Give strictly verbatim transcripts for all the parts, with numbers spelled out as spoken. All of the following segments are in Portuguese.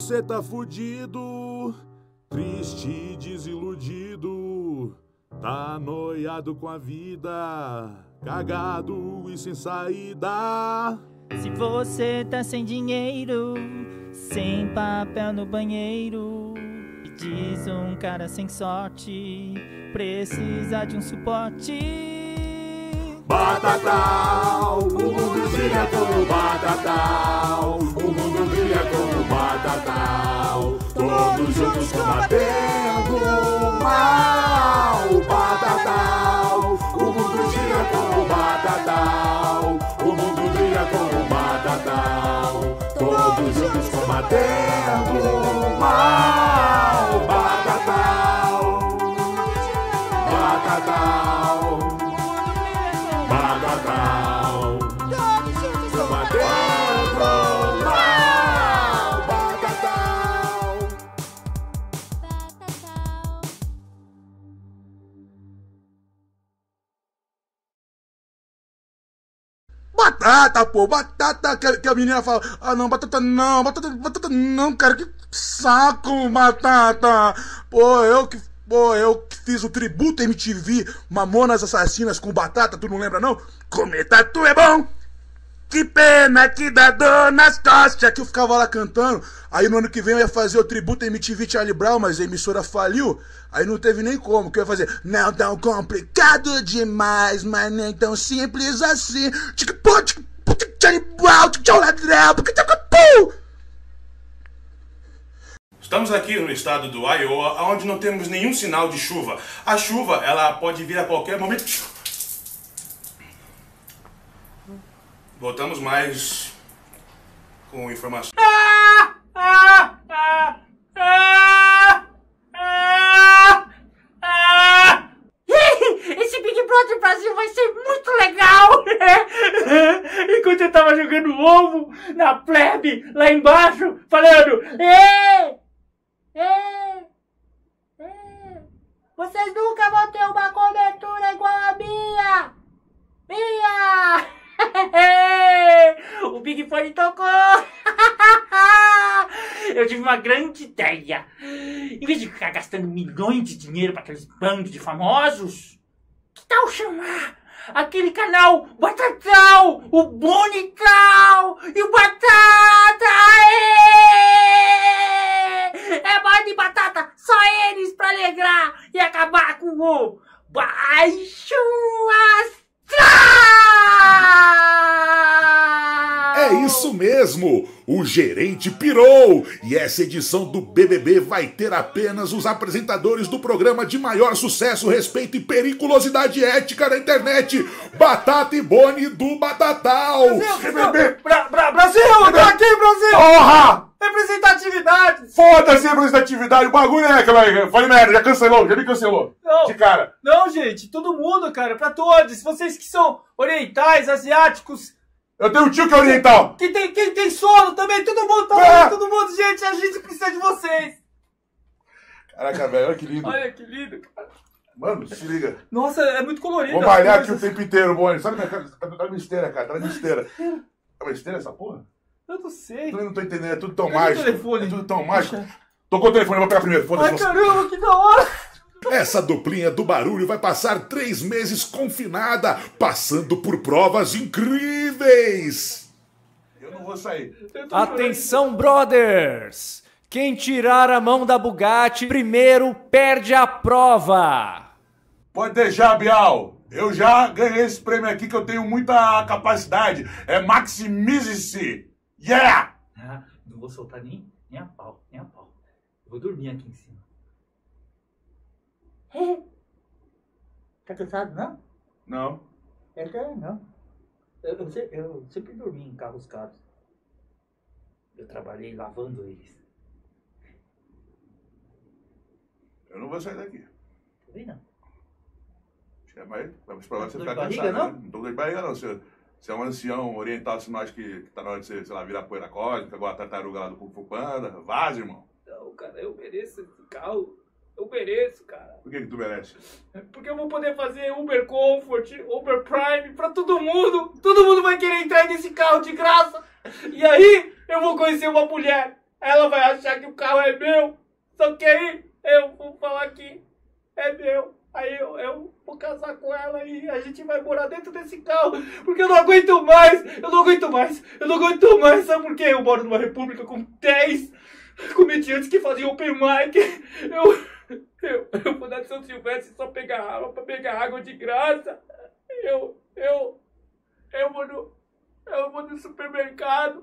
você tá fudido, triste e desiludido, tá noiado com a vida, cagado e sem saída. Se você tá sem dinheiro, sem papel no banheiro, e diz um cara sem sorte, precisa de um suporte. Batatal, o mundo brilha como batatal, o mundo brilha como batatal, todos juntos combatendo o mal. Batatal, o mundo brilha como batatal, o mundo brilha como batatal, todos juntos combatendo o mal. Batatal, batatal, batatal, todos juntos combatendo o mal. Batatal, batatal. Batata, pô, batata, que, que a menina fala, ah não, batata não, batata, batata não, cara, que saco, batata. Pô, eu que... Pô, eu fiz o tributo M T V Mamonas Assassinas com batata, tu não lembra não? Comer tatu é bom, que pena que dá dor nas costas. Que eu ficava lá cantando. Aí no ano que vem eu ia fazer o tributo M T V Charlie Brown, mas a emissora faliu. Aí não teve nem como, que eu ia fazer não tão complicado demais, mas nem tão simples assim. Tic pô, tic pô, tic Charlie Brown, tic tchau ladrão, porque tic pô. Estamos aqui no estado do Iowa, onde não temos nenhum sinal de chuva. A chuva, ela pode vir a qualquer momento. Voltamos mais com informação. Ah, ah, ah, ah, ah, ah. Esse Big Brother Brasil vai ser muito legal. Enquanto eu tava jogando ovo na plebe, lá embaixo, falando... Ei! Ei, ei, vocês nunca vão ter uma cobertura igual a minha! Minha! O Big Fone tocou! Eu tive uma grande ideia! Em vez de ficar gastando milhões de dinheiro para aqueles bandos de famosos, que tal chamar aquele canal Batatal, o Bonital e o Batata! Aê! É mais de batata, só eles pra alegrar e acabar com o baixo astral! É isso mesmo! O gerente pirou! E essa edição do B B B vai ter apenas os apresentadores do programa de maior sucesso, respeito e periculosidade ética na internet, Batata e Boni do Batatal! Brasil! Brasil! Bra Bra Brasil! Tá aqui, Brasil! Porra! Representatividade! Foda-se a representatividade! O bagulho é aquela... Eu falei merda, já cancelou, já me cancelou. Não, de cara. Não, gente, todo mundo, cara, pra todos. Vocês que são orientais, asiáticos... Eu tenho um tio que é oriental. Quem tem, quem tem sono também, todo mundo, todo, ah. mundo, todo mundo, gente, a gente precisa de vocês. Caraca, velho, olha que lindo. Olha que lindo, cara. Mano, se liga. Nossa, é muito colorido. Vou malhar aqui o tempo inteiro, Boni. Sabe minha cara? Tá de esteira, cara, tá de esteira. É uma esteira essa porra? Eu não sei. Eu não tô entendendo, é tudo tão mágico. Telefone. É tudo tão mágico. Tocou o telefone, vou pegar primeiro. Ai, caramba, que da hora! Essa duplinha do barulho vai passar três meses confinada, passando por provas incríveis. Eu não vou sair. Atenção, brothers! Quem tirar a mão da Bugatti primeiro perde a prova. Pode deixar, Bial. Eu já ganhei esse prêmio aqui que eu tenho muita capacidade. É maximize-se. Yeah! Ah, não vou soltar nem, nem a pau, nem a pau. Eu vou dormir aqui em cima. Tá cansado, não? Não. É que não. Eu, eu, eu, eu sempre dormi em carros caros. Eu trabalhei lavando eles. Eu não vou sair daqui. Também não. É, mas vamos pra lá você ficar cansado. Não? Né? Não tô com dor de barriga, não, senhor. Você é um ancião oriental, se nós que, que tá na hora de você, sei lá, virar poeira cósmica, igual a tartaruga lá do Kung Fu Panda. Vaza, irmão. Não, cara, eu mereço esse carro. Eu mereço, cara. Por que que tu merece? Porque eu vou poder fazer Uber Comfort, Uber Prime pra todo mundo. Todo mundo vai querer entrar nesse carro de graça. E aí eu vou conhecer uma mulher. Ela vai achar que o carro é meu. Só que aí eu vou falar que é meu. Aí eu, eu vou casar com ela e a gente vai morar dentro desse carro. Porque eu não aguento mais. Eu não aguento mais. Eu não aguento mais. Sabe por quê? Eu moro numa república com dez comediantes que faziam open mic. Eu, eu, eu vou dar de São Silvestre só pegar água pra pegar água de graça. Eu, eu, eu vou no, eu vou no supermercado.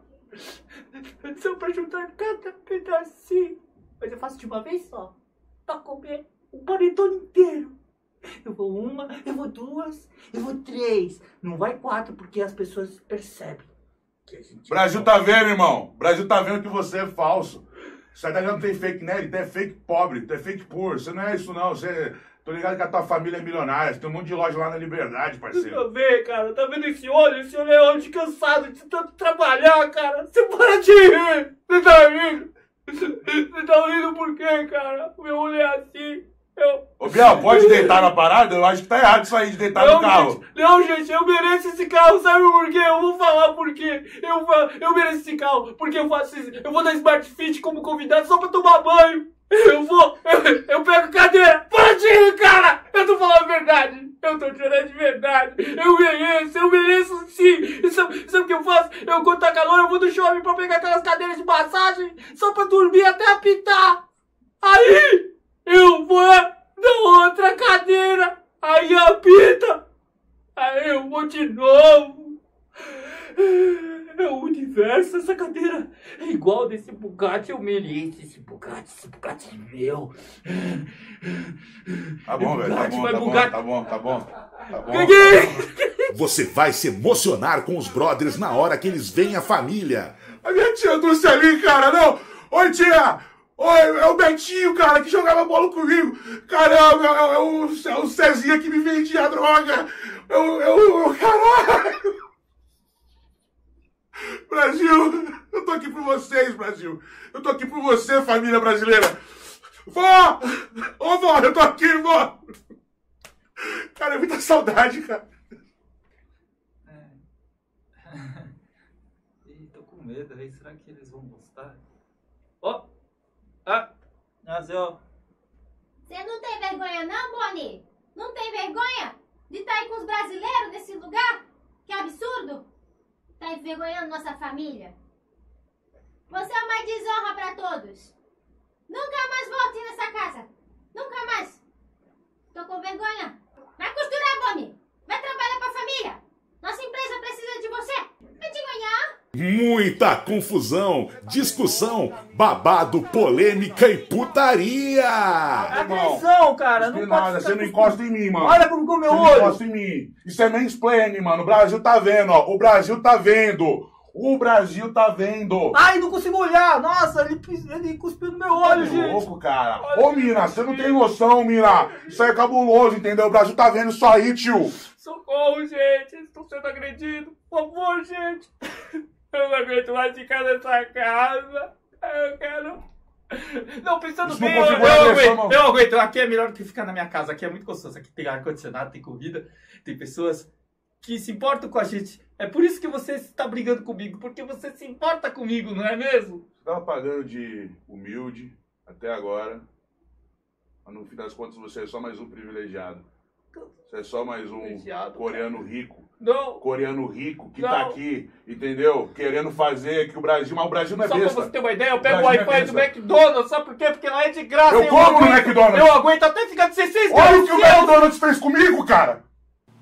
Só pra juntar cada pedacinho. Mas eu faço de uma vez só. Pra comer o panetone inteiro. Eu vou uma, eu vou duas, eu vou três. Não vai quatro, porque as pessoas percebem. Que a gente... Brasil tá vendo, irmão. Brasil tá vendo que você é falso. Sai daqui, não tem fake, né? Ele é fake pobre, tu é fake poor. Você não é isso, não. Você... Tô ligado que a tua família é milionária. Tem um monte de loja lá na Liberdade, parceiro. Eu também, cara. Tá vendo esse olho? Esse olho é olho de cansado de tanto trabalhar, cara. Você para de rir. Você tá rindo. Você tá rindo por quê, cara? O meu olho é assim. Eu... Ô, Biel, pode deitar na parada? Eu acho que tá errado isso aí de deitar não, no carro. Gente, não, gente, eu mereço esse carro, sabe por quê? Eu vou falar por quê. Eu, eu mereço esse carro, porque eu faço isso. Eu vou na Smart Fit como convidado só pra tomar banho. Eu vou, eu, eu pego cadeira. Para de rir, cara! Eu tô falando a verdade. Eu tô chorando de verdade. Eu mereço, eu mereço sim. E sabe, sabe o que eu faço? Eu, quando tá calor, eu vou no shopping pra pegar aquelas cadeiras de massagem só pra dormir até apitar. Aí... eu vou na outra cadeira, aí apita, aí eu vou de novo. É o universo, essa cadeira é igual desse Bugatti, eu mereço esse Bugatti, esse Bugatti é meu. Tá bom, velho, tá bom, tá bom, tá bom, tá bom, tá bom. Você vai se emocionar com os brothers na hora que eles veem a família. A minha tia trouxe ali, cara, não. Oi, tia. Oi, é o Betinho, cara, que jogava bola comigo. Caramba, é o, é o Cezinha que me vendia a droga. Eu, eu, eu, caralho. Brasil, eu tô aqui por vocês, Brasil. Eu tô aqui por você, família brasileira. Vó! Ô, vó, eu tô aqui, vó. Cara, é muita saudade, cara. É. Ih, tô com medo, aí. Será que eles vão gostar? Ó! Oh. Ah, nasceu. Você não tem vergonha não, Boni? Não tem vergonha de estar tá aí com os brasileiros nesse lugar? Que absurdo! Tá envergonhando nossa família. Você é uma desonra pra todos. Nunca mais volte nessa casa. Nunca mais. Tô com vergonha. Vai costurar, Boni. Vai trabalhar pra família. Nossa empresa precisa de você. Vai te ganhar. Muita confusão, discussão, babado, polêmica e putaria! Atenção, cara! Não nada, você não encosta em mim, mano. Olha como com o meu olho! Você não encosta em mim. Isso é mansplaining, mano. O Brasil tá vendo, ó. O Brasil tá vendo. O Brasil tá vendo. Ai, não consigo olhar. Nossa, ele, ele cuspiu no meu olho, gente. Tá louco, cara. Olha, ô, Mina, você não tem noção, Mina. Isso aí é cabuloso, entendeu? O Brasil tá vendo isso aí, tio. Socorro, gente. Eles estão sendo agredidos. Por favor, gente. Eu não aguento mais ficar nessa casa. Eu quero... Não, pensando bem, eu, eu, aguento, eu aguento. Aqui é melhor do que ficar na minha casa. Aqui é muito gostoso. Aqui tem ar-condicionado, tem comida. Tem pessoas que se importam com a gente. É por isso que você está brigando comigo. Porque você se importa comigo, não é mesmo? Você estava pagando de humilde até agora. Mas no fim das contas você é só mais um privilegiado. Você é só mais um coreano rico. Não. Coreano rico que não. Tá aqui, entendeu? Querendo fazer que o Brasil... Mas o Brasil não é só besta. Só pra você ter uma ideia, eu pego o, o Wi-Fi é do McDonald's, sabe por quê? Porque lá é de graça. Eu, eu como aguento, no McDonald's. Eu aguento até ficar dezesseis graus. Olha o que o McDonald's fez comigo, cara.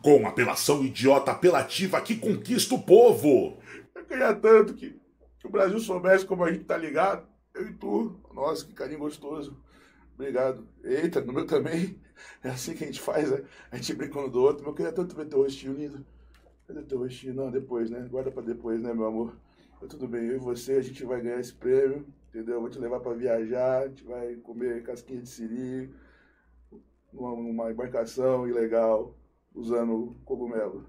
Com apelação idiota apelativa que conquista o povo. Eu queria tanto que, que o Brasil soubesse como a gente tá ligado. Eu e tu. Nossa, que carinho gostoso. Obrigado. Eita, no meu também. É assim que a gente faz, né? A gente brinca um do outro. Mas eu queria tanto ver teu rostinho lindo. Cadê teu rostinho? Não, depois, né? Guarda pra depois, né, meu amor? Mas tudo bem, eu e você, a gente vai ganhar esse prêmio, entendeu? Eu vou te levar pra viajar, a gente vai comer casquinha de siri, uma, uma embarcação ilegal, usando cogumelo.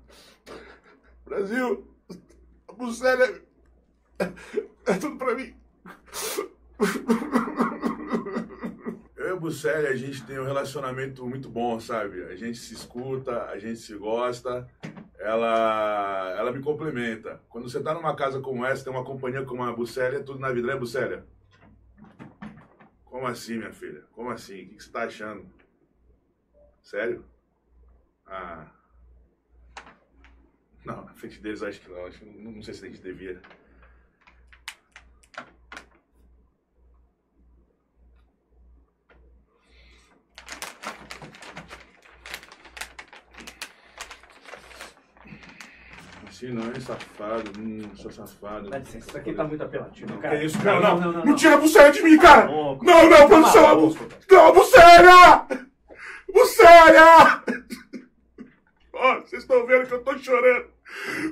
Brasil, a bucélia é, é tudo pra mim. Eu e a Bucélia, a gente tem um relacionamento muito bom, sabe? A gente se escuta, a gente se gosta... Ela, ela me complementa. Quando você tá numa casa como essa, tem uma companhia como a Bucélia, tudo na vida, né, Bucélia? Como assim, minha filha? Como assim? O que você tá achando? Sério? Ah... Não, na frente deles acho que não. Acho que não, não sei se a gente devia. Assim não, hein, safado. Hum, sou safado. Dá licença, isso aqui tá muito apelativo, cara. Que isso, cara? Não, não, não. Não, não, não tira a bucera de mim, cara! Não, não, não, produção! Não, bucera! Bucera! Ó, oh, vocês estão vendo que eu tô chorando.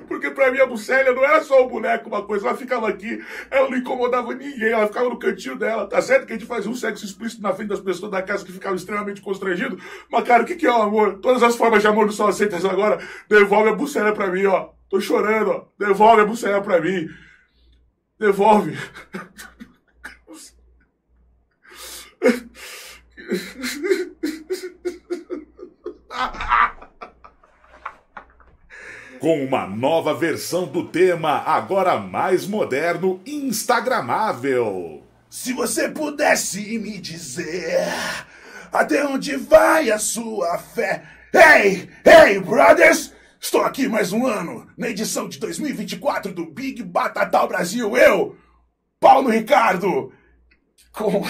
Porque pra mim a Bucélia não era só o boneco, uma coisa. Ela ficava aqui, ela não incomodava ninguém, ela ficava no cantinho dela. Tá certo que a gente fazia um sexo explícito na frente das pessoas da casa que ficavam extremamente constrangidos. Mas, cara, o que, que é o amor? Todas as formas de amor não são aceitas agora. Devolve a Bucélia pra mim, ó. Tô chorando, ó. Devolve a Bucélia pra mim. Devolve. Com uma nova versão do tema, agora mais moderno e instagramável. Se você pudesse me dizer até onde vai a sua fé. Hey, hey, brothers! Estou aqui mais um ano, na edição de dois mil e vinte e quatro do Big Batatal Brasil. Eu, Paulo Ricardo, com...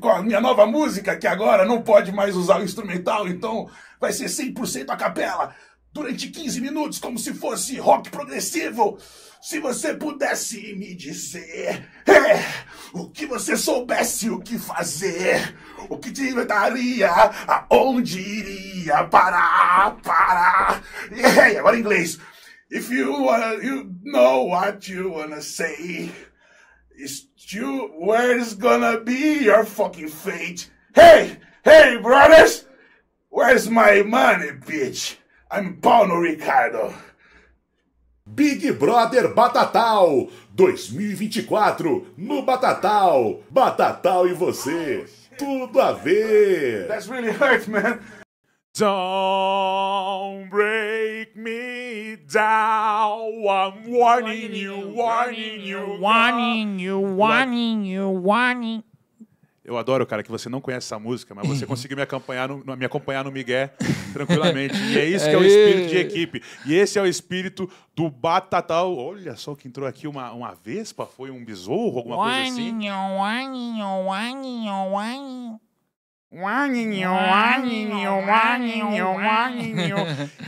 com a minha nova música, que agora não pode mais usar o instrumental, então vai ser cem por cento a capela. Durante quinze minutos, como se fosse rock progressivo. Se você pudesse me dizer é, o que você soubesse o que fazer, o que te daria, aonde iria parar, parar. Yeah, agora em inglês. If you, wanna, you know what you wanna say, it's you, where's gonna be your fucking fate? Hey, hey, brothers, where's my money, bitch? I'm Paulo Ricardo. Big Brother Batatal dois mil e vinte e quatro no Batatal. Batatal e você, tudo a ver. That's really hurt, man. Don't break me down. I'm warning you, warning you, warning you, warning you, warning. Eu adoro, cara, que você não conhece essa música, mas você conseguiu me acompanhar no, me acompanhar no migué tranquilamente. E é isso que é o espírito de equipe. E esse é o espírito do Batatal. Olha só que entrou aqui uma, uma vespa, foi um besouro, alguma coisa assim.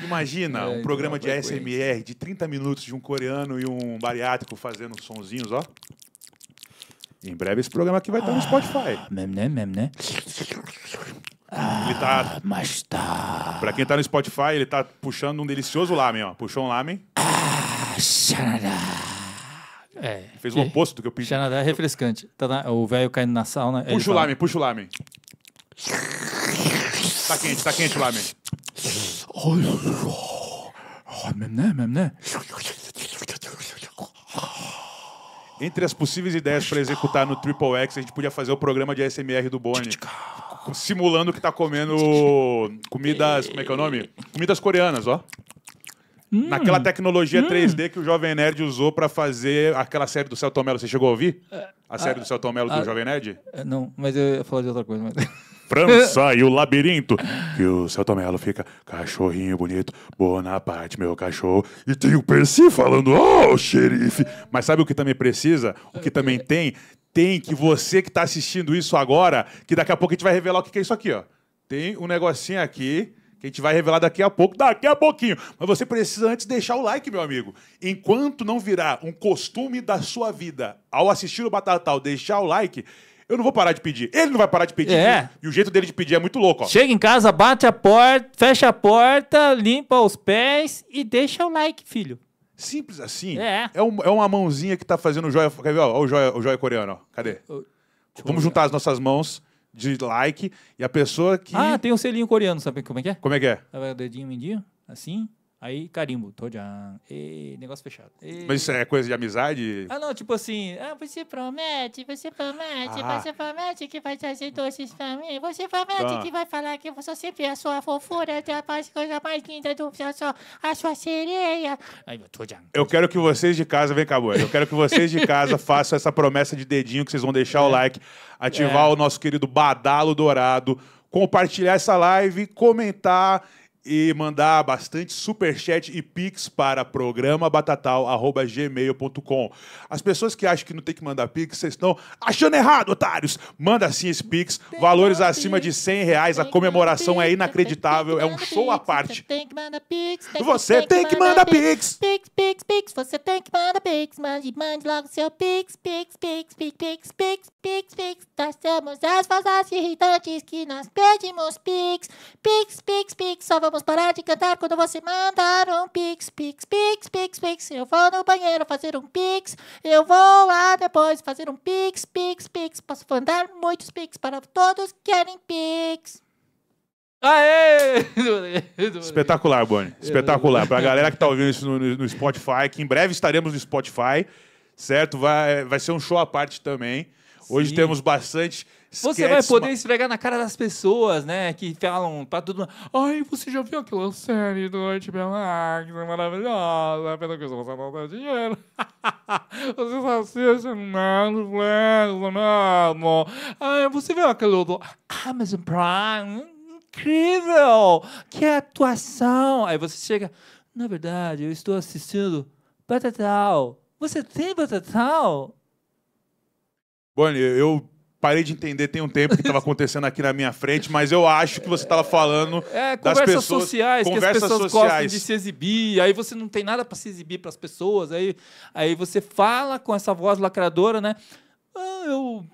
Imagina um programa de A S M R de trinta minutos de um coreano e um bariátrico fazendo sonzinhos, ó. Em breve esse programa aqui vai estar ah, no Spotify. Mesmo, né? Mesmo, né? Ah, ele tá... Mas tá... Pra quem tá no Spotify, ele tá puxando um delicioso lamen, ó. Puxou um lamen. Ah, xanadá. É. Fez o oposto do que eu pedi. Xanadá é refrescante. Tá, o velho caindo na sauna... Puxa o lamen, puxa o lamen. Tá quente, tá quente o lamen. Mesmo, né? Mesmo, né? Entre as possíveis ideias para executar no Triple X, a gente podia fazer o programa de A S M R do Boni, simulando que tá comendo comidas... Como é que é o nome? Comidas coreanas, ó. Hum, Naquela tecnologia hum. três D que o Jovem Nerd usou para fazer aquela série do Celton Mello. Você chegou a ouvir? A série ah, do Celton Mello ah, do Jovem Nerd? Não, mas eu ia falar de outra coisa. Mas... França e o labirinto. E o Celton Mello fica cachorrinho bonito, Bonaparte, meu cachorro. E tem o Percy falando, oh, xerife. Mas sabe o que também precisa? O que também tem? Tem que você que tá assistindo isso agora, que daqui a pouco a gente vai revelar o que é isso aqui, ó. Tem um negocinho aqui que a gente vai revelar daqui a pouco, daqui a pouquinho. Mas você precisa antes deixar o like, meu amigo. Enquanto não virar um costume da sua vida, ao assistir o Batatal, deixar o like... Eu não vou parar de pedir. Ele não vai parar de pedir. É. E o jeito dele de pedir é muito louco, ó. Chega em casa, bate a porta, fecha a porta, limpa os pés e deixa o like, filho. Simples assim. É. É, um, é uma mãozinha que tá fazendo o joia... Quer ver? Ó, o joia, o joia coreano, ó. Cadê? Eu... Vamos juntar as nossas mãos de like e a pessoa que... Ah, tem um selinho coreano, sabe como é que é? Como é que é? O dedinho, mindinho, assim... Aí, carimbo, Tojan. E negócio fechado. E... Mas isso é coisa de amizade? Ah, não, tipo assim, ah, você promete, você promete, ah. você promete que vai trazer doces pra mim, você promete ah. que vai falar que eu sou sempre a sua fofura, a coisa mais linda do céu, a sua sereia. Aí, Tojan. Eu quero que vocês de casa, vem cá, boy. Eu quero que vocês de casa façam essa promessa de dedinho que vocês vão deixar é. o like, ativar é. o nosso querido Badalo Dourado, compartilhar essa live, comentar... E mandar bastante superchat e pix para programa batatal arroba gmail ponto com. As pessoas que acham que não tem que mandar pix, vocês estão achando errado, otários. Manda sim esse pix. Valores acima de cem reais. A comemoração é inacreditável. É um show à parte. Você tem que mandar pix. Pix, pix, pix. Você tem que mandar pix. Mande, mande logo seu pix. Pix, pix, pix, pix, pix, pix, pix. Nós somos as falsas irritantes que nós pedimos pix. Pix, pix, pix. Só vamos parar de cantar quando você mandar um pix, pix, pix, pix, pix. Eu vou no banheiro fazer um pix. Eu vou lá depois fazer um pix, pix, pix. Posso mandar muitos pix para todos que querem pix. Aê! Espetacular, Boni. Espetacular. Para a galera que tá ouvindo isso no, no Spotify, que em breve estaremos no Spotify, certo? Vai, vai ser um show à parte também. Hoje Sim. temos bastante... Você vai poder esfregar na cara das pessoas, né? Que falam pra todo mundo... Ai, você já viu aquela série do H B O Max? É maravilhosa. Pelo que você não dá dinheiro. Você só assiste no Netflix mesmo. Ai, você viu aquele outro... Amazon Prime? Incrível! Que atuação! Aí você chega... Na verdade, eu estou assistindo Batatal. Você tem Batatal? Boni, eu... Parei de entender, tem um tempo que estava acontecendo aqui na minha frente, mas eu acho que você estava falando é, das conversas pessoas, sociais, conversas que as pessoas sociais. Gostam de se exibir, aí você não tem nada para se exibir para as pessoas, aí, aí você fala com essa voz lacradora, né? Ah, eu,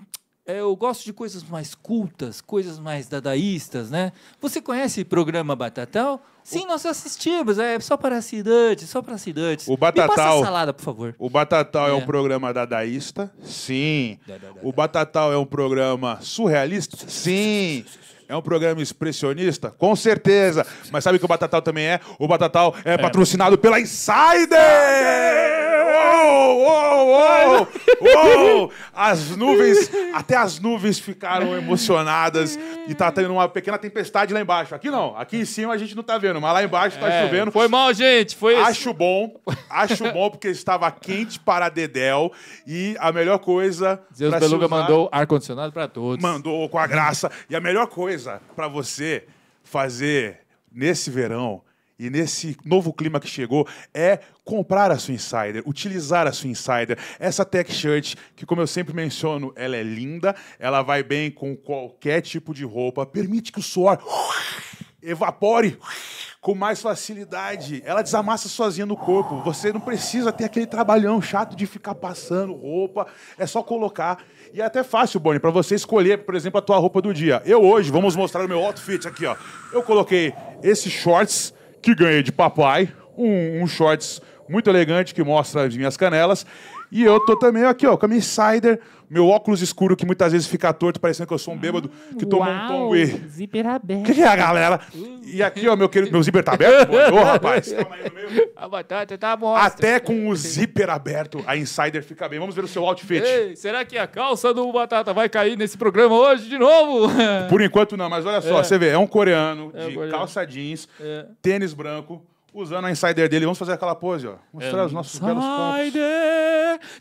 eu gosto de coisas mais cultas, coisas mais dadaístas, né? Você conhece o programa Batatal? Sim, nós assistimos, é só para acidentes, só para acidentes. O Batatal, me passa a salada, por favor. O Batatal é, é um programa dadaísta? Sim. Da, da, da, o Batatal é um programa surrealista? Sim. É um programa expressionista? Com certeza. Mas sabe o que o Batatal também é? O Batatal é, é. patrocinado pela Insider! Uou, uou, uou. As nuvens, até as nuvens ficaram emocionadas e tá tendo uma pequena tempestade lá embaixo. Aqui não, aqui em cima a gente não tá vendo, mas lá embaixo tá é, chovendo. Foi mal, gente, foi isso. Acho bom, acho bom porque estava quente para dedéu e a melhor coisa... Zeus Beluga usar, mandou ar-condicionado para todos. Mandou com a graça. E a melhor coisa para você fazer nesse verão... E nesse novo clima que chegou, é comprar a sua Insider, utilizar a sua Insider. Essa tech shirt, que como eu sempre menciono, ela é linda, ela vai bem com qualquer tipo de roupa, permite que o suor evapore com mais facilidade. Ela desamassa sozinha no corpo, você não precisa ter aquele trabalhão chato de ficar passando roupa, é só colocar. E é até fácil, Boni, para você escolher, por exemplo, a tua roupa do dia. Eu hoje, vamos mostrar o meu outfit aqui, ó. Eu coloquei esses shorts, que ganhei de papai, um, um shorts muito elegante que mostra as minhas canelas. E eu tô também aqui, ó, com a minha Insider, meu óculos escuro que muitas vezes fica torto, parecendo que eu sou um bêbado, que tomou um tombo e... zíper aberto. Que que é, galera? E aqui, ó, meu querido, meu zíper tá aberto? Ô, rapaz, calma aí no meio. A batata tá boa. Até com o zíper aberto, a Insider fica bem. Vamos ver o seu outfit. Ei, será que a calça do Batata vai cair nesse programa hoje de novo? Por enquanto não, mas olha só, é. você vê, é um coreano é, de coreano. calça jeans, é. tênis branco, usando a Insider dele. Vamos fazer aquela pose, ó. Mostrar é. os nossos Insider, belos corpos. Insider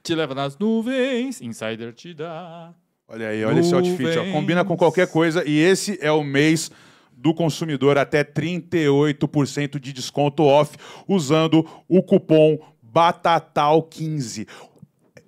te leva nas nuvens, Insider te dá. Olha aí, olha nuvens. Esse outfit, ó. Combina com qualquer coisa. E esse é o mês do consumidor, até trinta e oito por cento de desconto off, usando o cupom Batatal quinze.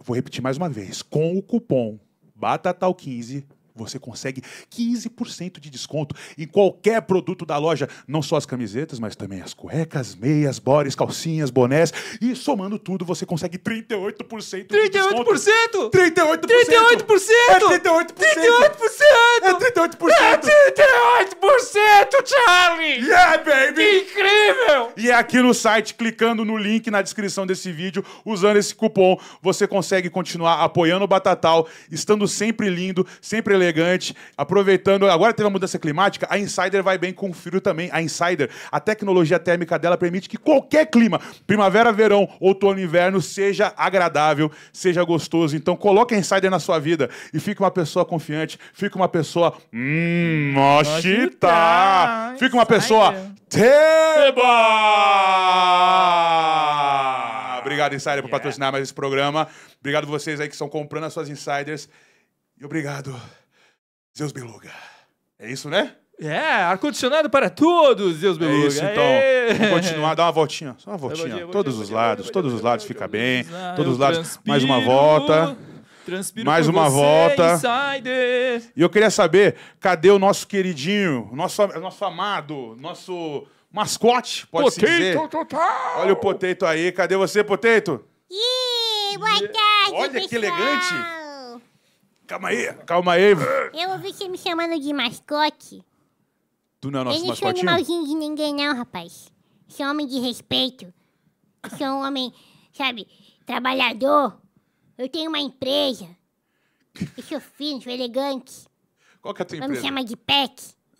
Vou repetir mais uma vez. Com o cupom Batatal quinze... você consegue quinze por cento de desconto em qualquer produto da loja. Não só as camisetas, mas também as cuecas, meias, bores, calcinhas, bonés. E somando tudo, você consegue trinta e oito por cento de desconto. trinta e oito por cento? trinta e oito por cento! trinta e oito por cento! É trinta e oito por cento! trinta e oito por cento! É trinta e oito por cento! É trinta e oito por cento, Charlie! Yeah, baby! Que incrível! E é aqui no site, clicando no link na descrição desse vídeo, usando esse cupom, você consegue continuar apoiando o Batatal, estando sempre lindo, sempre elegante, elegante, aproveitando, agora teve uma mudança climática, a Insider vai bem com o frio também. A Insider, a tecnologia térmica dela permite que qualquer clima, primavera, verão, outono, inverno, seja agradável, seja gostoso. Então coloque a Insider na sua vida e fique uma pessoa confiante, fique uma pessoa hum, nochita, fique uma pessoa teba! Obrigado, Insider, por yeah. patrocinar mais esse programa. Obrigado vocês aí que estão comprando as suas Insiders. E obrigado, Zeus Beluga. É isso, né? É, yeah, ar-condicionado para todos, Zeus Beluga. É isso, então. Aê! Vamos continuar, dar uma voltinha. Só uma voltinha. Dia, todos dia, os dia, lados, dia, todos dia, os lados fica bem. Ah, todos os lados. Transpiro, mais uma volta. Transpiro mais uma você, volta. Insider. E eu queria saber, cadê o nosso queridinho, nosso, nosso amado, nosso... mascote, pode-se dizer. Total. Olha o Potato aí. Cadê você, Potato? Ih, boa tarde, olha pessoal. Que elegante. Calma aí, calma aí. Eu ouvi você me chamando de mascote. Tu não é nosso mascotinho? Eu não sou animalzinho de ninguém, não, rapaz. Sou homem de respeito. Sou um homem, sabe, trabalhador. Eu tenho uma empresa. Eu sou fino, sou elegante. Qual que é a tua eu empresa? Não me chama de pet.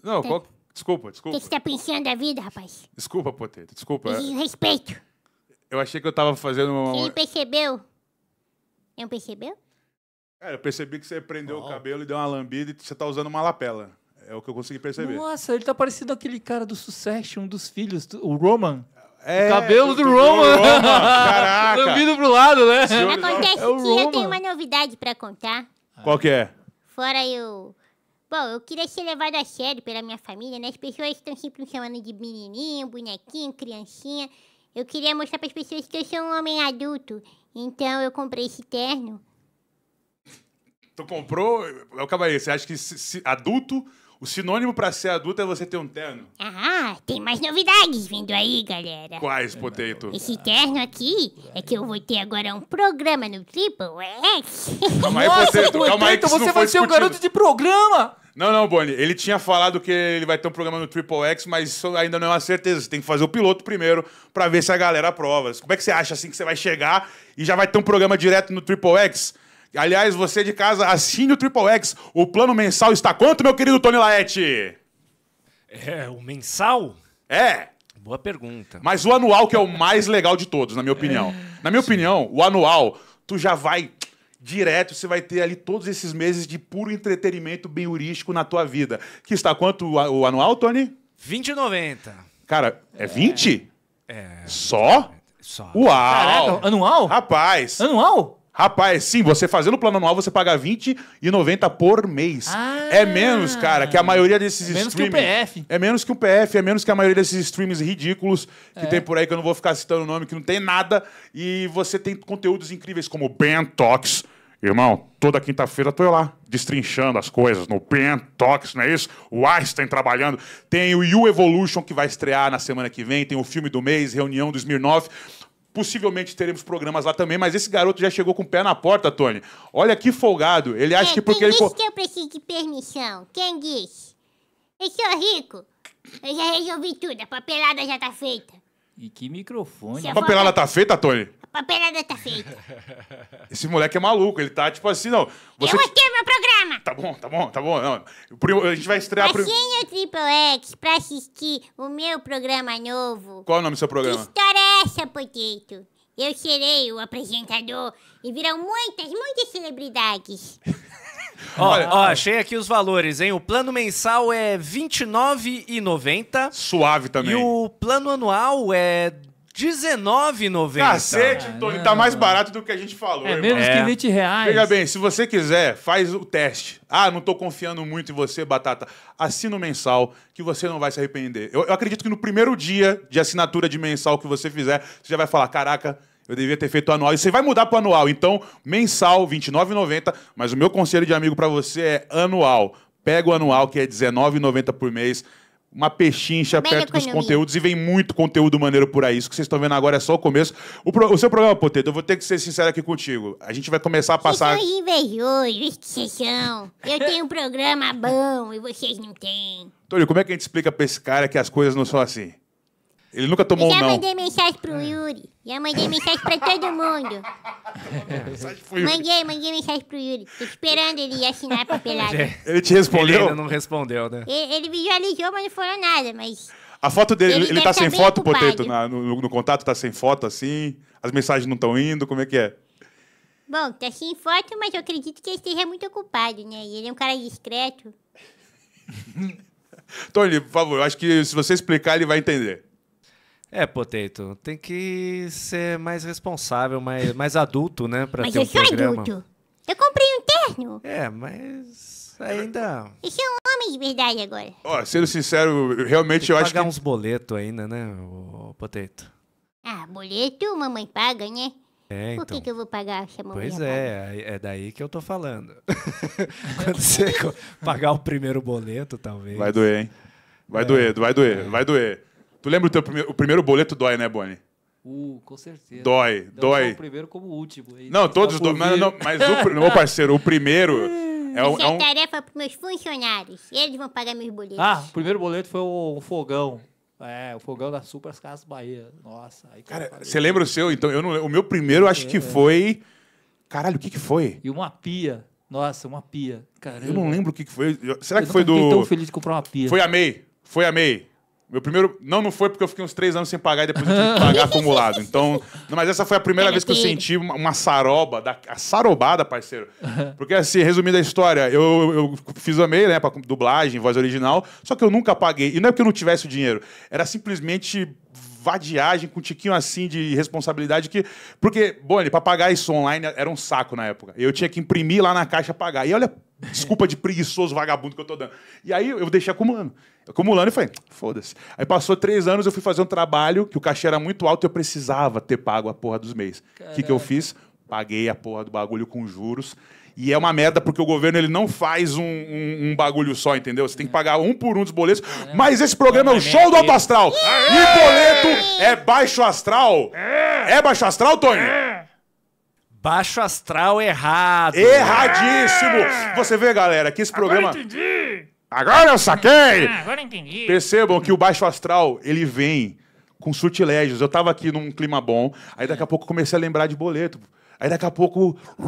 Não, tá. qual que... Desculpa, desculpa. O que você tá pensando da vida, rapaz? Desculpa, Potato, desculpa. Respeito. Eu achei que eu tava fazendo uma... Você não percebeu? Não percebeu? Cara, eu percebi que você prendeu oh. o cabelo e deu uma lambida e você tá usando uma lapela. É o que eu consegui perceber. Nossa, ele tá parecendo aquele cara do Succession, um dos filhos, o Roman. É, o cabelo do, do Roman. Roman. Caraca. Lambido pro lado, né? Senhor, acontece é o que Roman. Eu tenho uma novidade pra contar. Qual que é? Fora eu... Bom, eu queria ser levado a sério pela minha família, né? As pessoas estão sempre me chamando de menininho, bonequinho, criancinha. Eu queria mostrar para as pessoas que eu sou um homem adulto. Então, eu comprei esse terno. Tu comprou? Calma aí, você acha que se, se, adulto, o sinônimo para ser adulto é você ter um terno? Ah, tem mais novidades vindo aí, galera. Quais, Potato? Esse terno aqui é que eu vou ter agora um programa no Triple X. Calma aí, Nossa, Potato, Potato, calma aí que isso você não foi vai discutido. Ser um garoto de programa. Não, não, Bonnie. Ele tinha falado que ele vai ter um programa no Triple X, mas isso ainda não é uma certeza. Você tem que fazer o piloto primeiro pra ver se a galera aprova. Como é que você acha, assim, que você vai chegar e já vai ter um programa direto no Triple X? Aliás, você de casa, assine o Triple X. O plano mensal está quanto, meu querido Tony Laete? É, o mensal? É. Boa pergunta. Mas o anual que é o mais legal de todos, na minha opinião. É. Na minha Sim. opinião, o anual, tu já vai... Direto, você vai ter ali todos esses meses de puro entretenimento bem heurístico na tua vida. Que está quanto o anual, Tony? vinte e noventa. Cara, é, é vinte? É. Só? Só. Uau! Caraca, anual? Rapaz. Anual? Rapaz, sim, você fazendo o plano anual, você paga vinte e noventa por mês. Ah, é menos, cara, que a maioria desses streams. É menos streaming, que um P F. É menos que um P F, é menos que a maioria desses streams ridículos que é. Tem por aí, que eu não vou ficar citando o nome, que não tem nada. E você tem conteúdos incríveis como Ben Talks. Irmão, toda quinta-feira tô eu lá, destrinchando as coisas no Ben Talks, não é isso? O Einstein trabalhando. Tem o You Evolution, que vai estrear na semana que vem. Tem o filme do mês, reunião do Smirnoff. Possivelmente teremos programas lá também, mas esse garoto já chegou com o pé na porta, Tony. Olha que folgado. Ele acha é, que porque quem ele... Quem disse que eu preciso de permissão? Quem disse? Eu sou rico. Eu já resolvi tudo. A papelada já tá feita. E que microfone. A papelada tá feita, Tony? A papelada tá feita. Esse moleque é maluco. Ele tá tipo assim, não... Você... Eu gostei do meu programa. Tá bom, tá bom, tá bom. Não. A gente vai estrear... Assine prim... o Triple X pra assistir o meu programa novo. Qual é o nome do seu programa? História. Potato. Eu serei o apresentador e virão muitas, muitas celebridades. Ó, oh, oh, achei aqui os valores, hein? O plano mensal é vinte e nove reais e noventa centavos. Suave também. E o plano anual é dezenove reais e noventa centavos. Cacete, Tony, tá mais barato do que a gente falou. É irmão. Menos que vinte reais. Veja bem, se você quiser, faz o teste. Ah, não tô confiando muito em você, Batata. Assina o mensal, que você não vai se arrepender. Eu, eu acredito que no primeiro dia de assinatura de mensal que você fizer, você já vai falar, caraca, eu devia ter feito anual. E você vai mudar pro anual. Então, mensal, vinte e nove reais e noventa centavos. Mas o meu conselho de amigo pra você é anual. Pega o anual, que é dezenove reais e noventa centavos por mês. Uma pechincha perto dos conteúdos e vem muito conteúdo maneiro por aí. Isso que vocês estão vendo agora é só o começo. O, pro... o seu programa, Potato, eu vou ter que ser sincero aqui contigo. A gente vai começar a passar... Vocês são invejosos, que vocês são. Eu tenho um programa bom e vocês não têm. Tony, como é que a gente explica pra esse cara que as coisas não são assim? Ele nunca tomou um não. Já mandei mensagem pro Yuri. Já mandei mensagem pra todo mundo. Mandei, mandei mensagem pro Yuri. Tô esperando ele assinar pra Pelada. Ele te respondeu? Ele ainda não respondeu, né? Ele, ele visualizou, mas não falou nada, mas... A foto dele, ele, ele tá sem foto, Poteto? No, no, no contato tá sem foto, assim? As mensagens não estão indo? Como é que é? Bom, tá sem foto, mas eu acredito que ele esteja muito ocupado, né? E ele é um cara discreto. Tony, por favor, eu acho que se você explicar, ele vai entender. É, Poteto, tem que ser mais responsável, mais, mais adulto, né? Pra mas ter eu um sou programa. Adulto. Eu comprei um terno. É, mas... ainda... Eu sou um homem de verdade agora. Ó, oh, sendo sincero, eu realmente eu acho que... pagar uns boletos ainda, né, o Poteto? Ah, boleto mamãe paga, né? É, então... Por que que eu vou pagar essa mamãe? Pois é, paga? É daí que eu tô falando. Quando você pagar o primeiro boleto, talvez... Vai doer, hein? Vai é, doer, vai doer, é. vai doer. Tu lembra o teu primeiro... O primeiro boleto dói, né, Bonnie? Uh, com certeza. Dói, então, dói. O primeiro como o último. Aí não, todos doem. Mas, não, mas o... meu parceiro, o primeiro... É um, Essa é um... tarefa para meus funcionários. Eles vão pagar meus boletos. Ah, o primeiro boleto foi o, o fogão. É, o fogão da Super Casas Bahia. Nossa. Aí cara, você lembra o seu? Então, eu não lembro. O meu primeiro, acho é, que é. foi... Caralho, o que que foi? E uma pia. Nossa, uma pia. Caramba. Eu não lembro o que que foi. Será eu que foi do... Eu tão feliz de comprar uma pia. Foi a May. Foi a May. Meu primeiro... Não, não foi porque eu fiquei uns três anos sem pagar e depois eu tive que pagar acumulado. Então... Não, mas essa foi a primeira vez que eu senti uma, uma saroba, da, a sarobada, parceiro. Porque, assim, resumindo a história, eu, eu fiz a meia, né, pra dublagem, voz original, só que eu nunca paguei. E não é porque eu não tivesse o dinheiro. Era simplesmente vadiagem com um tiquinho assim de responsabilidade que... Porque, Bonnie, pra pagar isso online era um saco na época. Eu tinha que imprimir lá na caixa pagar. E olha... Desculpa de preguiçoso vagabundo que eu tô dando. E aí eu deixei acumulando. Acumulando e falei, foda-se. Aí passou três anos, eu fui fazer um trabalho que o cachê era muito alto e eu precisava ter pago a porra dos mês. O que que eu fiz? Paguei a porra do bagulho com juros. E é uma merda porque o governo ele não faz um, um, um bagulho só, entendeu? Você tem que pagar um por um dos boletos. Caramba. Mas esse programa é o show do Alto Astral. E boleto é baixo astral. É baixo astral, Tony? Baixo astral errado. Erradíssimo. Ah, você vê, galera, que esse programa... Agora eu entendi. Agora eu saquei. Ah, agora eu entendi. Percebam que o baixo astral, ele vem com surtilégios. Eu tava aqui num clima bom, aí daqui a pouco comecei a lembrar de boleto. Aí daqui a pouco... É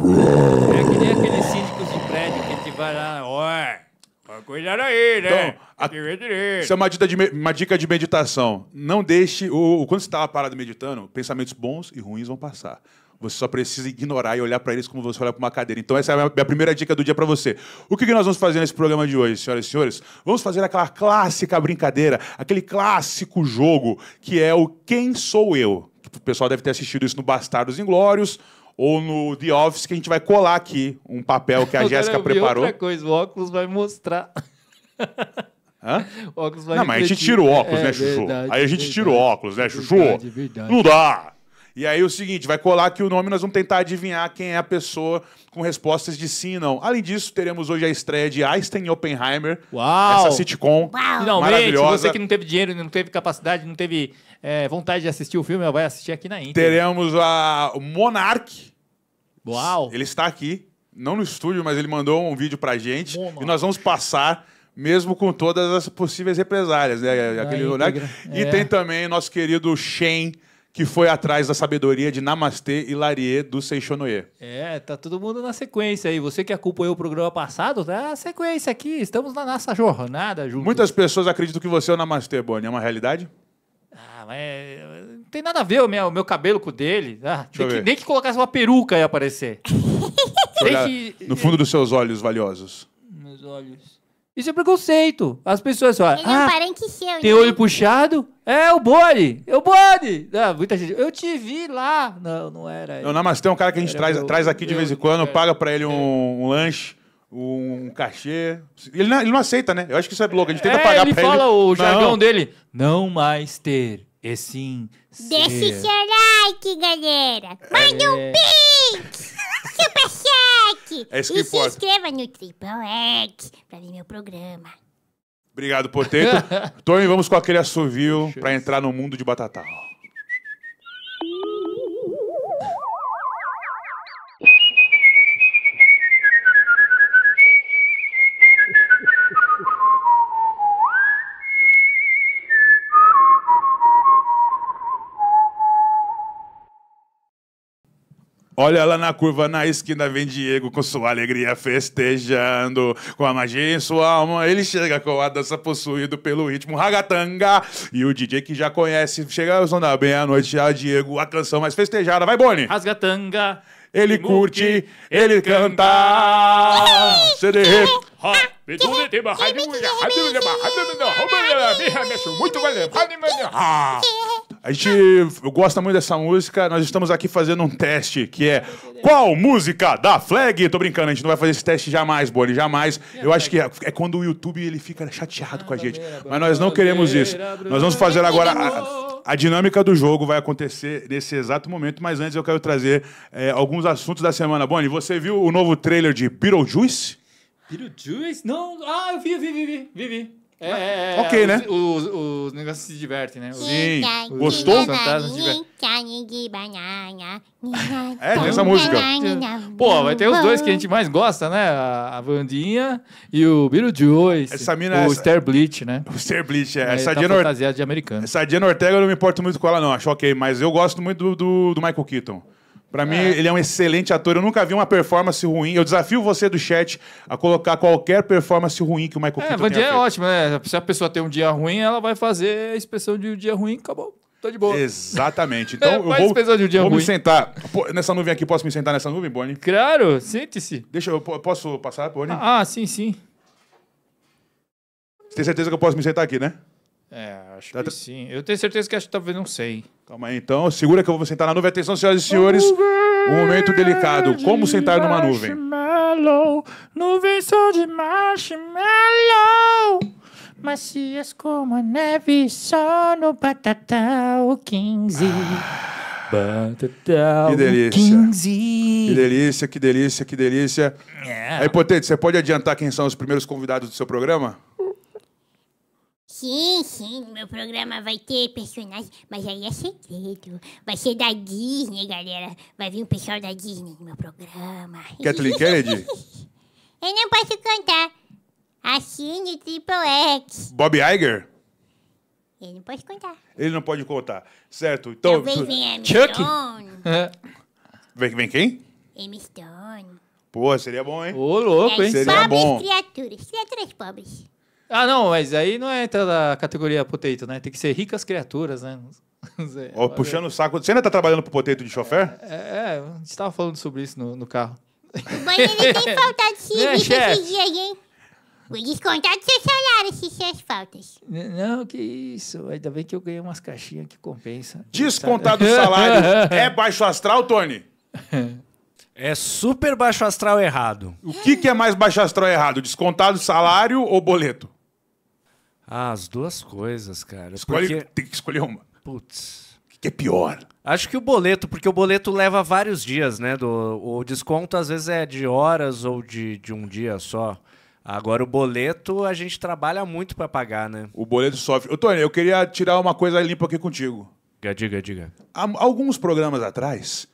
que nem aquele síndico de prédio que a gente vai lá... Ó, cuidado aí, né? Então, a... Isso é uma dica, de me... uma dica de meditação. Não deixe... O... Quando você tava parado meditando, pensamentos bons e ruins vão passar. Você só precisa ignorar e olhar para eles como você olha para uma cadeira. Então essa é a minha primeira dica do dia para você. O que nós vamos fazer nesse programa de hoje, senhoras e senhores? Vamos fazer aquela clássica brincadeira, aquele clássico jogo, que é o Quem Sou Eu? O pessoal deve ter assistido isso no Bastardos Inglórios ou no The Office, que a gente vai colar aqui um papel que a Jéssica preparou. Outra coisa, o óculos vai mostrar... Hã? O óculos vai Não, mas a gente tira o óculos, é, né, Chuchu? Verdade, Aí a gente verdade, tira o óculos, né, Chuchu? Verdade, verdade. Não dá! E aí o seguinte, vai colar aqui o nome, nós vamos tentar adivinhar quem é a pessoa com respostas de sim e não. Além disso, teremos hoje a estreia de Einstein e Oppenheimer. Uau! Essa sitcom Uau. maravilhosa. Você que não teve dinheiro, não teve capacidade, não teve é, vontade de assistir o filme, vai assistir aqui na íntegra. Teremos a Monark. Uau! Ele está aqui, não no estúdio, mas ele mandou um vídeo pra gente. Monark. E nós vamos passar... Mesmo com todas as possíveis represálias, né? Aquele olhar. E é. tem também nosso querido Shen, que foi atrás da sabedoria de Namastê e Larie do Seixonoye. É, tá todo mundo na sequência aí. Você que acompanhou o programa passado, tá na sequência aqui. Estamos na nossa jornada juntos. Muitas pessoas acreditam que você é o Namastê, Bonnie. É uma realidade? Ah, mas não tem nada a ver o meu, o meu cabelo com o dele. Ah, tem que, nem que colocasse uma peruca e aparecer. tem que... No fundo dos seus olhos valiosos. Meus olhos... Isso é preconceito. As pessoas falam... Ele é um ah, parente seu. Tem olho puxado? É o Bonnie. É o Bonnie. Ah, muita gente... Eu te vi lá. Não, não era ele. O Namastê é um cara que a gente traz, meu, traz aqui de vez em quando, paga pra ele um, um lanche, um cachê. Ele não, ele não aceita, né? Eu acho que isso é louco. A gente tenta é, pagar ele pra ele. Ele fala o jargão não. dele. Não mais ter, e sim ser. Deixe seu like, galera. Manda é. um pix. Super Cheque! É isso que e importa. Se inscreva no Tripão X pra ver meu programa. Obrigado, Poteto. Tony, vamos com aquele assovio pra entrar no mundo de Batatal. Olha lá na curva, na esquina vem Diego com sua alegria festejando. Com a magia em sua alma, ele chega com a dança possuído pelo ritmo ragatanga. E o D J que já conhece, chega o som da meia-noite, a Diego, a canção mais festejada. Vai, Boni! Rasgatanga. Ele curte, ele canta. Se derrete. A gente gosta muito dessa música. Nós estamos aqui fazendo um teste que é qual música da Flag? Tô brincando, a gente não vai fazer esse teste jamais, Boni, jamais. Eu acho que é, é quando o YouTube ele fica chateado com a gente. Mas nós não queremos isso. Nós vamos fazer agora... A... A dinâmica do jogo vai acontecer nesse exato momento, mas antes eu quero trazer é, alguns assuntos da semana. Boni, você viu o novo trailer de Beetlejuice? Beetlejuice? Não, ah, eu vi, vi, vi, vi, vi, vi. É, é, é, ok, os, né? Os, os, os negócios se divertem, né? Os, Sim. Os, Gostou? Os fantasmas se divertem. É, tem essa música. Pô, vai ter os dois que a gente mais gosta, né? A Wandinha e o Beetlejuice. Essa mina... O Star Bleach, né? O Star Bleach, é. é essa tá fantasiada de americano. Essa Jenna Ortega, eu não me importo muito com ela, não. Acho ok, mas eu gosto muito do, do, do Michael Keaton. Pra mim, é. ele é um excelente ator. Eu nunca vi uma performance ruim. Eu desafio você do chat a colocar qualquer performance ruim que o Michael é, Keaton tenha É, é ótimo, né? Se a pessoa tem um dia ruim, ela vai fazer a inspeção de um dia ruim, acabou. Tô de boa. Exatamente. Então, é, eu vou, de um dia vou ruim. me sentar. Pô, nessa nuvem aqui, posso me sentar nessa nuvem, Boni? Claro, sente-se. Deixa eu... Posso passar, Boni? Ah, ah, sim, sim. Você tem certeza que eu posso me sentar aqui, né? É, acho tá, que tá... sim. Eu tenho certeza que acho que talvez não sei. Calma aí, então. Segura que eu vou sentar na nuvem. Atenção, senhoras e senhores. Um momento delicado. Como sentar numa nuvem? Nuvens são de marshmallow, macias como a neve, só no Batatal quinze. Ah, Batatal que delícia. quinze. Que delícia, que delícia, que delícia. É. Aí, Potente, você pode adiantar quem são os primeiros convidados do seu programa? Sim, sim, meu programa vai ter personagens, mas aí é segredo. Vai ser da Disney, galera. Vai vir um pessoal da Disney no meu programa. Kathleen Kennedy? Eu não posso cantar. Assine Triple X. Bob Iger? Eu não posso contar. Ele não pode contar. Certo, então... Talvez venha M. Stone. vem, vem quem? M. Stone. Pô, seria bom, hein? Ô, louco, hein? Seria bom. Criaturas, criaturas pobres. Ah, não, mas aí não entra da categoria Potato, né? Tem que ser ricas criaturas, né? Ó, puxando o saco. Você ainda tá trabalhando pro Potato de chofer? É, é, a gente tava falando sobre isso no, no carro. O banheiro tem faltado serviço esses dias, hein? Vou descontar do seu salário se suas faltas. Não, que isso. Ainda bem que eu ganhei umas caixinhas que compensa. Descontar do salário é baixo astral, Tony? É super baixo astral errado. O que, que é mais baixo astral errado? Descontar do salário ou boleto? Ah, as duas coisas, cara. Escolhe, porque... Tem que escolher uma. Putz. O que, que é pior? Acho que o boleto, porque o boleto leva vários dias, né? Do, o desconto às vezes é de horas ou de, de um dia só. Agora o boleto a gente trabalha muito pra pagar, né? O boleto sofre. Ô, Tony, eu queria tirar uma coisa limpa aqui contigo. Diga, diga. Há alguns programas atrás,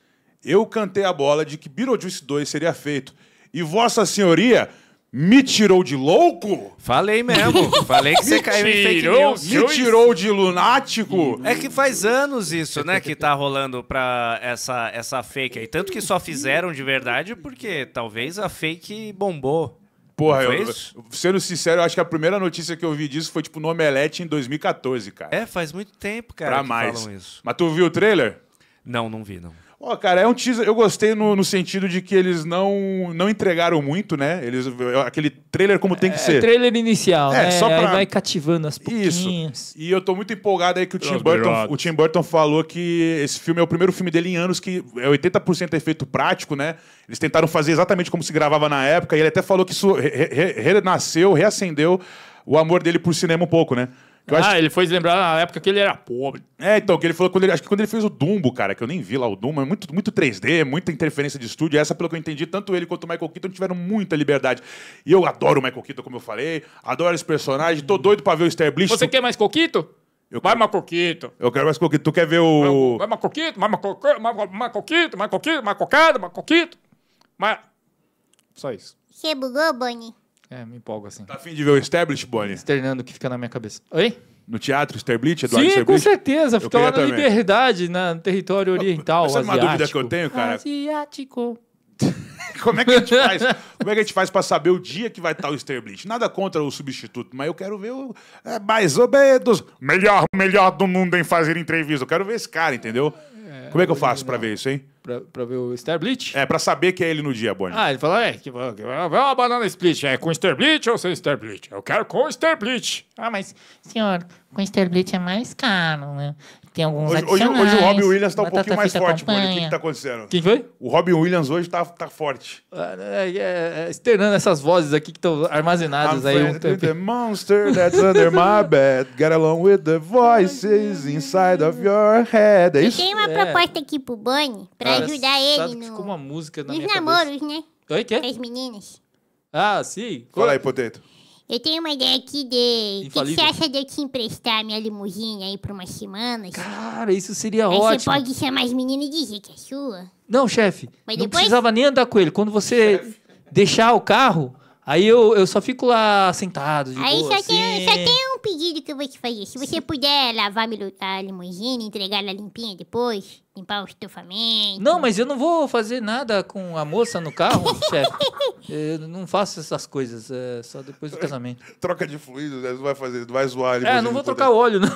eu cantei a bola de que Beetlejuice dois seria feito. E Vossa Senhoria... Me tirou de louco? Falei mesmo. Falei que você caiu em fake news. Me tirou de lunático? É que faz anos isso, né, que tá rolando pra essa, essa fake aí. Tanto que só fizeram de verdade porque talvez a fake bombou. Porra, eu, eu, sendo sincero, eu acho que a primeira notícia que eu vi disso foi tipo no Omelete em dois mil e quatorze, cara. É, faz muito tempo, cara, pra que mais. falam isso. Mas tu viu o trailer? Não, não vi, não. Ó, oh, cara, é um teaser. Eu gostei no, no sentido de que eles não, não entregaram muito, né? Eles, aquele trailer como tem que é, ser. Trailer inicial, é, né? Só pra... Vai cativando as pouquinhas. Isso. E eu tô muito empolgado aí que o Tim, Burton, o Tim Burton falou que esse filme é o primeiro filme dele em anos que é oitenta por cento efeito prático, né? Eles tentaram fazer exatamente como se gravava na época. E ele até falou que isso re re renasceu, reacendeu o amor dele por cinema um pouco, né? Eu ah, acho... ele foi lembrar na época que ele era pobre. É, então, que ele falou quando ele, acho que quando ele fez o Dumbo, cara, que eu nem vi lá o Dumbo, é muito, muito três D, muita interferência de estúdio. Essa, pelo que eu entendi, tanto ele quanto o Michael Keaton tiveram muita liberdade. E eu adoro o Michael Keaton, como eu falei, adoro esse personagem, tô doido pra ver o Star Bleach. Você tu... quer mais Coquito? Eu vai, quero... Michael Keaton. Eu quero mais Coquito. Tu quer ver o... Vai, Michael Keaton, vai, Michael Keaton, Michael Keaton, Michael Keaton, Michael Keaton, Michael Keaton. Mas... Só isso. Você bugou, Boni? É, me empolgo assim. Tá afim de ver o Established, Boni? Externando o que fica na minha cabeça. Oi? no teatro Sterblitch, Eduardo Sterblitch? Sim, com certeza. Fica lá na também. Liberdade, na, no território oriental. Essa é uma dúvida que eu tenho, cara. Asiático. Como é que a gente faz? Como é que a gente faz para saber o dia que vai estar o Sterblitch? Nada contra o substituto, mas eu quero ver o é, mais ou menos melhor, melhor do mundo em fazer entrevista. Eu quero ver esse cara, entendeu? É, Como é que eu faço para ver isso, hein? Pra, pra ver o Sterblitch? É, pra saber que é ele no dia, Boni. Ah, ele falou, é, que, que, vai uma banana split. É com Sterblitch ou sem Sterblitch? Eu quero com Sterblitch. Ah, mas, senhor, com Sterblitch é mais caro, né? Tem alguns hoje, adicionais. Hoje, hoje o Robin Williams tá um pouquinho mais forte, Boni. O que que tá acontecendo? Quem foi? O Robin Williams hoje tá, tá forte. É, é, é, externando essas vozes aqui que estão armazenadas I'm aí. Um tempo. The monster that's under my bed. Get along with the voices inside of your head. É isso? Eu tenho uma é. proposta aqui pro Boni, pra Cara, ajudar ele no... Ficou uma música na minha namoros, cabeça. Né? Oi, que? As meninas. Ah, sim. Fala aí, Poteto. Eu tenho uma ideia aqui de... O que, que você acha de eu te emprestar minha limusine aí por umas semanas? Cara, isso seria aí ótimo. Você pode chamar as meninas e dizer que é sua. Não, chefe. Mas não depois... precisava nem andar com ele. Quando você chefe. deixar o carro, aí eu, eu só fico lá sentado de aí boa, só assim. Tem, só tem um pedido que eu vou te fazer. Se você sim. puder lavar a limusine, entregar ela limpinha depois... Limpar o estofamento... Não, mas eu não vou fazer nada com a moça no carro, chefe. Eu não faço essas coisas, é só depois do casamento. Troca de fluido, né? Não vai fazer, não vai zoar... É, não vou trocar o óleo, não.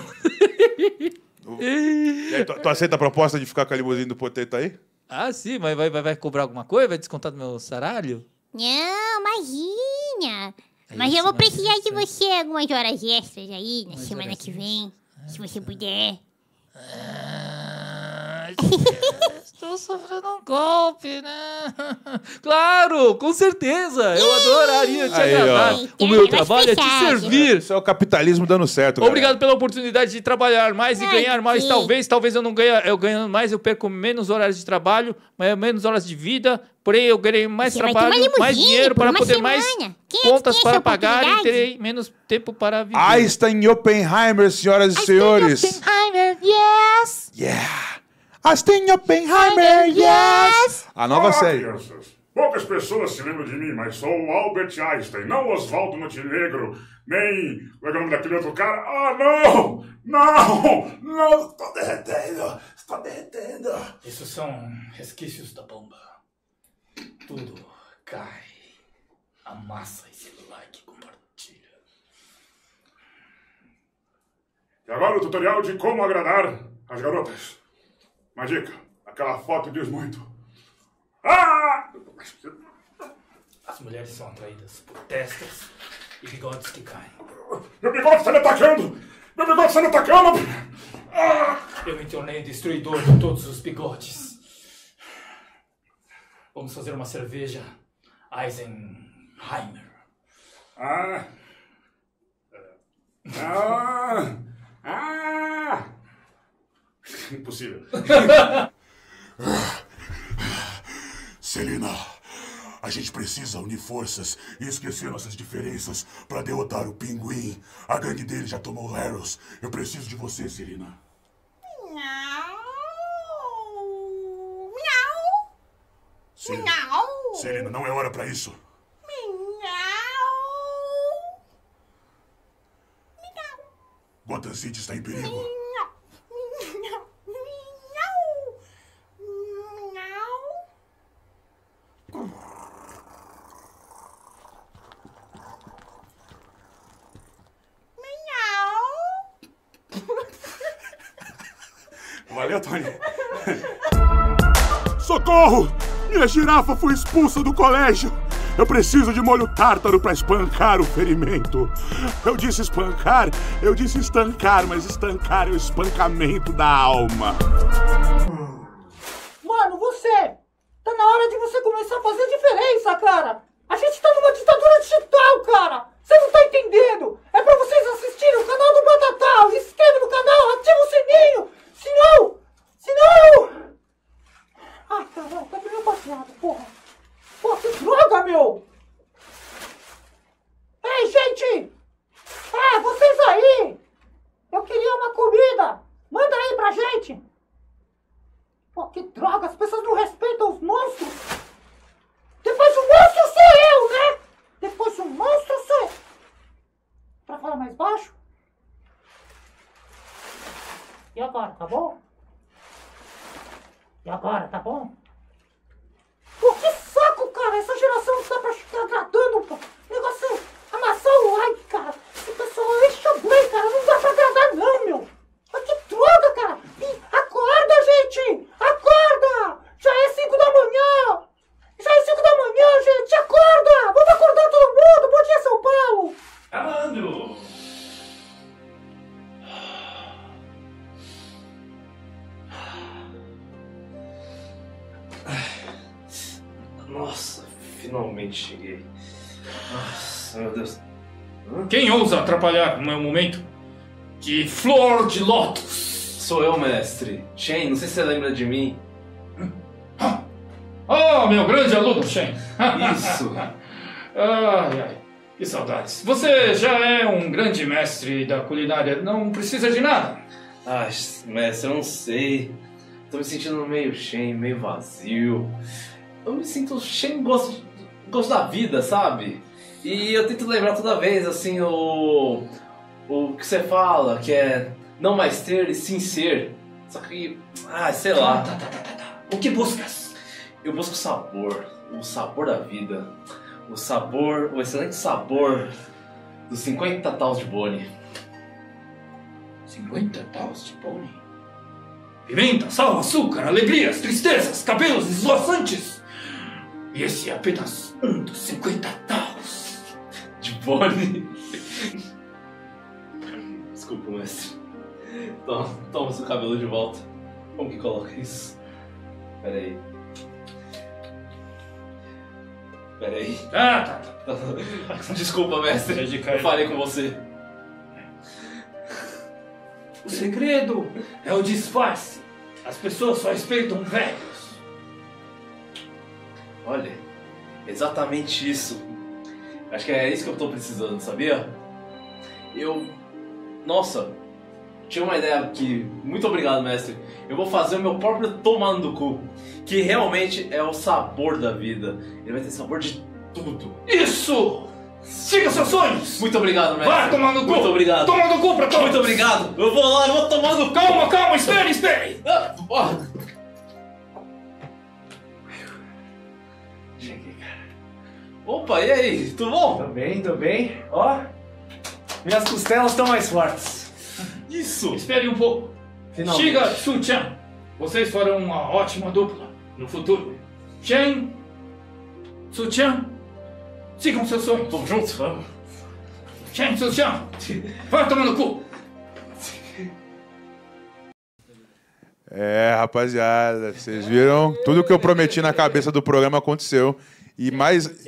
E aí, tu, tu aceita a proposta de ficar com a limusine do Poteto aí? Ah, sim, mas vai, vai, vai cobrar alguma coisa? Vai descontar do meu salário? Não, imagina! É mas isso, eu vou precisar é de você algumas horas extras aí, na umas semana que vem, é, se você é. puder. Ah... Estou sofrendo um golpe, né? Claro, com certeza. Eu adoraria te aí, agradar. Ó. O meu trabalho é te servir. Isso é o capitalismo dando certo. Obrigado galera. pela oportunidade de trabalhar mais e Ai, ganhar mais. Sim. Talvez, talvez eu não ganhe. Eu ganhando mais, eu perco menos horas de trabalho, menos horas de vida. Porém, eu ganhei mais Você trabalho, mais dinheiro para poder semana. mais que, contas que para pagar e terei menos tempo para viver. Einstein Oppenheimer, senhoras e senhores. Oppenheimer, yes! Yeah! Einstein Oppenheimer, yes! A nova Olá, série. Crianças. Poucas pessoas se lembram de mim, mas sou o Albert Einstein, não Oswaldo Montenegro, nem... Como é o nome daquele outro cara? Ah, não! Não! Não! Estou derretendo! Estou derretendo! Isso são resquícios da bomba. Tudo cai. Amassa e se like, compartilha. E agora o tutorial de como agradar as garotas. Uma dica, aquela foto diz muito. Ah! As mulheres são atraídas por testas e bigodes que caem. Meu bigode está me atacando! Meu bigode está me atacando! Ah! Eu me tornei destruidor de todos os bigodes. Vamos fazer uma cerveja Eisenheimer. Ah! Ah! Ah! Impossível. Selina, a gente precisa unir forças e esquecer nossas diferenças para derrotar o Pinguim. A gangue dele já tomou Laros. Eu preciso de você, Selina. Miau. Miau. Selina, miau. Selina, não é hora para isso. Miau. Miau. Gotham City está em perigo. Miau. Valeu, Tony. Socorro! Minha girafa foi expulsa do colégio. Eu preciso de molho tártaro pra espancar o ferimento. Eu disse espancar, eu disse estancar, mas estancar é o espancamento da alma. Mano, você! Tá na hora de você começar a fazer diferença, cara! A gente tá numa ditadura digital, cara! Você não tá entendendo! É pra vocês assistirem o canal do Batatá! Se inscreve no canal, ativa o sininho! Se não! Se não! Ai, caralho, tá me passeado, porra! Pô, que droga, meu! Ei, gente! É, vocês aí! Eu queria uma comida! Manda aí pra gente! Pô, que droga, as pessoas não respeitam os monstros! Depois o monstro sou eu, né? Depois o monstro sou eu! Pra falar mais baixo? E agora, tá bom? E agora, tá bom? Pô, que saco, cara! Essa geração não tá pra ficar agradando, pô! O negócio é amassar o like, cara! Esse pessoal é enxablei, cara! Não dá pra agradar, não, meu! Mas que droga, cara! E acorda, gente! Acorda! Já é cinco da manhã! Já é cinco da manhã, gente! Acorda! Vamos acordar todo mundo! Bom dia, São Paulo! Caralho! Nossa, finalmente cheguei. Nossa, meu Deus. Hã? Quem ousa atrapalhar o meu momento? De flor de lótus! Sou eu, mestre. Shen, não sei se você lembra de mim. Oh, meu grande aluno, Shen! Isso! Ai, ai, que saudades. Você já é um grande mestre da culinária, não precisa de nada. Ai, mestre, eu não sei. Tô me sentindo meio Shen, meio vazio. Eu me sinto cheio de gosto, gosto da vida, sabe? E eu tento lembrar toda vez, assim, o, o que você fala, que é não mais ter e sim ser. Só que, ah, sei lá. Tá, tá, tá, tá, tá. O que buscas? Eu busco sabor, o sabor da vida. O sabor, o excelente sabor dos cinquenta taus de bone. cinquenta taus de bone? Pimenta, sal, açúcar, alegrias, tristezas, cabelos esvoaçantes. E esse é apenas um dos cinquenta taus de bone. Desculpa, mestre. Toma, toma seu cabelo de volta. Como que coloca isso? Pera aí. Pera aí. Ah, tá, tá, tá. Desculpa, mestre. Eu falei com você. O segredo é o disfarce. As pessoas só respeitam velhos. Olha, exatamente isso. Acho que é isso que eu tô precisando, sabia? Eu... Nossa, tinha uma ideia aqui. Muito obrigado, mestre. Eu vou fazer o meu próprio tomando do cu, que realmente é o sabor da vida. Ele vai ter sabor de tudo. Isso! Siga seus sonhos! Muito obrigado, mestre. Vai tomar no cu! Muito obrigado. Toma no cu pra todos! Muito obrigado. Eu vou lá, eu vou tomar no cu. Calma, calma, espere, espere! Ah, oh. Opa, e aí? Tudo bom? Tô bem, tô bem. Ó, minhas costelas estão mais fortes. Isso! Espere um pouco. Finalmente. Shiga, Shu-chan, vocês foram uma ótima dupla no futuro. Shen, Shu-chan, sigam seus sonhos. Vamos juntos, vamos. Shen, Shu-chan, vai tomar no cu. É, rapaziada, vocês viram? Tudo que eu prometi na cabeça do programa aconteceu. E mais...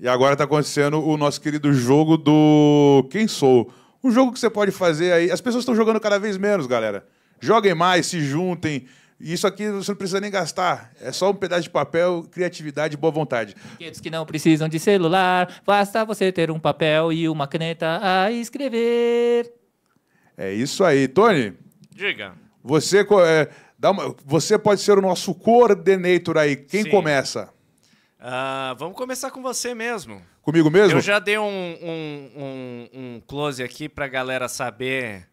E agora está acontecendo o nosso querido jogo do Quem Sou. Um jogo que você pode fazer aí. As pessoas estão jogando cada vez menos, galera. Joguem mais, se juntem. Isso aqui você não precisa nem gastar. É só um pedaço de papel, criatividade e boa vontade. Brinquedos que não precisam de celular. Basta você ter um papel e uma caneta a escrever. É isso aí. Tony. Diga. Você, é, dá uma, você pode ser o nosso coordenator aí. Quem Sim. começa? Uh, vamos começar com você mesmo. Comigo mesmo? Eu já dei um, um, um, um close aqui pra galera saber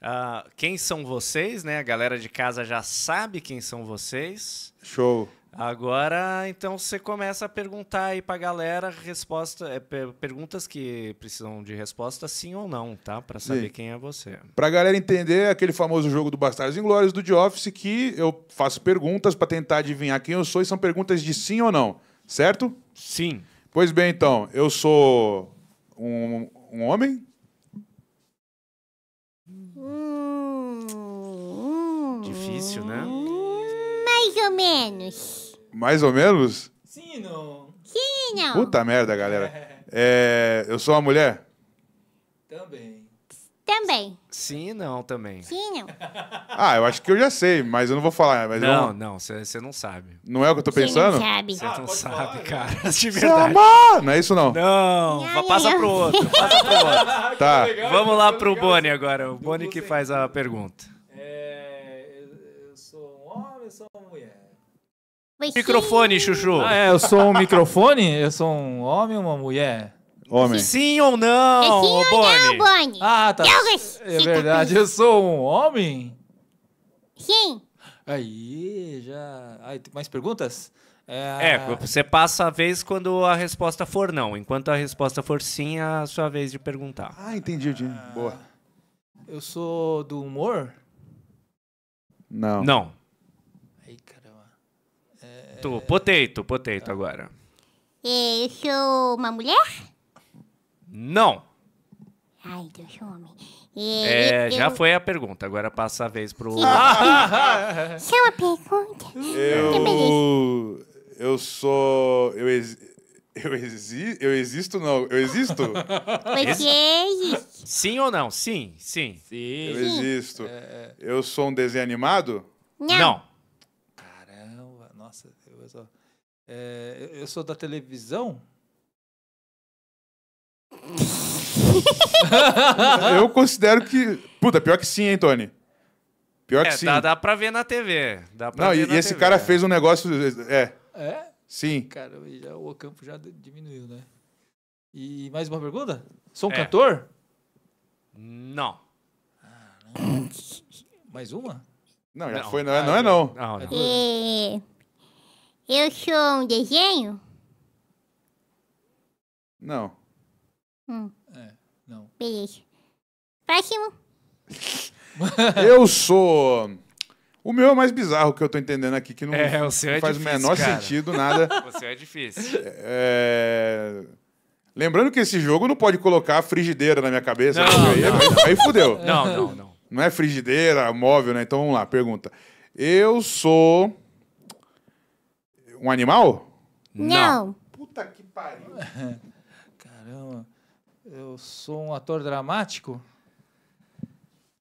uh, quem são vocês, né? A galera de casa já sabe quem são vocês. Show. Agora, então, você começa a perguntar aí pra galera resposta, é, perguntas que precisam de resposta sim ou não, tá? Pra saber sim. quem é você. Pra galera entender, aquele famoso jogo do Bastardos Inglórios, do The Office, que eu faço perguntas pra tentar adivinhar quem eu sou e são perguntas de sim ou não. Certo? Sim. Pois bem, então, eu sou um, um homem? Difícil, né? Mais ou menos. Mais ou menos? Sim, não. Sim, não. Puta merda, galera. É. É, eu sou uma mulher? Também. Também. Sim, não, também. Sim, não. Ah, eu acho que eu já sei, mas eu não vou falar. Mas não, eu não, você não, não sabe. Não é o que eu tô pensando? Você não sabe. Você ah, não sabe, falar, cara. De verdade. Não é isso, não. Não, não passa não. pro outro. Passa pro outro. Tá. Legal, vamos lá pro Boni agora. O Boni que faz a pergunta. É, eu sou um homem, eu sou uma mulher. Você... Microfone, Chuchu. Ah, é, eu sou um microfone? Eu sou um homem ou uma mulher? Homem. Sim ou não, é sim ou Bonnie? Não, Bonnie? Ah, tá. É verdade, eu sou um homem? Sim. Aí, já... Aí, tem mais perguntas? É... é, você passa a vez quando a resposta for não. Enquanto a resposta for sim, é a sua vez de perguntar. Ah, entendi, entendi. Ah, boa. Eu sou do humor? Não. Não. Aí, caramba. É... Tu, potato, potato ah. agora. Eu sou uma mulher? Não. Ai, Deus, homem. É, eu... já foi a pergunta, agora passa a vez pro... Ah, só uma pergunta. Eu... Eu sou... Eu, ex... eu, exi... eu existo, não. Eu existo? Você existe. Sim ou não? Sim, sim. sim. Eu existo. É... Eu sou um desenho animado? Não. não. Caramba, nossa. Eu sou, é... eu sou da televisão? Eu considero que... Puta, pior que sim, hein, Tony? Pior é, que sim. Dá, dá pra ver na T V. Dá pra Não, ver e, na e esse T V. Cara fez um negócio... É. É? Sim. Cara, já, o campo já diminuiu, né? E mais uma pergunta? Sou um é. cantor? Não. Ah, não. Mais uma? Não, já não. foi. Não, ah, não é não. não, não. É, eu sou um desenho? Não. Hum. É. Não. Beijo. Próximo. Eu sou... O meu é mais bizarro que eu tô entendendo aqui, que não, é, o seu não é faz difícil, o menor cara. sentido, nada. O seu é difícil. É... Lembrando que esse jogo não pode colocar frigideira na minha cabeça. Não, aí, não, aí, não. aí fudeu. Não, não, não. Não é frigideira, móvel, né? Então vamos lá, pergunta. Eu sou... Um animal? Não. não. Puta que pariu. Caramba. Eu sou um ator dramático?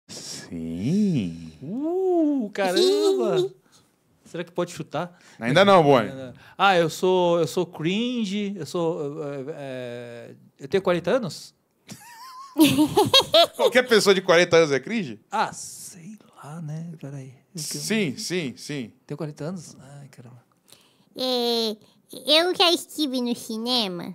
Sim. Uh, caramba! Será que pode chutar? Ainda não, Boni. Ah, eu sou, eu sou cringe, eu sou... É, eu tenho quarenta anos? Qualquer pessoa de quarenta anos é cringe? Ah, sei lá, né? Peraí. Sim, sim, sim. Tenho quarenta anos? Ai, caramba. É, eu já estive no cinema...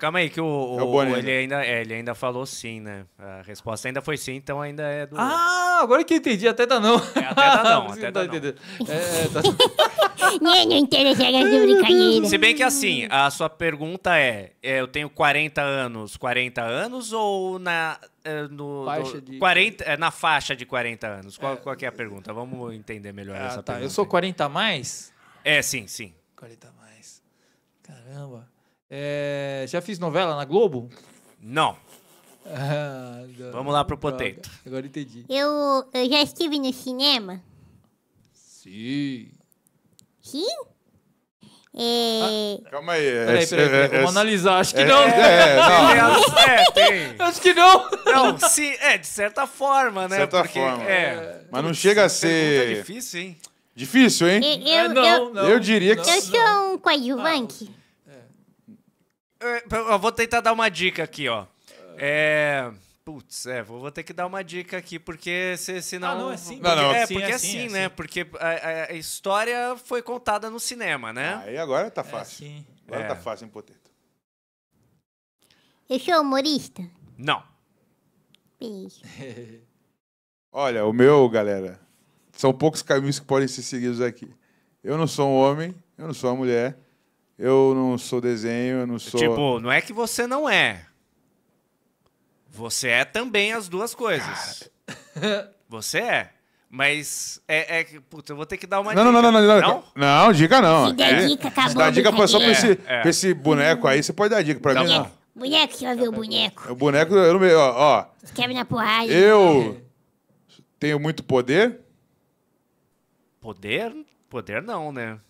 Calma aí, que o, o, é o Boni, ele, né? ainda, é, ele ainda falou sim, né? A resposta ainda foi sim, então ainda é do... Ah, agora que eu entendi, até dá não. É, até dá não, até dá não. É, tá... não, não interessa, brincadeira. Se bem que assim, a sua pergunta é, é eu tenho quarenta anos, quarenta anos ou na... No, faixa do, de... quarenta, na faixa de quarenta anos? Qual, é, qual que é a pergunta? Vamos entender melhor ah, essa tá. pergunta. Eu sou quarenta a mais? É, sim, sim. quarenta a mais. Caramba. É, já fiz novela na Globo? Não. Ah, agora, Vamos lá pro potato. Agora entendi. Eu, eu já estive no cinema? Sim. Sim? É... Ah, calma aí. Peraí, é, peraí. peraí. É, Vamos é, analisar. Acho que é, não. É, é, não. é, tem. Acho que não. Não, sim. É, de certa forma, né? De certa Porque, forma. É, Mas não chega a ser... É difícil, hein? Difícil, hein? Eu, eu, é, não, eu, não. Eu diria que... Eu sou um coadjuvante. Ah, Eu vou tentar dar uma dica aqui, ó. É... Putz, é, vou ter que dar uma dica aqui, porque se, se não... Ah, não, é sim. Porque, não, não. É, porque é, é sim, é né? Assim. Porque a, a história foi contada no cinema, né? Aí ah, agora tá fácil. É, agora é. tá fácil, hein, potato. Eu sou humorista? Não. Beijo. Olha, o meu, galera, são poucos caminhos que podem ser seguidos aqui. Eu não sou um homem, eu não sou uma mulher... Eu não sou desenho, eu não sou... Tipo, não é que você não é. Você é também as duas coisas. Cara. Você é. Mas é... é Puta, eu vou ter que dar uma não, dica. Não, não, não. Não, não, não dica não. Se der dica, acabou. Se der dica pra só pra esse, é. pra esse boneco aí, você pode dar dica pra tá mim, boneco. não. Boneco, você vai ver o boneco. O boneco, eu não... Ó, ó. Escreve na porrada. Eu tenho muito poder? Poder? Poder não, né?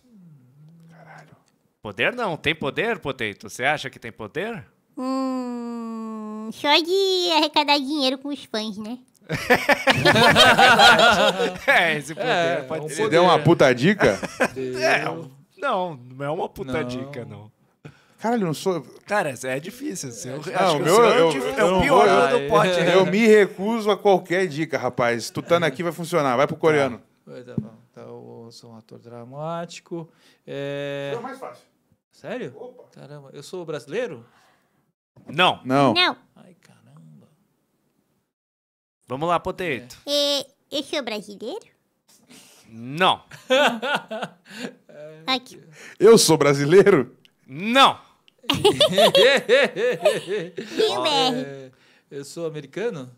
Poder não. Tem poder, potato? Você acha que tem poder? Hum... Só de arrecadar dinheiro com os fãs, né? é, esse poder é, pode um ser. Você poder. deu uma puta dica? é, não, não é uma puta não. dica, não. Caralho, não sou... Cara, é difícil. Assim. Eu não, acho o meu, eu, eu, é o pior eu, eu, do pote. Né? Eu me recuso a qualquer dica, rapaz. Tutando aqui vai funcionar. Vai pro coreano. Tá, tá bom. Então, eu sou um ator dramático. É... Não, mais fácil. Sério? Opa. Caramba, eu sou brasileiro? Não. Não. Não. Ai, caramba. Vamos lá, potato. É. É, eu sou brasileiro? Não. Eu sou brasileiro? Não. Olha, eu sou americano?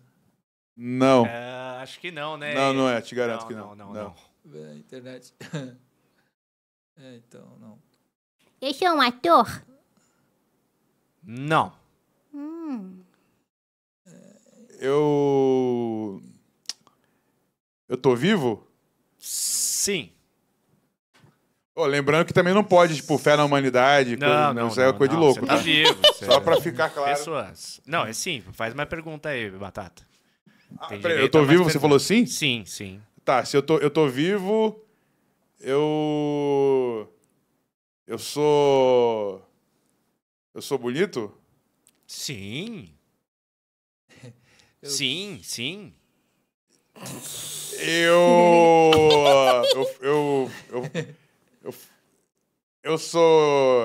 Não. É, acho que não, né? Não, não é. Te garanto não, que não. Não, não, não. não. Internet. É, então, não. Eu sou um ator? Não. Hum. Eu... Eu tô vivo? Sim. Oh, lembrando que também não pode, tipo, fé na humanidade. Não, coisa, não, isso é coisa não, de louco. Você tá, tá vivo. Só pra ficar claro. Pessoas. Não, é sim. Faz mais pergunta aí, Batata. Ah, peraí, eu tô vivo, você pergunta. Falou sim? Sim, sim. Tá, se eu tô, eu tô vivo, eu... Eu sou... Eu sou bonito? Sim. Eu... Sim, sim. Eu... eu, eu, eu, eu, eu sou...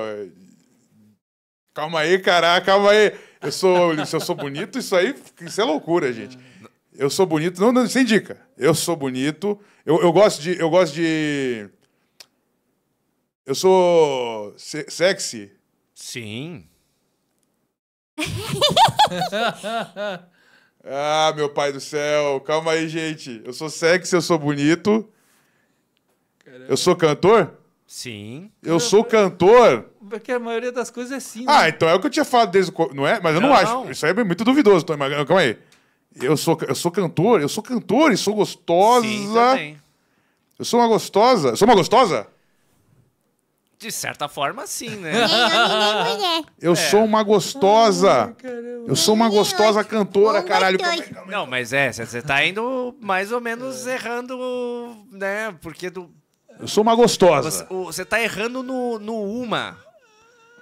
Calma aí, caraca, calma aí. Eu sou, se eu sou bonito, isso aí, isso é loucura, gente. Eu sou bonito, não, não sem dica. Eu sou bonito, eu, eu gosto de... Eu gosto de... Eu sou se sexy? Sim. Ah, meu pai do céu. Calma aí, gente. Eu sou sexy, eu sou bonito. Caramba. Eu sou cantor? Sim. Eu Caramba. sou cantor? Porque a maioria das coisas é sim. Ah, né? Então é o que eu tinha falado desde o... Não é? Mas eu não, não acho. Isso aí é muito duvidoso. Então, calma aí. Eu sou, eu sou cantor? Eu sou cantor e sou gostosa. Sim, também. Eu sou uma gostosa? Eu sou uma gostosa? De certa forma, sim, né? Eu é. sou uma gostosa. Ai, eu sou uma gostosa cantora, caralho. Não, mas é, você tá indo mais ou menos é. errando, né? Porque do... Eu sou uma gostosa. Você tá errando no, no uma.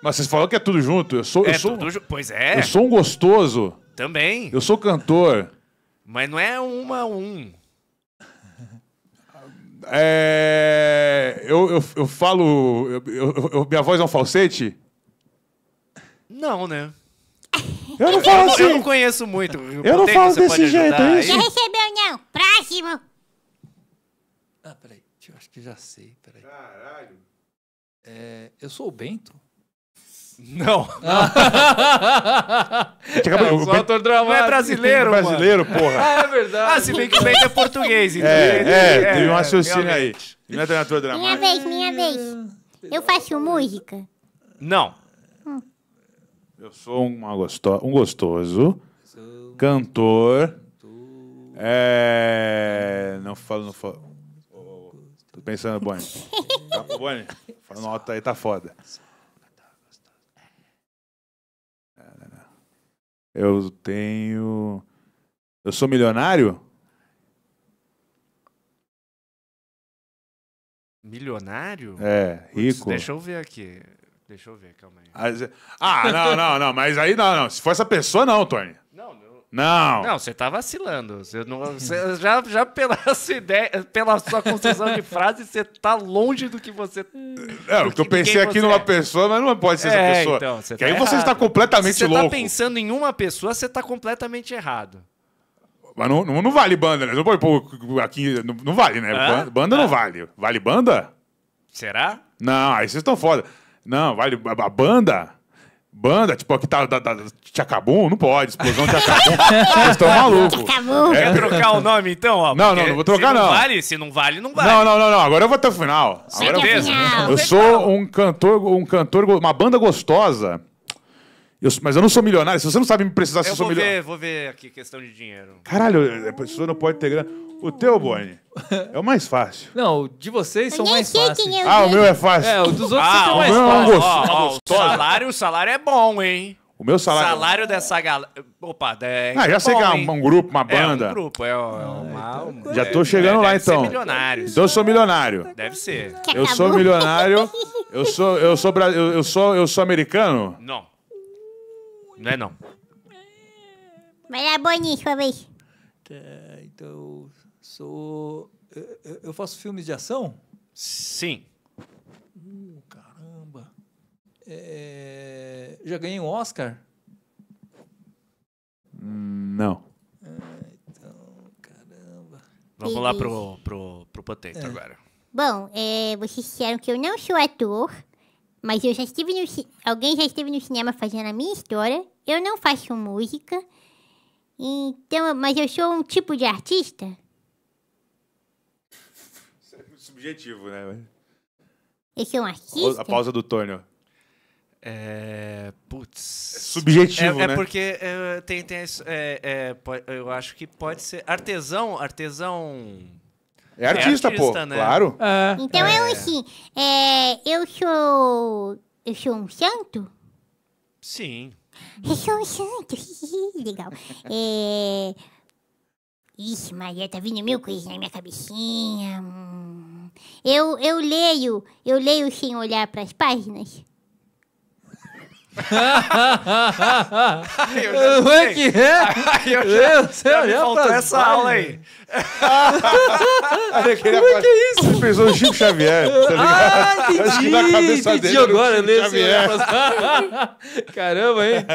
Mas vocês falaram que é tudo junto. Eu sou, eu é, sou tudo, pois é. Eu sou um gostoso. Também. Eu sou cantor. Mas não é uma, um. É... Eu, eu, eu falo... Eu, eu, eu, minha voz é um falsete? Não, né? Eu não falo eu, assim. Eu não conheço muito. Eu, eu não falo desse jeito. Aí. Já recebeu, não. Próximo. Ah, peraí. Eu acho que já sei. Peraí. Caralho. É, eu sou o Bento? Não. Ah. É, o ator dramático. Não é brasileiro, mano. Brasileiro, porra. Ah, é verdade. Ah, se bem que o Bento é português. Então é, é, é, teve um raciocínio é, aí. Não é ator dramático. Minha vez, minha vez. Eu faço música? Não. Hum. Eu sou uma gosto... um gostoso, sou... cantor, sou... É... não falo, não falo. Oh, tô pensando, Bonnie. Tá, Bonnie? Fala nota aí, tá foda. Eu tenho... Eu sou milionário? Milionário? É, rico. Putz, deixa eu ver aqui. Deixa eu ver, calma aí. Ah, não, não, não. Mas aí não, não. Se for essa pessoa, não, Tony. Não, não. Não, não, você tá vacilando. Você não, você já, já pela sua ideia, pela sua construção de frase, você tá longe do que você... É, o que eu pensei aqui numa é. pessoa, mas não pode ser é, essa pessoa. Então, você tá aí errado. Você está completamente você louco. Você tá pensando em uma pessoa, você tá completamente errado. Mas não, não, não vale banda, né? Não pode pôr aqui... Não, não vale, né? Ah? Banda ah. não vale. Vale banda? Será? Não, aí vocês estão foda. Não, vale a banda... Banda, tipo, aqui tá da, da, da Tchacabum, não pode, explosão de Tchacabum. Vocês estão malucos. É. Quer trocar o nome, então? Ó, não, não, não vou trocar, se não. não. Vale, se não vale, não vale. Não, não, não, não. Agora eu vou até o final. Agora eu... É final. Eu sou um cantor, um cantor, uma banda gostosa. Eu, mas eu não sou milionário. Se você não sabe me precisar, se eu sou milionário... Eu vou ver, vou ver aqui, questão de dinheiro. Caralho, a pessoa não pode ter grana. O teu, Bonnie, é o mais fácil. Não, o de vocês são mais fáceis. Ah, o meu é fácil. É, o dos outros ah, são mais fácil. É um ó, ó, o, salário, o salário é bom, hein? O meu salário... O salário dessa galera... Opa, é... Ah, já é sei bom, que é um, um grupo, uma banda. É um grupo, é uma... uma... Já tô chegando é, lá, então. Deve ser milionário. Então eu sou milionário. Deve ser. Eu sou milionário. Eu sou, eu sou, eu sou, eu sou, eu sou americano? Não. Não é, não. Vai lá, Bonnie, sua vez. Tá, então eu sou... Eu, eu faço filmes de ação? Sim. Uh, caramba. É... Já ganhei um Oscar? Não. É, então, caramba. Vamos lá pro, pro, pro Potêncio é. agora. Bom, é, vocês disseram que eu não sou ator, mas eu já estive no alguém já esteve no cinema fazendo a minha história. Eu não faço música, então, mas eu sou um tipo de artista. Isso é subjetivo, né? Eu sou um artista. A pausa do Tônio. É... Putz... É subjetivo, é, né? É porque é, tem, tem isso, é, é, eu acho que pode ser... Artesão, artesão... É artista, é artista pô, né? Claro. É. Então é. eu, assim, é, eu sou... Eu sou um santo? Sim. Eu sou um santo, legal. É... Ixi, Maria, tá vindo mil coisas na minha cabecinha. Hum. Eu, eu leio, eu leio sem olhar pras páginas. Eu não é que é? Eu já, Deus, já me faltou pra essa aula aí. Como é que é isso? Você pensou no Chico Xavier, tá ligado? Ah, entendi, acho que na cabeça entendi dele agora, Chico nesse Xavier. Caramba, hein?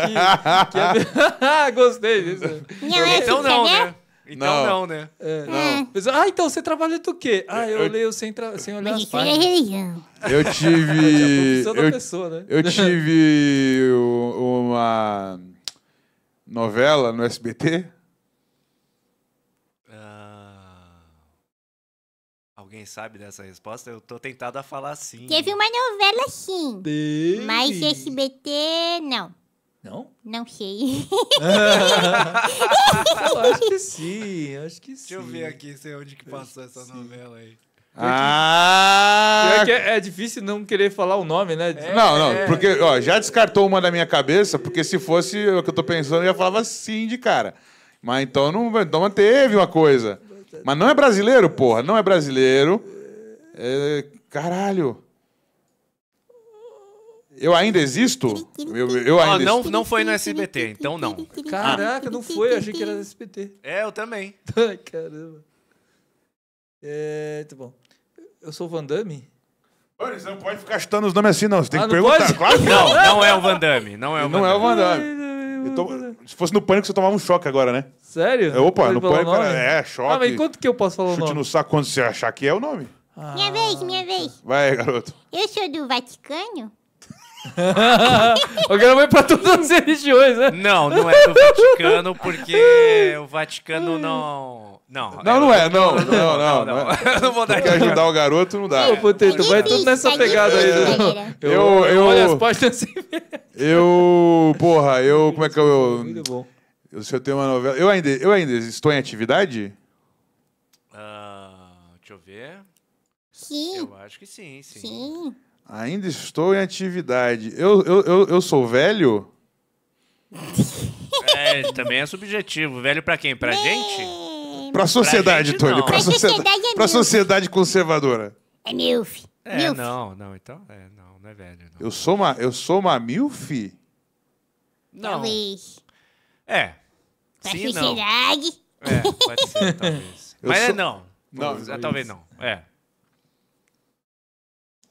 Que... que... Gostei disso. Não é então não, né? Então não, não né? É. Não. Ah, então você trabalha do quê? Ah, eu, eu leio sem, tra... sem olhar as páginas. Eu tive... É a eu, pessoa, né? eu tive uma novela no S B T. Ah, alguém sabe dessa resposta? Eu tô tentado a falar sim. Teve uma novela sim, Dei. mas S B T não. Não? Não sei. Eu acho que sim, acho que sim. Deixa eu ver aqui, sei onde que passou essa sim. novela aí. Ah! É, é difícil não querer falar o nome, né? É, não, não, é. porque ó, já descartou uma da minha cabeça, porque se fosse o que eu tô pensando, eu já falava sim de cara. Mas então não, então teve uma coisa. Mas não é brasileiro, porra, não é brasileiro. É, caralho. Eu ainda existo? Eu, eu ainda oh, não, existo. Não foi no S B T, então não. Caraca, não foi. Eu achei que era no S B T. É, eu também. Caramba. É, tá bom. Eu sou o Van Damme? Olha, você não pode ficar chutando os nomes assim, não. Você tem ah, que perguntar. Claro que não. Não é o Van Damme. Não é o Van Damme. Não é o Van Damme. Eu tô... Se fosse no Pânico, você tomava um choque agora, né? Sério? É, opa, no Pânico era... É, choque. Ah, mas quanto que eu posso falar o nome? Chute no saco quando você achar que é o nome. Ah. Minha vez, minha vez. Vai, garoto. Eu sou do Vaticano? Eu quero ver pra todas as religiões, né? Não, não é do Vaticano, porque o Vaticano não... Não, não, não, não é, não. Não, não, não. não, não, não. É. Não vou dar quer ajudar o garoto, não dá. Ô, Potêncio, vai tudo nessa pegada aí. Né? Eu, eu, eu... Olha as páginas assim. Eu... Porra, eu... Como é que eu... Muito bom. Eu, se eu tenho uma novela... Eu ainda, eu ainda estou em atividade? Uh, deixa eu ver. Sim. Eu acho que sim, sim. Sim. Ainda estou em atividade. Eu, eu, eu, eu sou velho? É, também é subjetivo. Velho pra quem? Pra é... gente? Pra sociedade, pra gente, Tony. Pra, pra sociedade, sociedade é pra sociedade conservadora. É milf. É, milf. Não, não, então... É, não, não é velho. Não. Eu sou uma, eu sou uma milf? Não. Talvez. É. Pra Sim, sociedade. Não. É, pode ser, talvez. Eu Mas sou... é não. não Pô, é, talvez não. É.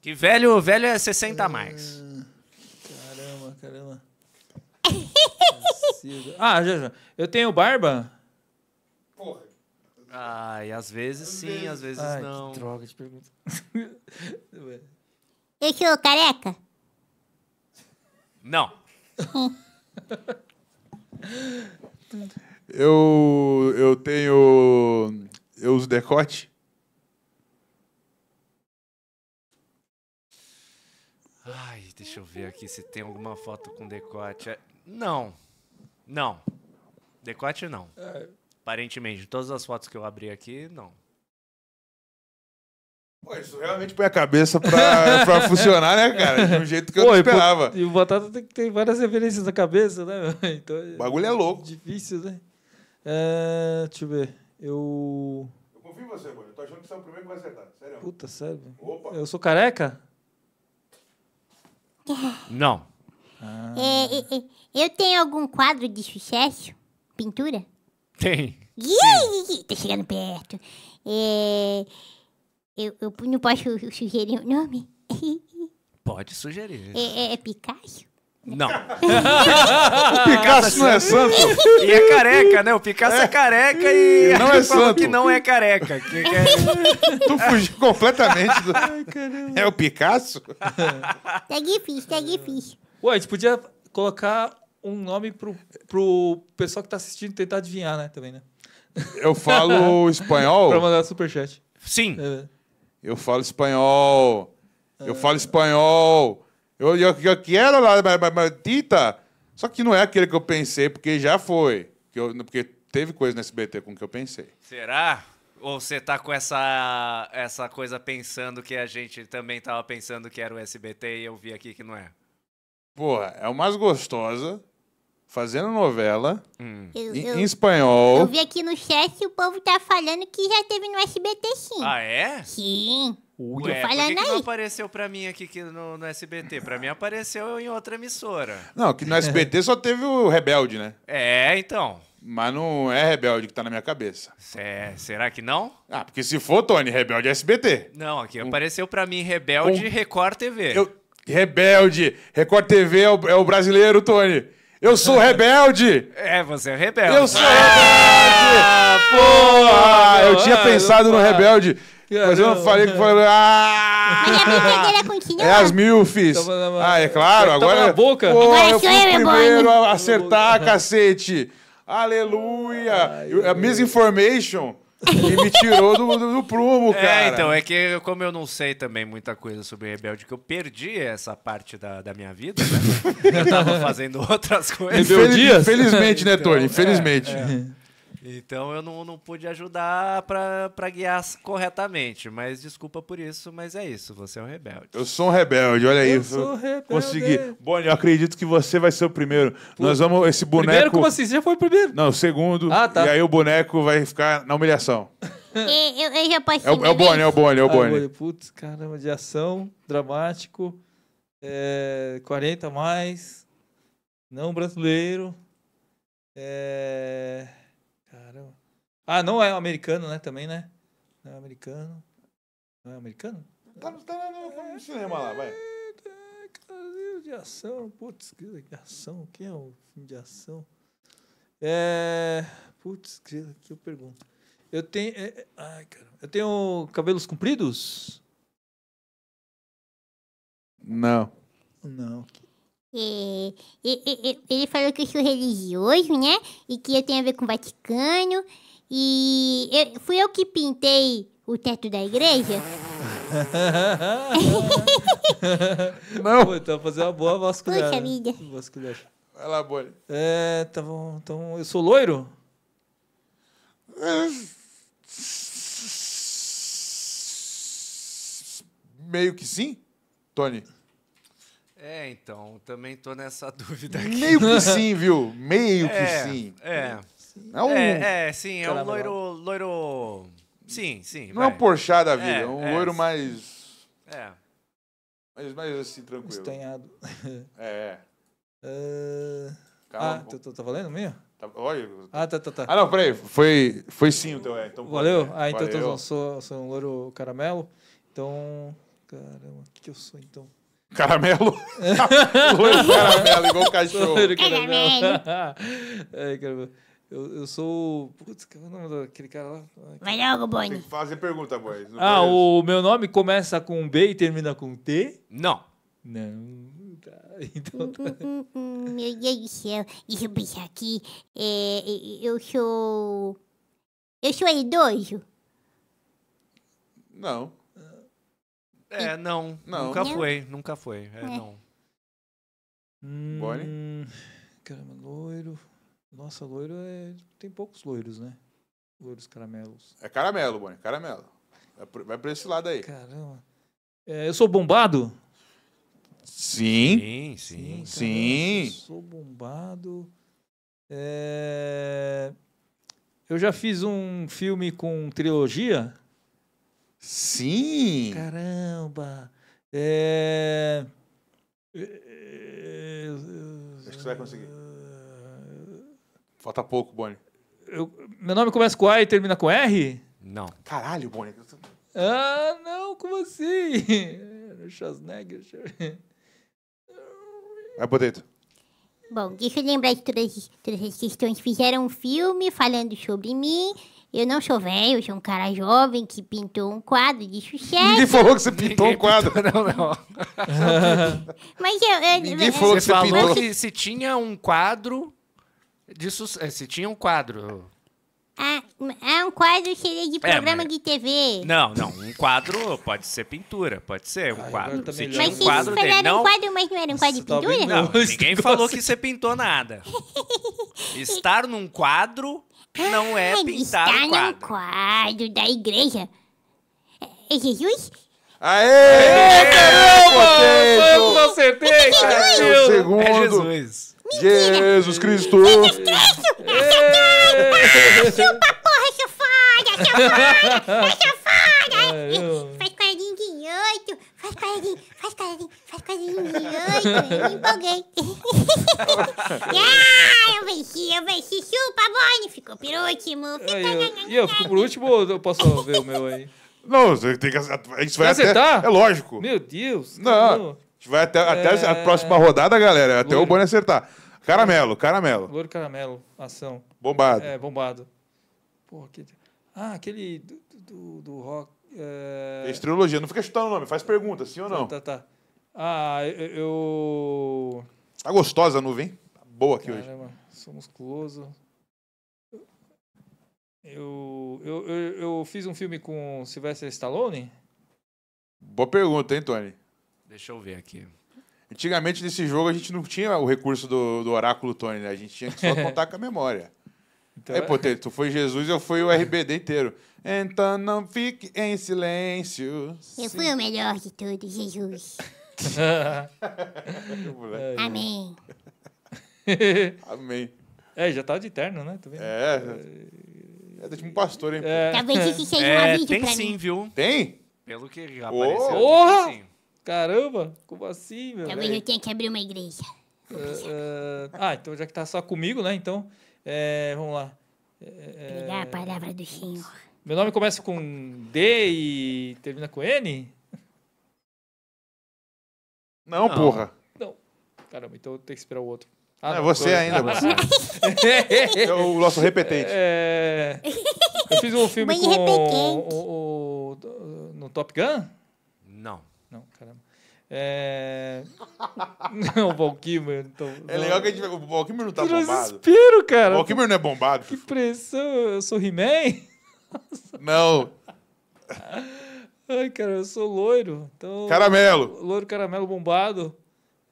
E velho, velho é sessenta a mais. Caramba, caramba. Ah, já, já. Eu tenho barba? Porra. Ai, às vezes sim, às vezes Ai, não. Que droga, te pergunto. Eu sou careca? Não. eu, eu tenho... Eu uso decote? Ai, deixa eu ver aqui se tem alguma foto com decote. Não. Não. Decote, não. Aparentemente, todas as fotos que eu abri aqui, não. Pô, isso realmente põe a cabeça pra, pra funcionar, né, cara? De um jeito que eu Pô, não esperava. E o Batata tem, tem várias referências na cabeça, né? Então, o bagulho é louco. Difícil, né? É, deixa eu ver. Eu... Eu confio em você, mano. Eu tô achando que você é o primeiro que vai acertar. Sério. Puta, sério. Opa. Eu sou careca? Não. Ah. É, é, é, eu tenho algum quadro de sucesso? Pintura? Tem. Yeah, tô chegando perto. É, eu, eu não posso sugerir o nome? Pode sugerir. É, é, é Picasso? Não. O Picasso não é santo. E é careca, né? O Picasso é, é careca e... Não é santo. Que não é careca. Que é... Tu fugiu completamente do... Ai, caramba. É o Picasso? Tá difícil, tá difícil. Ué, a gente podia colocar um nome pro, pro pessoal que tá assistindo tentar adivinhar, né? Também, né? Eu falo espanhol... Pra mandar superchat. Sim. É. Eu falo espanhol... Eu falo espanhol. Eu, eu, eu quero lá, Tita. Só que não é aquele que eu pensei, porque já foi. Que eu, porque teve coisa no S B T com o que eu pensei. Será? Ou você tá com essa, essa coisa pensando que a gente também tava pensando que era o S B T e eu vi aqui que não é? Porra, é o mais gostosa. Fazendo novela, hum. eu, em, eu, em espanhol. Eu vi aqui no chat que o povo tá falando que já teve no S B T, sim. Ah, é? Sim. Ué, tô falando por que, que não apareceu pra mim aqui que no, no S B T? Pra mim apareceu em outra emissora. Não, que no S B T só teve o Rebelde, né? É, então. Mas não é Rebelde que tá na minha cabeça. Cé, será que não? Ah, porque se for, Tony, Rebelde é S B T. Não, aqui um, apareceu pra mim Rebelde e um, Record T V. Eu, Rebelde! Record T V é o, é o brasileiro, Tony. Eu sou rebelde! É, você é rebelde. Eu sou rebelde! Ah, porra! Eu tinha pensado no rebelde, mas eu não falei que foi... Ah! Mas a brincadeira continua. É as milfis. Ah, é claro, agora... Boca. Pô, eu fui o primeiro a acertar, cacete. Aleluia! A misinformation que me tirou do, do, do prumo, cara. É, então, é que como eu não sei também muita coisa sobre Rebelde, que eu perdi essa parte da, da minha vida, né? Eu tava fazendo outras coisas. Rebeldias? Infelizmente, né, Tony? Então, infelizmente. É, é. Então eu não, não pude ajudar pra, pra guiar corretamente, mas desculpa por isso, mas é isso, você é um rebelde. Eu sou um rebelde, olha aí. Eu sou rebelde. Consegui. Boni, eu acredito que você vai ser o primeiro. Pô. Nós vamos, esse boneco... Primeiro? Como assim? Você já foi o primeiro? Não, o segundo. Ah, tá. E aí o boneco vai ficar na humilhação. eu, eu já posso... É o, é o Boni, é o Boni, é o Boni. Ai, putz, caramba, de ação, dramático, é, quarenta a mais, não brasileiro, é... Ah, não é americano, né? Também, né? Não é americano. Não é americano? Tá no, tá no, no cinema lá, vai. Filme de ação. Putz, que ação. Quem é o filme de ação? É... Putz, que eu pergunto. Eu tenho... É... Ai, cara. Eu tenho cabelos compridos? Não. Não. É, ele falou que eu sou religioso, né? E que eu tenho a ver com o Vaticano. E eu, fui eu que pintei o teto da igreja? Não. Pô, então fazer uma boa vasculhada. Poxa vida. Vasculhada. Vai lá, bolha. É, tá bom. Então, eu sou loiro? Meio que sim, Tony. É, então, também tô nessa dúvida aqui. Meio que sim, viu? Meio é, que sim. É, é, um... é, é sim, é um loiro, loiro... Sim, sim. Não vai. É um Porchat da vida, é, é um loiro é, mais... É. Mais, mais assim, tranquilo. Estanhado. É. Uh... Calma. Ah, tá valendo mesmo? Tá, olha. Ah, tá, tá, tá. Ah, não, peraí, foi, foi sim o teu, é. Então, valeu? Pode, é. Ah, então valeu. Eu sou, sou um loiro caramelo, então... Caramba, o que, que eu sou, então? Caramelo? Loiro caramelo, igual cachorro. Loiro caramelo. É, caramelo. Eu, eu sou... Putz, que é o nome daquele cara lá? Vai logo, Boni. Tem que fazer pergunta, Boni. Ah, parece. O meu nome começa com B e termina com T? Não. Não. Tá. Então tá. Hum, hum, hum, meu Deus do céu. Deixa eu pensar aqui. É, eu sou... Eu sou idoso? Não. É, não, não. Nunca não. foi, nunca foi. É, é. não. Hum, Boni? Caramba, loiro. Nossa, loiro é... Tem poucos loiros, né? Loiros caramelos. É caramelo, Boni, caramelo. Vai pra esse lado aí. Caramba. É, eu sou bombado? Sim. Sim, sim. Sim. sim. Eu sou bombado. É... Eu já fiz um filme com trilogia... Sim! Caramba! É... Acho que você vai conseguir. Falta pouco, Boni. Eu... Meu nome começa com A e termina com R? Não. Caralho, Boni. Ah, não, como assim? Schwarzenegger. Vai, Potato. Bom, deixa eu lembrar de todas, todas as questões. Fizeram um filme falando sobre mim. Eu não sou velho, eu sou um cara jovem que pintou um quadro de sucesso. Ninguém falou que você pintou Ninguém um quadro. Pintou, não, não. Mas eu... eu Ninguém mas, falou que você falou pintou. Que se tinha um quadro... De sucesso. Se tinha um quadro... Ah, um quadro seria de programa é, mas... de T V. Não, não. Um quadro pode ser pintura, pode ser um ah, quadro. Tá se tinha um quadro dele. Mas não... um quadro, mas não era um quadro de pintura? Tá não, ninguém falou que você pintou nada. Estar num quadro não é ah, pintar um quadro. Estar num quadro da igreja. É Jesus? Aê! Aê, caramba! Vamos acertar! É segundo. É Jesus. Jesus Cristo! Jesus Cristo! Essa doida! Chupa porra, seu foda! Seu foda! Seu foda! Faz quadrinho de oito! Faz quadrinho! Faz quadrinho! Faz quadrinho de oito! Eu me empolguei! Ah, eu venci! Eu venci! Chupa, Bonnie! Ficou por último! E eu fico por último ou eu posso ver o meu aí? Não, você tem que acertar! A gente vai acertar? É lógico! Meu Deus! Não! Vai até, até é... a próxima rodada, galera. Até Louro. O Bonnie acertar. Caramelo, caramelo. Louro, caramelo, ação. Bombado. É, bombado. Porra, que... Ah, aquele do, do, do rock... É... Estriologia. Não fica chutando o nome. Faz pergunta, sim ou não? Tá, tá, tá. Ah, eu... Tá gostosa a nuvem, hein? Tá boa aqui. Caramba, hoje. Sou musculoso. Eu, eu, eu, eu fiz um filme com Sylvester Stallone? Boa pergunta, hein, Tony? Deixa eu ver aqui. Antigamente, nesse jogo, a gente não tinha o recurso do, do oráculo Tony, né? A gente tinha que só contar com a memória. Então... Aí, pô, tu foi Jesus, eu fui o R B D inteiro. Então não fique em silêncio. Eu fui o melhor de todos, Jesus. Amém. Amém. É, já tá de terno, né? Tá vendo? É. É do tipo um pastor, hein? É. Talvez isso seja um aviso pra mim. Tem sim, viu? Tem? Pelo que apareceu, oh! Tem sim. Caramba, como assim, meu? Talvez eu tenha que abrir uma igreja. Uh, uh, ah, então já que tá só comigo, né? Então, é, vamos lá. É, pegar a palavra do Senhor. Meu nome começa com D e termina com N? Não, não, porra. Não. Caramba, então eu tenho que esperar o outro. Ah, não, não, é você tô... ainda, você. É o nosso repetente. É, eu fiz um filme com o, o, o, no Top Gun? Não. Não, caramba. É... Não, o Valkymer... Tô... É legal que a gente... o Valkymer não tá bombado. Eu desespero, cara. O Valkymer não é bombado. Que pressão. Eu sou He-Man? Não. Ai, cara, eu sou loiro. Então... Caramelo. Loiro, caramelo, bombado.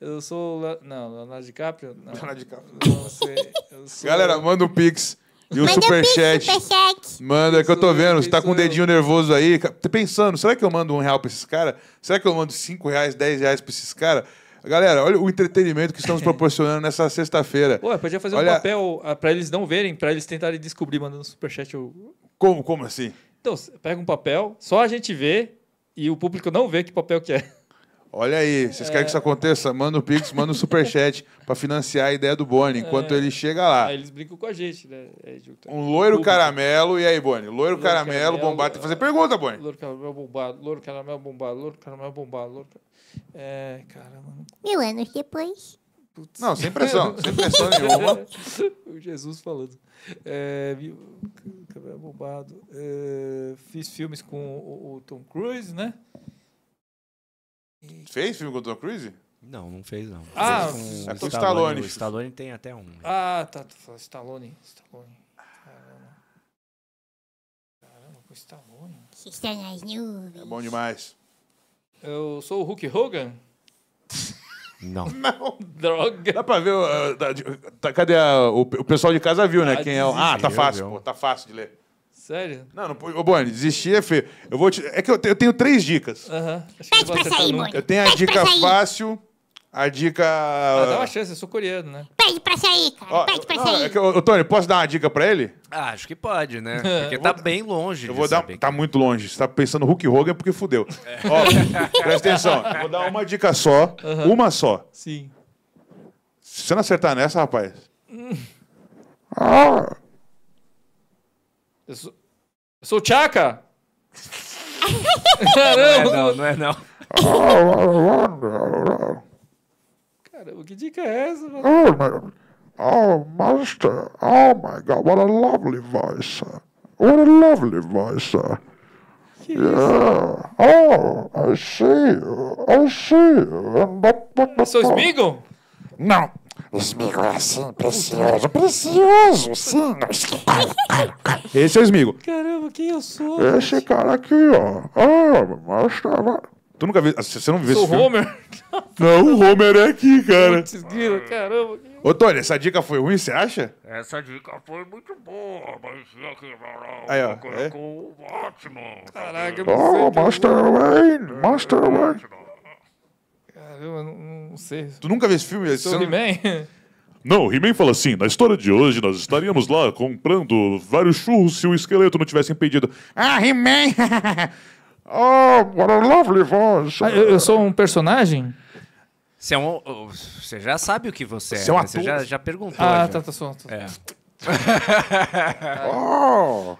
Eu sou... Não, Leonardo DiCaprio? Não. Leonardo DiCaprio. Não sei. Eu sou... Galera, manda um pix. E o superchat. Super manda, que eu tô vendo. Você tá com o um dedinho nervoso aí. Tá pensando, será que eu mando um real pra esses caras? Será que eu mando cinco reais, dez reais pra esses caras? Galera, olha o entretenimento que estamos proporcionando nessa sexta-feira. Pô, podia fazer olha... um papel pra eles não verem, pra eles tentarem descobrir mandando superchat. Eu... Como? Como assim? Então, pega um papel, só a gente vê e o público não vê que papel que é. Olha aí, vocês é... querem que isso aconteça? Manda o Pix, manda o Superchat pra financiar a ideia do Bonnie, enquanto é... ele chega lá. Aí eles brincam com a gente, né? É, um loiro caramelo, e aí, Bonnie? Loiro, loiro caramelo, caramelo, bombado. Tem que fazer pergunta, Bonnie. Loiro caramelo bombado, loiro caramelo bombado, loiro caramelo bombado. Loiro... É, caramba. Mil anos depois. Putz. Não, sem pressão, sem pressão nenhuma. O Jesus falando. É, mil... Caramelo bombado. É, fiz filmes com o, o Tom Cruise, né? Fez filme com o Tom Cruise? Não, não fez, não. Ah, fez com é com o Stallone. O Stallone tem até um. Ah, tá. Stallone. Stallone. Caramba. Caramba, com o Stallone. Você está nas nuvens. É bom demais. Eu sou o Hulk Hogan? Não. Não. Droga. Dá pra ver... Uh, tá, tá, cadê a, o, o pessoal de casa viu, né? Ah, quem é o... Ah, tá fácil, pô. Tá fácil de ler. Sério? Não, não ô, Bonnie, desistir é feio. Eu vou te... É que eu, te... eu tenho três dicas. Aham. Uhum. Pede pra sair, Bonnie. Eu tenho a dica fácil, a dica... Ah, dá uma chance, eu sou coreano, né? Pede pra sair, cara. Ó, pede pra não, sair. É que, ô, Tony, posso dar uma dica pra ele? Ah, acho que pode, né? Porque tá bem longe. Eu vou dar... Tá muito longe. Você tá pensando Hulk Hogan porque fudeu. É. Ó, presta atenção. Vou dar uma dica só. Uhum. Uma só. Sim. Se você não acertar nessa, rapaz... Hum. Ah... Eu sou... Eu sou o Chaka? Não, não é não. Não, é, não. Caramba, que dica é essa? Mano? Oh, my, oh, master, oh, my God, what a lovely voice. What a lovely voice. Que yeah. Isso? Oh, I see you, I see you. Vocês migam? Não. Os Migo é assim, precioso, precioso, sim. Esse é o Migo. Caramba, quem eu sou? Esse gente? Cara aqui, ó. Oh, mostra. Tu nunca viu? Você não viu esse filme? O Homer? Não, o Homer é aqui, cara. Putz, grilo, caramba. Ô, Tony, essa dica foi ruim, você acha? Essa dica foi muito boa, mas aí, ó. É? Ótimo. Caraca, eu não sei. Oh, Master Wayne, Master Wayne. Caramba, não... Não sei. Tu nunca viu esse filme? Esse o He-Man? Não, o He-Man fala assim, na história de hoje nós estaríamos lá comprando vários churros se o esqueleto não tivesse impedido. Ah, He-Man! Oh, what a lovely voice! Ah, eu, eu sou um personagem? Você, é um, você já sabe o que você é. Você, é um ator. Você já, já perguntou. Ah, já. tá, tá, só. Tá, é. Oh...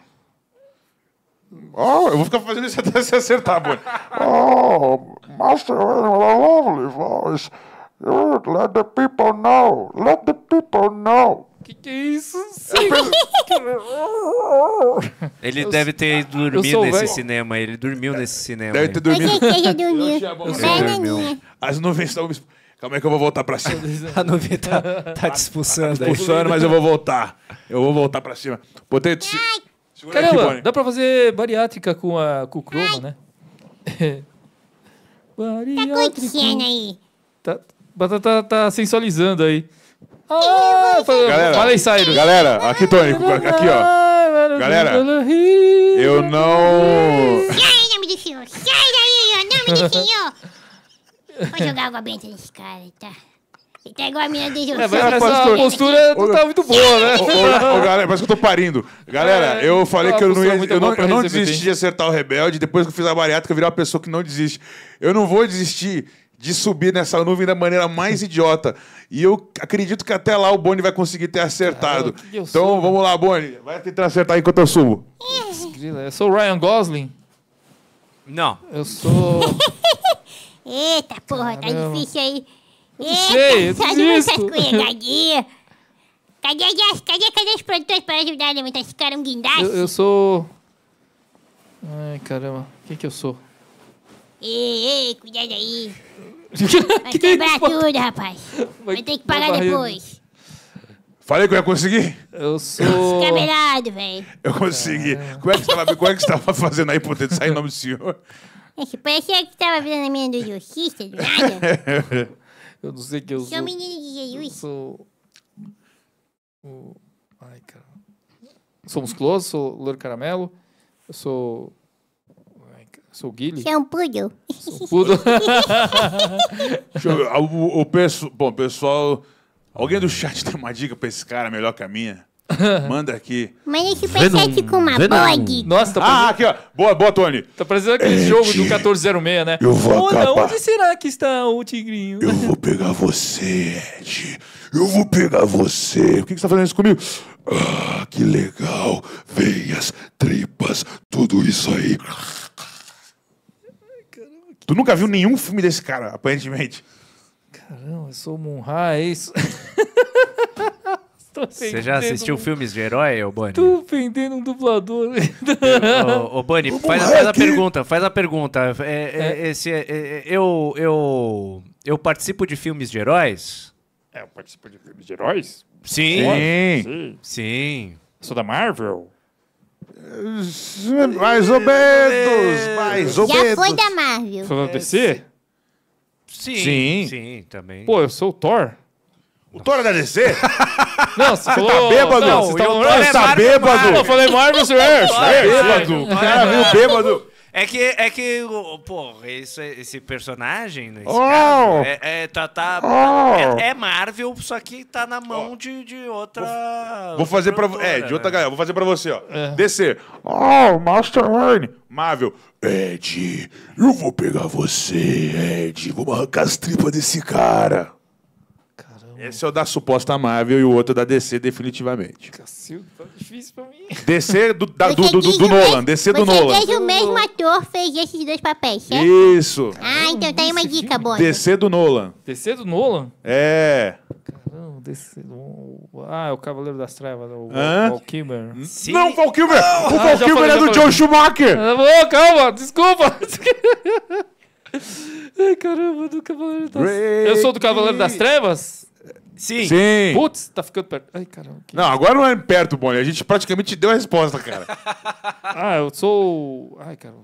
Oh, eu vou ficar fazendo isso até se acertar, Bonnie. Oh, Master Wayne, what a lovely voice. You let the people know. Let the people know. Que que é isso? Ele eu deve ter dormido nesse velho. cinema. Ele dormiu é, nesse cinema. Deve ter dormido. dormiu. As nuvens estão... Calma aí que eu vou voltar pra cima. A nuvem tá, tá te expulsando. Tá te expulsando, mas eu vou voltar. Eu vou voltar pra cima. Botei... Caramba, dá pra fazer bariátrica com, a, com o croma, né? Bariátrica. Tá acontecendo aí. Tá, tá, tá, tá sensualizando aí. Ah, galera, fala aí, Cyrus. Galera, aqui, Tony. Aqui, ó. Galera, eu não... Sai em nome do senhor. Sai daí, em nome do senhor. Vou jogar água benta nesse cara, tá? Ele tá igual a minha desde o é, mas essa postura não tá muito boa, né? Ô, ô, ô, galera, parece que eu tô parindo. Galera, é, eu falei que eu não ia, eu não, eu não desisti de acertar o Rebelde. Depois que eu fiz a bariátrica, eu virei uma pessoa que não desiste. Eu não vou desistir de subir nessa nuvem da maneira mais idiota. E eu acredito que até lá o Bonnie vai conseguir ter acertado. Cara, então sou, vamos lá, Bonnie. Vai tentar acertar enquanto eu subo. Eu sou o Ryan Gosling? Não. Eu sou... Eita, porra, tá difícil aí. Eu não sei, eu desisto. Cadê, cadê, cadê os produtores para ajudar a levantar esse cara um guindaste? Eu, eu sou... Ai, caramba. O que que eu sou? Ei, ei, cuidado aí. Vai quebrar tudo, rapaz. Vai, Vai ter que pagar depois. Falei que eu ia conseguir? Eu sou... Descabelado, velho. Eu consegui. Caramba. Como é que você tava, como é que você tava fazendo aí pra tentar sair em nome do senhor? Esse parecia que tava virando a minha do Justiça, do nada. Eu não sei que eu sou. Sou menino de Jesus. Sou. O... Ai, cara. Sou musculoso, sou louro caramelo. Eu sou. Ai, cara. Sou Guile. Sou um poodle. Sou um poodle. Deixa eu ver. O, o perso... Bom, pessoal. Alguém do chat tem uma dica pra esse cara melhor que a minha? Manda aqui. Manda esse superchat com uma boa dica. Nossa, tá parecendo... Ah, aqui, ó. Boa, boa, Tony. Tá parecendo aquele Ed, jogo do mil quatrocentos e seis, né? Eu vou oh, acabar. Onde será que está o tigrinho? Eu vou pegar você, Ed. Eu vou pegar você. Por que, que você tá fazendo isso comigo? Ah, que legal. Veias, tripas, tudo isso aí. Caramba, que... Tu nunca viu nenhum filme desse cara, aparentemente. Caramba, eu sou Munra, é isso. Você já assistiu um... filmes de herói, ô Bonnie? Tô ofendendo um dublador. Ô, ô Bonnie, faz, faz a pergunta, faz a pergunta. É, é, é. Esse, é, eu, eu, eu participo de filmes de heróis? É, eu participo de filmes de heróis? Sim. Sim. Sim. Sim. Sou da Marvel? Mais ou menos. Mais ou menos. Já foi da Marvel. Sou da D C? Sim. Sim. Sim, também. Pô, eu sou o Thor. O Thor é da D C? Não, você falou... tá bêbado? Não, você tá, não, tá, é tá Marvel, bêbado? Marvel. Eu falei Marvel, senhor. É, bêbado. O cara viu bêbado. É que, é que pô, esse, esse personagem, esse oh. cara, é, é, tá, tá, oh. é, é Marvel, só que tá na mão oh. de, de outra... Vou fazer pra... É, de outra galera. Vou fazer pra você, ó. É. D C. Oh, Master Wayne. Marvel. Ed, eu vou pegar você, Ed. Vamos arrancar as tripas desse cara. Caramba. Esse é o da suposta Marvel e o outro da D C, definitivamente. Cacilda, tá difícil pra mim. D C do, da, do, do, do, do Nolan. D C do Nolan. Você diz o mesmo ator fez esses dois papéis, certo? Isso. Ah, então tá aí uma dica boa. D C do Nolan. D C do Nolan? É. Caramba, D C do Nolan. Ah, é o Cavaleiro das Trevas, o Val Kilmer. Não, o Val Kilmer! O Val Kilmer é do Joe Schumacher! Calma, desculpa! Ai, caramba, do Cavaleiro das... Eu sou do Cavaleiro das Trevas? Sim. Sim. Putz, tá ficando perto. Ai, caramba. Que... Não, agora não é perto, Bonnie. A gente praticamente deu a resposta, cara. Ah, eu sou... Ai, cara.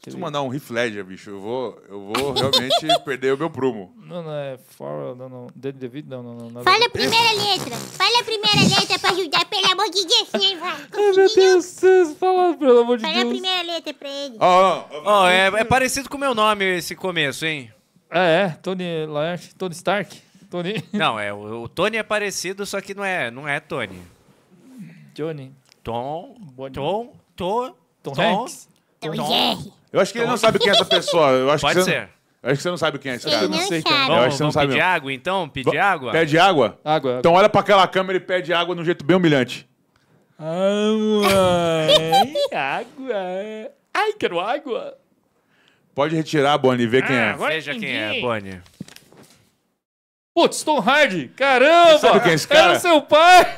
Preciso mandar um Heath Ledger, bicho. Eu vou, eu vou realmente perder o meu prumo. Não, não é... For... Não, não. Danny DeVito, não, não, não. Fala a primeira letra. Fala a primeira letra pra ajudar, pelo amor de Deus. Ai, meu Deus. Fala, pelo amor de Deus. Fala a primeira letra pra ele. Ó, oh, oh, oh, é, é parecido com o meu nome esse começo, hein? Ah, é? Tony Laerte, Tony Stark. Tony. Não, é, o, o Tony é parecido, só que não é, não é Tony. Johnny. Tom. Bonnie. Tom. Tom. Tom. Tom. Hanks. Tom. Tom. Eu acho que Tom. Ele não sabe quem é essa pessoa. Eu acho Pode que ser. Não, eu acho que você não sabe quem é esse cara. Eu não sei quem é. Vamos, eu acho que você não sabe pedir mesmo. Água, então? Pedir água? Pede água? Água. Então olha pra aquela câmera e pede água de um jeito bem humilhante. Água. Água. Ai, quero água. Pode retirar, Bonnie, e ver ah, quem é. Veja quem é, Bonnie. Putz, Tom Hardy! Caramba! Sabe quem é esse cara? Era seu pai!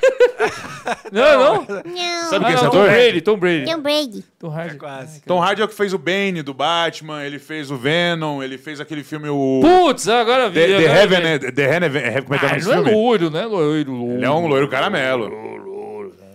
Não, não? Não. Sabe quem é esse ator? Tom Brady, Tom Brady. Tom Brady. Tom Hardy. É quase. Tom Hardy é o que fez o Bane do Batman, ele fez o Venom, ele fez aquele filme... O... Putz, agora vi. The, the Heaven... Vi. The Heaven... Como é que é o filme? Ele é loiro, né? Loiro, loiro. Ele é um loiro caramelo.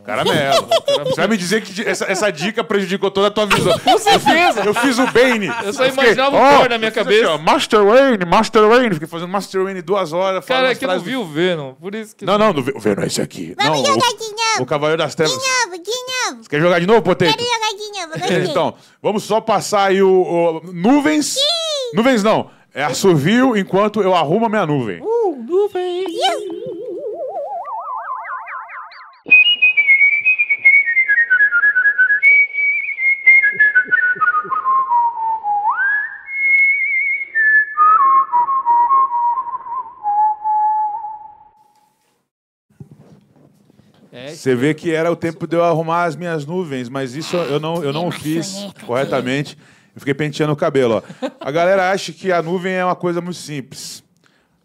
Caramelo. Você vai me dizer que essa, essa dica prejudicou toda a tua visão. Com certeza. Eu fiz o Bane. Eu só eu fiquei, imaginava o Thor oh, na minha cabeça. Assim, ó, Master Wayne, Master Wayne. Fiquei fazendo Master Wayne duas horas. Cara, é que eu não vi do... o Venom. Por isso que... Não, não, do... o Venom é esse aqui. Vamos não, jogar o... de novo. O Cavaleiro das Trevas. De novo, de novo. Você quer jogar de novo, Poteito? Quero jogar de novo. Então, vamos só passar aí o... o... Nuvens. Sim. Nuvens não. É assovio enquanto eu arrumo a minha nuvem. Uh, nuvens. Yeah. Você vê que era o tempo de eu arrumar as minhas nuvens, mas isso eu não, eu não fiz corretamente. Eu fiquei penteando o cabelo. Ó. A galera acha que a nuvem é uma coisa muito simples.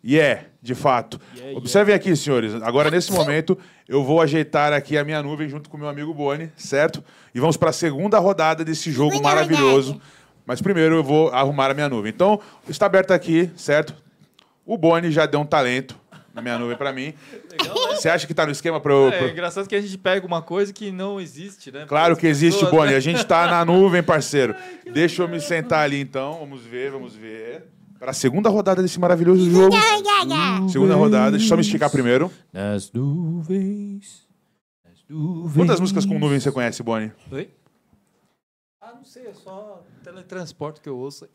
E yeah, é, de fato. Observem aqui, senhores. Agora, nesse momento, eu vou ajeitar aqui a minha nuvem junto com o meu amigo Bonnie, certo? E vamos para a segunda rodada desse jogo maravilhoso. Mas primeiro eu vou arrumar a minha nuvem. Então, está aberto aqui, certo? O Bonnie já deu um talento na minha nuvem pra mim. Legal, né? Você acha que tá no esquema pra eu... É, pro... é engraçado que a gente pega uma coisa que não existe, né? Claro que existe, pessoas, Bonnie. Né? A gente tá na nuvem, parceiro. Ai, deixa legal. Eu me sentar ali, então. Vamos ver, vamos ver. Pra segunda rodada desse maravilhoso jogo. Nuvens. Segunda rodada. Deixa eu só me esticar primeiro. Nas nuvens. Nas nuvens. Quantas músicas com nuvem você conhece, Bonnie? Oi? Ah, não sei. É só teletransporte que eu ouço.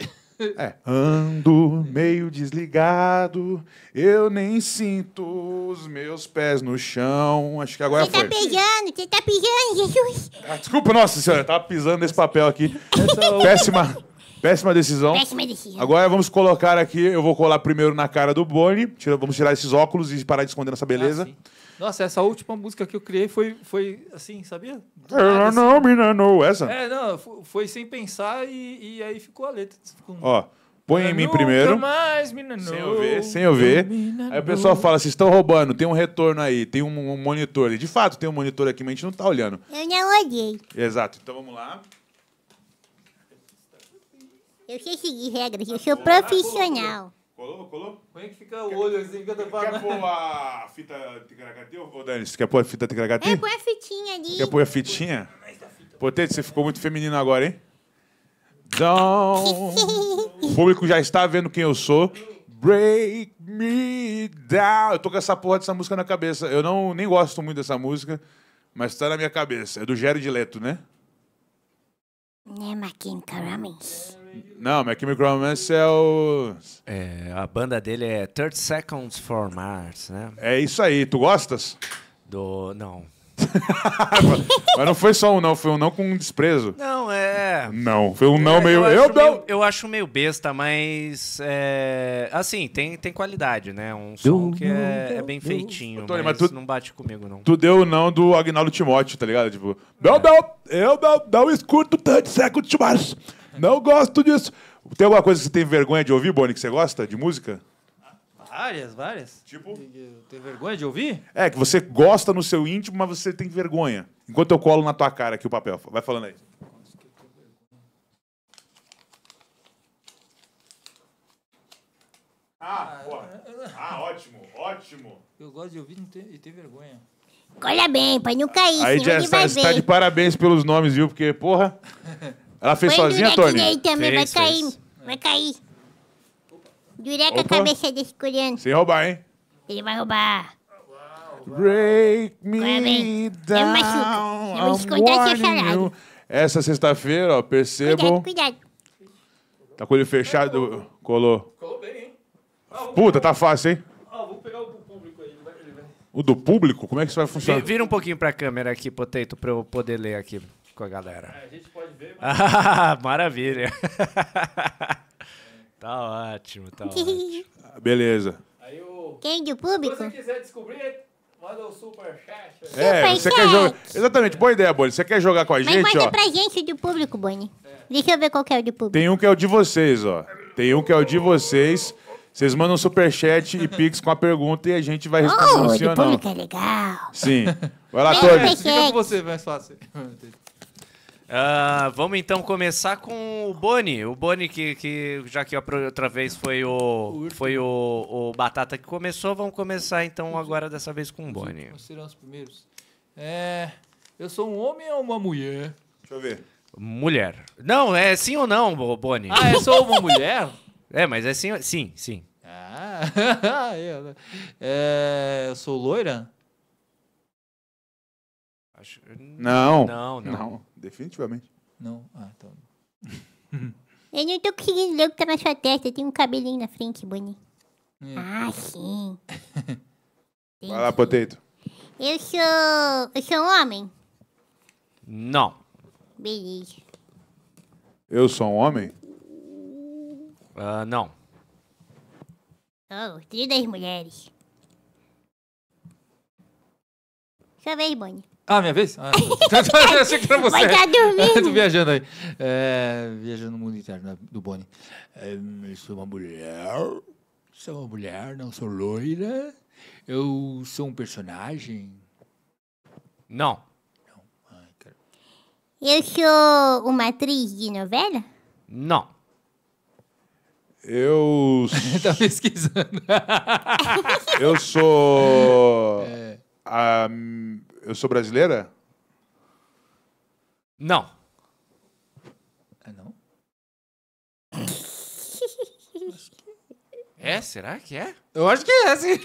É. Ando meio desligado, eu nem sinto os meus pés no chão. Acho que agora foi. Você tá pisando, você tá pisando, Jesus. Ah, desculpa, nossa senhora, eu tava pisando nesse papel aqui. Péssima, péssima decisão. Péssima decisão. Agora vamos colocar aqui, eu vou colar primeiro na cara do Bonnie. Tira, vamos tirar esses óculos e parar de esconder essa beleza. Ah, nossa, essa última música que eu criei foi, foi assim, sabia? Não, não, não, não, essa? É, não, foi sem pensar e, e aí ficou a letra. Ficou... Ó, põe em mim primeiro. Mais, mina, sem eu ver, sem eu ver. Aí o pessoal fala, vocês estão roubando, tem um retorno aí, tem um, um monitor. E de fato, tem um monitor aqui, mas a gente não tá olhando. Eu não olhei. Exato, então vamos lá. Eu sei seguir regras, eu sou profissional. Colou? Colou? Como é que fica o olho assim que eu tô falando? Quer pôr a fita Ticaracati ou, Dani, você quer pôr a fita Ticaracati? É, põe a fitinha ali. Quer pôr a fitinha? Potete, você ficou muito feminino agora, hein? Então, o público já está vendo quem eu sou. Break me down. Eu tô com essa porra dessa música na cabeça. Eu não, nem gosto muito dessa música, mas tá na minha cabeça. É do Jared Leto, né? Não é Maquinca Ramens. Não, My Chemical Romance é o... É, a banda dele é thirty Seconds for Mars, né? É isso aí. Tu gostas? Do... Não. Mas não foi só um não, foi um não com desprezo. Não, é... Não, foi um não é, meio... Eu, eu, não. meio... eu acho meio besta, mas... É... Assim, tem, tem qualidade, né? Um som que é, é bem feitinho, Tony, mas, mas tu, não bate comigo, não. Tu deu o não do Agnaldo Timóteo, tá ligado? Tipo, não, é. não, eu não, não escuto tanto século de março. Não gosto disso. Tem alguma coisa que você tem vergonha de ouvir, Boni, que você gosta de música? Várias, várias. Tipo? Tem vergonha de ouvir? É, que você gosta no seu íntimo, mas você tem vergonha. Enquanto eu colo na tua cara aqui o papel. Vai falando aí. Ah, ó. Ah, ótimo, ótimo. Eu gosto de ouvir e ter vergonha. Olha bem, pai, não caí. Aí já está, está de parabéns pelos nomes, viu? Porque, porra... Ela fez Põe sozinha, Tony? Aí também, fez, vai cair, fez. vai cair. Dureca Opa. a cabeça desse coreano. Sem roubar, hein? Ele vai roubar. Break me down. Eu machuco. Eu vou descontar esse salário. Essa sexta-feira, ó, percebam. Cuidado, cuidado. Tá com o olho fechado, colou. Colou bem, hein? Puta, tá fácil, hein? Ó, vou pegar o do público aí. O do público? Como é que isso vai funcionar? Vira um pouquinho pra câmera aqui, Potato, pra eu poder ler aqui com a galera. É, a gente pode ver. Mas... Ah, maravilha. Tá ótimo, tá ótimo. Beleza. Aí o... Quem do público? Se você quiser descobrir, manda o superchat. É, você quer jogar... Exatamente, boa ideia, Boni. Você quer jogar com a gente, ó? Mas manda pra gente o do público, Boni. É. Deixa eu ver qual que é o do público. Tem um que é o de vocês, ó. Tem um que é o de vocês. Vocês mandam superchat e pix com a pergunta e a gente vai responder, oh, sim ou não. O do público é legal. Sim. Vai lá, Tony. Fica com você, mais fácil. Uh, vamos então começar com o Boni. O Boni, que, que já que outra vez foi, o, foi o, o Batata que começou, vamos começar então agora dessa vez com o Boni. Vocês serão os primeiros. É, eu sou um homem ou uma mulher? Deixa eu ver. Mulher. Não, é sim ou não, Boni? Ah, eu sou uma mulher? É, mas é sim, sim, sim. Ah, é, eu sou loira? Acho... Não. Não, não. Não. Definitivamente. Não. Ah, então. Eu não tô conseguindo ler o que tá na sua testa. Tem um cabelinho na frente, Boni. É. Ah, sim. Vai lá, Potato. Eu sou... Eu sou um homem? Não. Beleza. Eu sou um homem? Ah, uh, não. Oh, trio das mulheres. Sua vez, Boni. Ah, minha vez? Ah, eu achei que era você. Vai tá dormindo. Eu tô viajando aí. É, viajando no mundo inteiro, né, do Boni. É, eu sou uma mulher. Sou uma mulher, não sou loira. Eu sou um personagem? Não. Não. Ai, cara. Eu sou uma atriz de novela? Não. Eu... tá pesquisando. Eu sou... É... A... Eu sou brasileira? Não. É, não? É? Será que é? Eu acho que é, sim.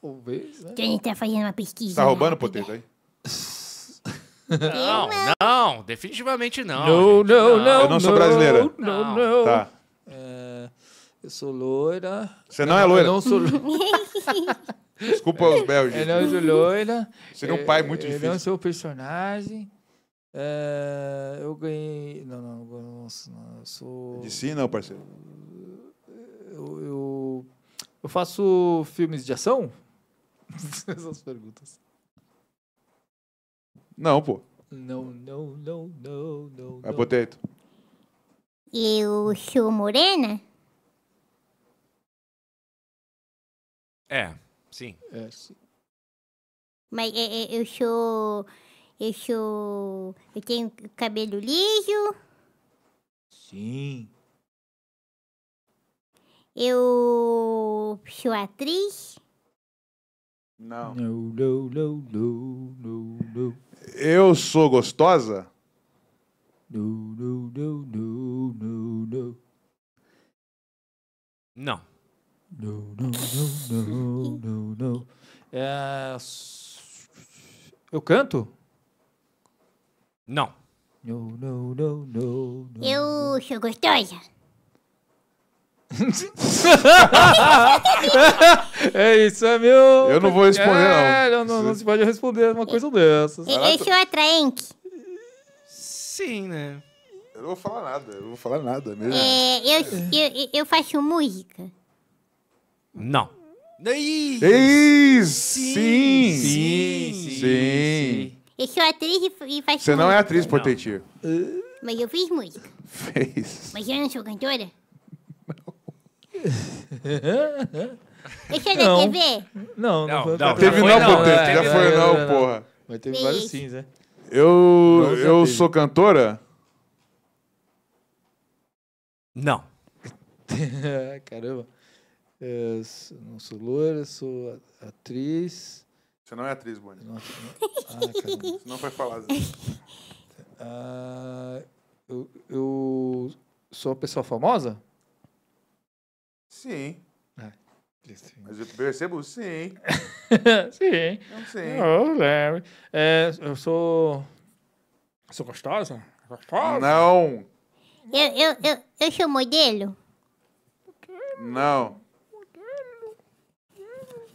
Talvez, né? Quem tá fazendo uma pesquisa? Tá roubando o Potato aí? Não, não. Definitivamente não. Não, não, não. Eu não sou brasileira. Não, não. Tá. É... Eu sou loira. Você não, não é loira? Eu não sou loira. Desculpa os belgas. Eu não sou loira. Seria um pai muito eu difícil. Eu não sou personagem. É, eu ganhei... Não, não, não, não. Eu sou... De si, não, parceiro. Eu, eu, eu faço filmes de ação? Essas perguntas. Não, pô. Não, não, não, não, não. É Potato. Eu sou morena? É, sim. É, sim. Mas eu, eu sou... Eu sou... Eu tenho cabelo liso? Sim. Eu... Sou atriz? Não. Não, não, não, não, não, não. Eu sou gostosa? Não, não, não, não, não, não. Não. Não, não, não, não, não, não. É... Eu canto? Não. Não, não, não, não, não. Eu sou gostosa? É isso, é meu. Eu não vou responder, é, não. não. Não se pode responder uma coisa dessas. Esse é atraente? Sim, né? Eu não vou falar nada, eu não vou falar nada mesmo. É, eu, eu, eu faço música. Não. Daí! Sim! Sim! Sim! sim, sim. Eu sou atriz e faço. Você não é atriz, Portetir. Mas eu fiz música. Fez. Mas eu não sou cantora? Não. Eu sou da T V? Não, não, não foi. Não, teve não, Portetir. Já foi não, porra. Mas teve vários sims, né? Eu. Eu sou cantora? Não. Caramba. Eu não sou loura, sou atriz. Você não é atriz, Bonnie. Não, não. Ah, caramba. Você não vai falar assim. Ah, eu, eu sou uma pessoa famosa? Sim. Ah, sim. Mas eu percebo, sim. Sim. Não sei. Não, é, eu sou... Sou gostosa? Gostosa? Não. Eu, eu, eu, eu sou modelo? Não.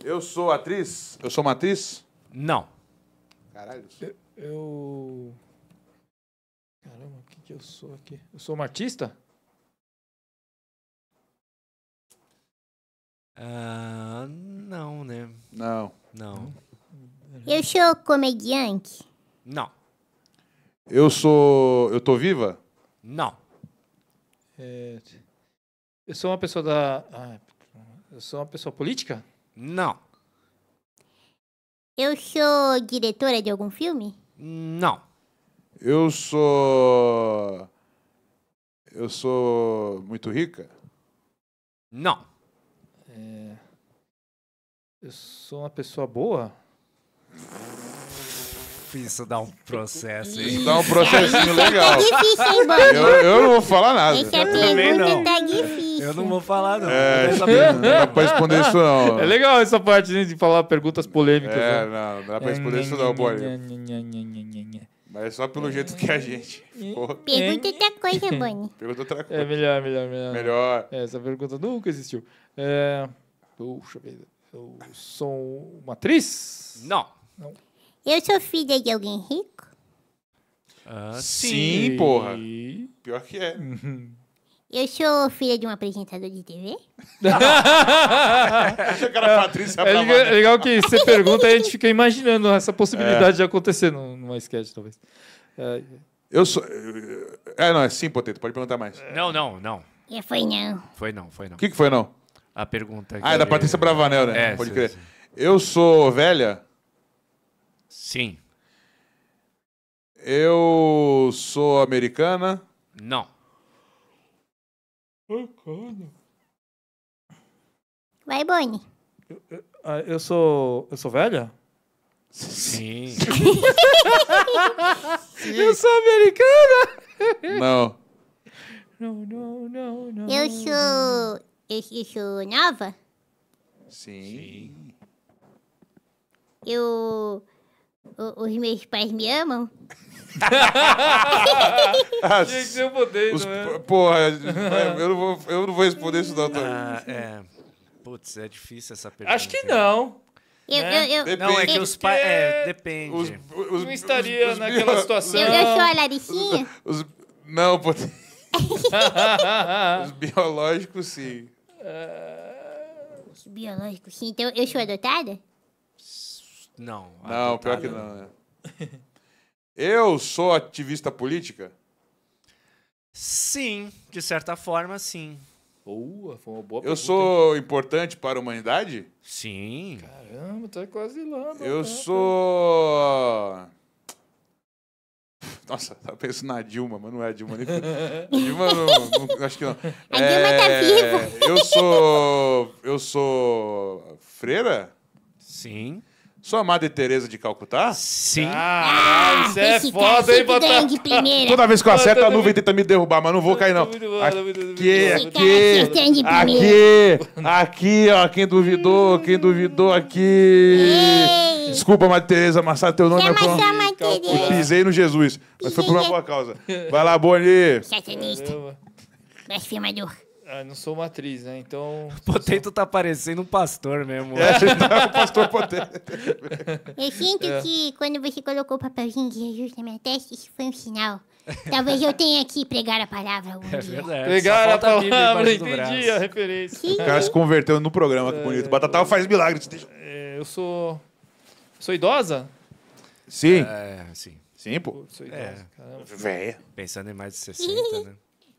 Eu sou atriz? Eu sou uma atriz? Não. Caralho. Eu... eu... Caramba, o que, que eu sou aqui? Eu sou uma artista? Ah, uh, não, né? Não. Não. Eu sou comediante? Não. Eu sou... Eu tô viva? Não. É... Eu sou uma pessoa da... Ah, eu sou uma pessoa política? Não. Eu sou diretora de algum filme? Não. Eu sou... Eu sou muito rica? Não. É... Eu sou uma pessoa boa? Isso dá um processo, hein? Isso dá um processinho legal. É difícil, hein, mano? Eu, eu não vou falar nada. Essa pergunta tá difícil. Eu não vou falar, não. É, não dá pra responder isso, não. É legal essa parte de falar perguntas polêmicas. É, né? Não, não dá pra responder isso, não, Bonnie. Mas é só pelo jeito que a gente... Porra. Pergunta outra coisa, Bonnie. Pergunta outra coisa. É melhor, melhor, melhor. Melhor. É, essa pergunta nunca existiu. É... Puxa vida. Eu sou uma atriz? Não. Não. Eu sou filha de alguém rico? Ah, sim, sim, porra. Pior que é. Eu sou filha de um apresentador de T V? É legal que você pergunta e a gente fica imaginando essa possibilidade é. de acontecer numa sketch, talvez. É. Eu sou... É, não, é sim, Poteto. Pode perguntar mais. Não, não, não. É, foi não. Foi não, foi não. O que, que foi não? A pergunta... Ah, é da Patrícia Bravanel, né? É, pode crer. Sim. Eu sou velha... Sim. Eu sou americana? Não. Vai, Bonnie. Eu, eu, eu sou... Eu sou velha? Sim. Sim. Eu sou americana? Não. Não, não, não, não. Eu sou... Eu, eu sou nova? Sim. Sim. Eu... O, os meus pais me amam? Ah, gente, se eu poder, os, não é? Porra, eu não vou, eu não vou responder isso, doutor. Ah, é. Putz, é difícil essa pergunta. Acho que não. Eu, né? eu, eu, depende. Não, é que os pais... É, depende. Os, os, não estaria os, os, naquela os, situação. Eu, eu sou a Laricinha? Os, os, não, pode... Os biológicos, sim. Uh... Os biológicos, sim. Então, eu sou adotada? Não. Não, pior que não. É. Eu sou ativista política? Sim, de certa forma, sim. Boa, foi uma boa eu pergunta. Eu sou importante para a humanidade? Sim. Caramba, tá quase lá. Eu cara. sou... Nossa, eu penso na Dilma, mas não é a Dilma. Nem... Dilma, não, não, acho que não. A é... Dilma tá viva. Eu sou... Eu sou... Freira? Sim. Sua Madre Teresa de Calcutá? Sim. Ah, ah isso é foda, hein, botar... Toda vez que eu acerto, a nuvem tenta me derrubar, mas não vou cair, não. Aqui, aqui, aqui, aqui, ó, quem duvidou, quem duvidou aqui. Desculpa, Madre Teresa, amassar teu nome. Eu pisei no Jesus, mas foi por uma boa causa. Vai lá, Bonnie. Satanista. Blasfemador. Ah, não sou uma atriz, né? Então... Potato só... tá parecendo um pastor mesmo. É, tá, o pastor Potato. Eu sinto é. que quando você colocou o papelzinho de Jesus na minha testa, isso foi um sinal. Talvez eu tenha que pregar a palavra algum é dia. Verdade. Pregar a palavra, entendi a referência. Sim. O cara se converteu no programa, que bonito. É, Batatal eu... faz milagres. É, eu sou... Sou idosa? Sim. É, sim. Sim, pô. Sou idosa, é. Véia. Pensando em mais de sessenta, né?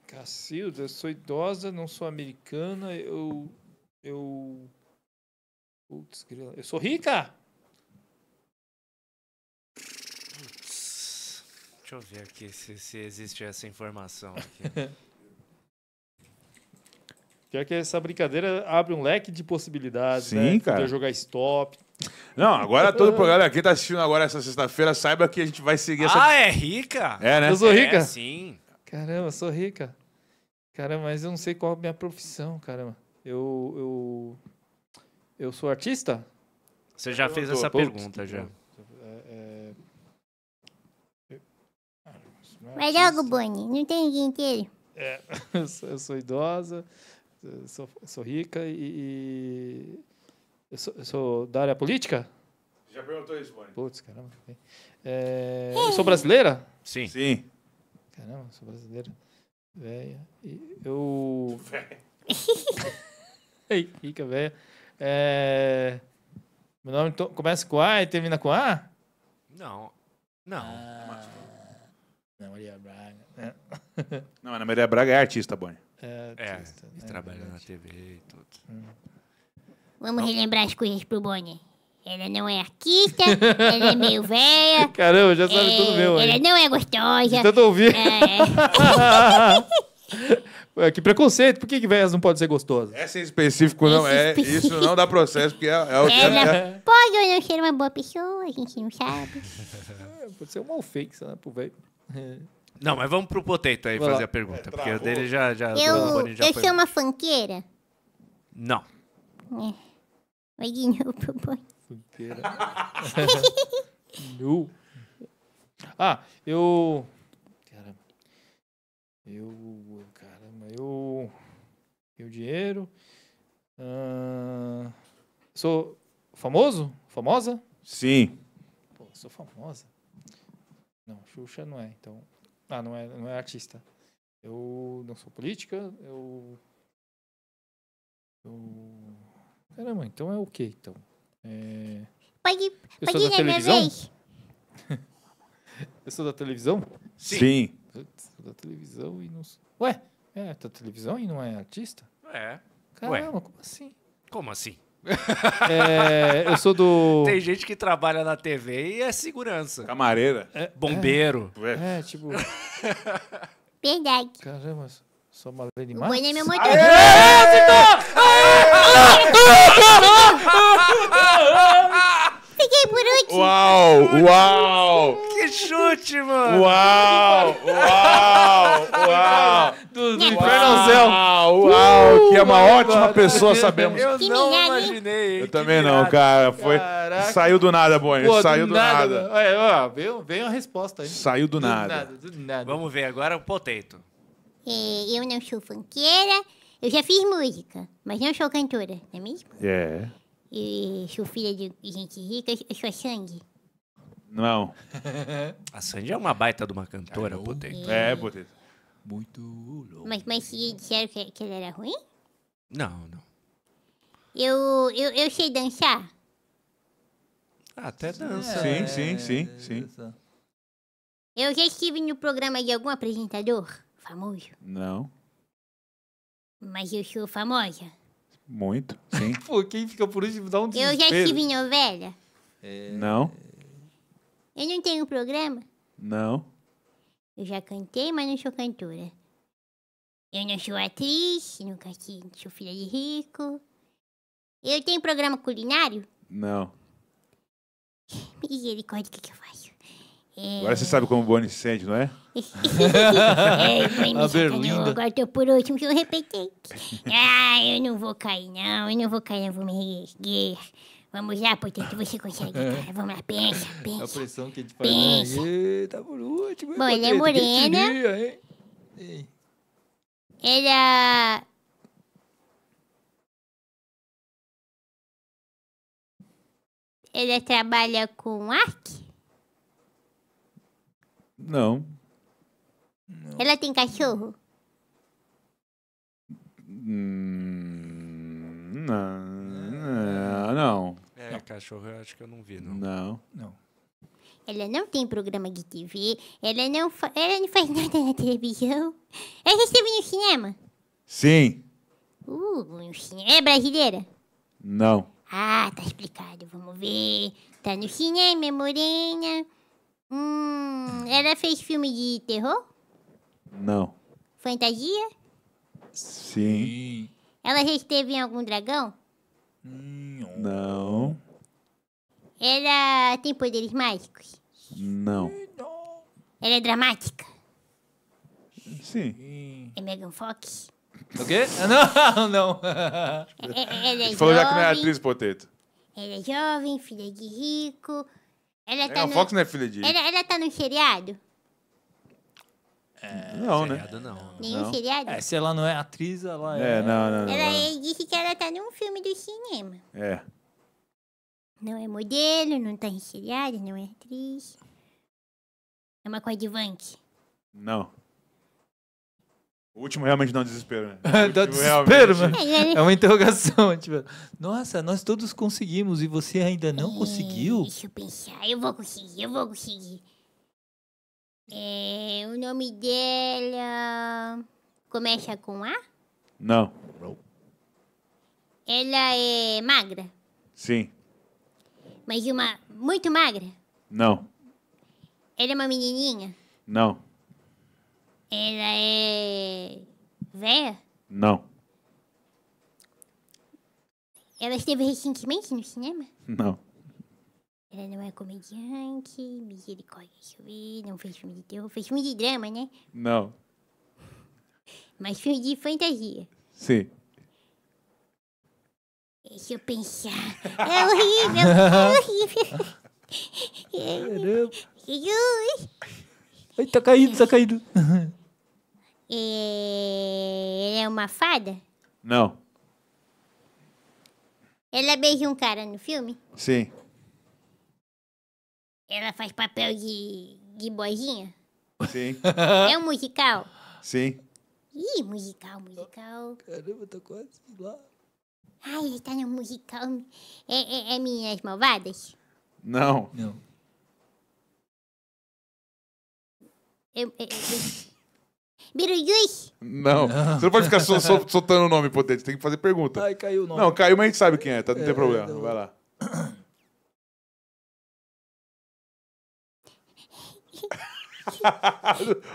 Cacilda, eu sou idosa, não sou americana, eu... Eu... Putz, grila. Eu sou rica! Putz. Deixa eu ver aqui se, se existe essa informação aqui. Pior que essa brincadeira abre um leque de possibilidades, sim, né? Cara. Poder jogar stop. Não, agora todo o programa, quem tá assistindo agora essa sexta-feira, saiba que a gente vai seguir essa... Ah, é rica? É, né? Eu sou rica? É, sim. Caramba, sou rica. Caramba, mas eu não sei qual é a minha profissão, caramba. Eu... Eu, eu sou artista? Você já eu fez tô, essa tô, pergunta, tô, já. É, é... Vai logo, Boni. Não tem ninguém inteiro. É, eu sou, eu sou idosa... Sou, sou rica e... e eu, sou, eu sou da área política? Já perguntou isso, Boni. Putz, caramba. É, eu sou brasileira? Sim. Sim. Caramba, sou brasileira. Velha. E eu... Velha. Rica, velha. É, meu nome começa com A e termina com A? Não. Não. Ah, Ana Maria Braga. Não, Ana Maria Braga é artista, Boni. É, artista, é né? Trabalha é na T V e tudo. Hum. Vamos não. relembrar as coisas pro Boni. Ela não é artista, ela é meio velha. Caramba, já sabe é, tudo meu. Ela aí. não é gostosa. De tanto ouvir. É. Que preconceito, por que que velhas não podem ser gostosas? Essa em específico não Esse é, específico. Isso não dá processo, porque é, é o ela é. Pode ou não ser uma boa pessoa, a gente não sabe. É, pode ser um mal fake, sabe, pro velho. É. Não, mas vamos pro Potato aí fazer a pergunta, porque o dele já... já eu já eu foi... sou uma funkeira? Não. É. Vai de novo pro Boni. Funkeira. Nu. Ah, eu... Caramba. Eu... Caramba, eu... Eu dinheiro... Ah, sou famoso? Famosa? Sim. Pô, sou famosa? Não, Xuxa não é, então... Ah, não é, não é artista. Eu não sou política, eu... eu... Caramba, então é o quê, então? É... Pode, pode eu sou ir da televisão? Vez. Eu sou da televisão? Sim. Sim. Eu sou da televisão e não sou... Ué, é da televisão e não é artista? É. Caramba, ué. Como assim? Como assim? É, eu sou do... Tem gente que trabalha na T V e é segurança. Camareira. É, bombeiro. É, é tipo... Verdade. Caramba, sou Marlene Matos. O Boni é meu motor. Aê! Aê! Fiquei por último. Uau, uau. Que chute, mano. Uau, uau, uau. Do, do Inferno Zéu. Uau, uau, que é uma uh, ótima mano, pessoa, sabemos. Eu que não milagre. imaginei. Eu também milagre. não, cara. Foi, saiu do nada, Boni. Pô, saiu do, do nada. nada. É, ó, veio, veio a resposta aí. Saiu do, do, nada. Nada, do nada. Vamos ver agora o Potato. É, eu não sou funkeira. Eu já fiz música, mas não sou cantora, não é mesmo? É. E sou filha de gente rica, eu sou a Sandy. Não. A Sandy é uma baita de uma cantora, Potato. É, Potato. Muito louco. Mas, mas se disseram que, que ela era ruim? Não, não. Eu, eu, eu sei dançar? Ah, até dança. É, sim, sim, sim, sim. Eu já estive no programa de algum apresentador famoso? Não. Mas eu sou famosa? Muito, sim. Pô, quem fica por último dá um desespero. Eu já estive em novela? É... Não. Eu não tenho programa? Não. Eu já cantei, mas não sou cantora. Eu não sou atriz, nunca sou filha de rico. Eu tenho programa culinário? Não. Misericórdia, o que, que eu faço? É... Agora você sabe como o Boni se sente, não é? É, foi me sacanou. Agora tô por último, que eu repetei. Ah, eu não vou cair, não. Eu não vou cair, eu vou me erguer. Vamos lá, portanto, você consegue, cara. Vamos lá, pensa, pensa. A pressão que a gente faz. Tá por último. Bom, ela é morena. Queria, hein? Ela ele trabalha com arte? Não. Não. Ela tem cachorro? Hum, não. Não. É, cachorro eu acho que eu não vi, não. Não. Não. Ela não tem programa de T V, ela não, fa ela não faz nada na televisão. Ela esteve no cinema? Sim. Uh, no cinema. É brasileira? Não. Ah, tá explicado. Vamos ver. Tá no cinema, é morena. Hum, ela fez filme de terror? Não. Fantasia? Sim. Ela já esteve em algum dragão? Não. Ela tem poderes mágicos? Não. Ela é dramática? Sim. É Megan Fox? O quê? Não, não. Ela é falou jovem, já que não é atriz, Poteto. Ela é jovem, filha de rico. Ela tá é, no... Fox não é filha de rico. Ela, ela tá no seriado? É, não, né? Não. Nenhum não. Seriado? É, se ela não é atriz, ela é... é não, não, não, ela não. Disse que ela tá num filme do cinema. É. Não é modelo, não tá em seriado, não é atriz. É uma coadjuvante? Não. O último realmente não desespero, né? Dá desespero, mano. É uma interrogação. Tipo, nossa, nós todos conseguimos e você ainda não é, conseguiu? Deixa eu pensar. Eu vou conseguir, eu vou conseguir. É, o nome dela... Começa com A? Não. Ela é magra? Sim. Mas uma... muito magra? Não. Ela é uma menininha? Não. Ela é velha? Não. Ela esteve recentemente no cinema? Não. Ela não é comediante, misericórdia, deixa eu ver, não fez filme de terror, fez filme de drama, né? Não. Mas filme de fantasia? Sim. Deixa eu pensar. É horrível, é horrível. Caramba. Jesus. Ai, tá caído, tá caído. É... Ela é uma fada? Não. Ela beija um cara no filme? Sim. Ela faz papel de, de boizinha? Sim. É um musical? Sim. Ih, musical, musical. Caramba, tô quase lá. Ai, ele tá no musical. É, é, é Meninas Malvadas? Não. Não. Eu... eu, eu... Beetlejuice? Não. Não. Você não pode ficar sol, sol, soltando o nome, Potente. Tem que fazer pergunta. Ai, caiu o nome. Não, caiu, mas a gente sabe quem é. Tá, não é, tem problema. Não. Vai lá.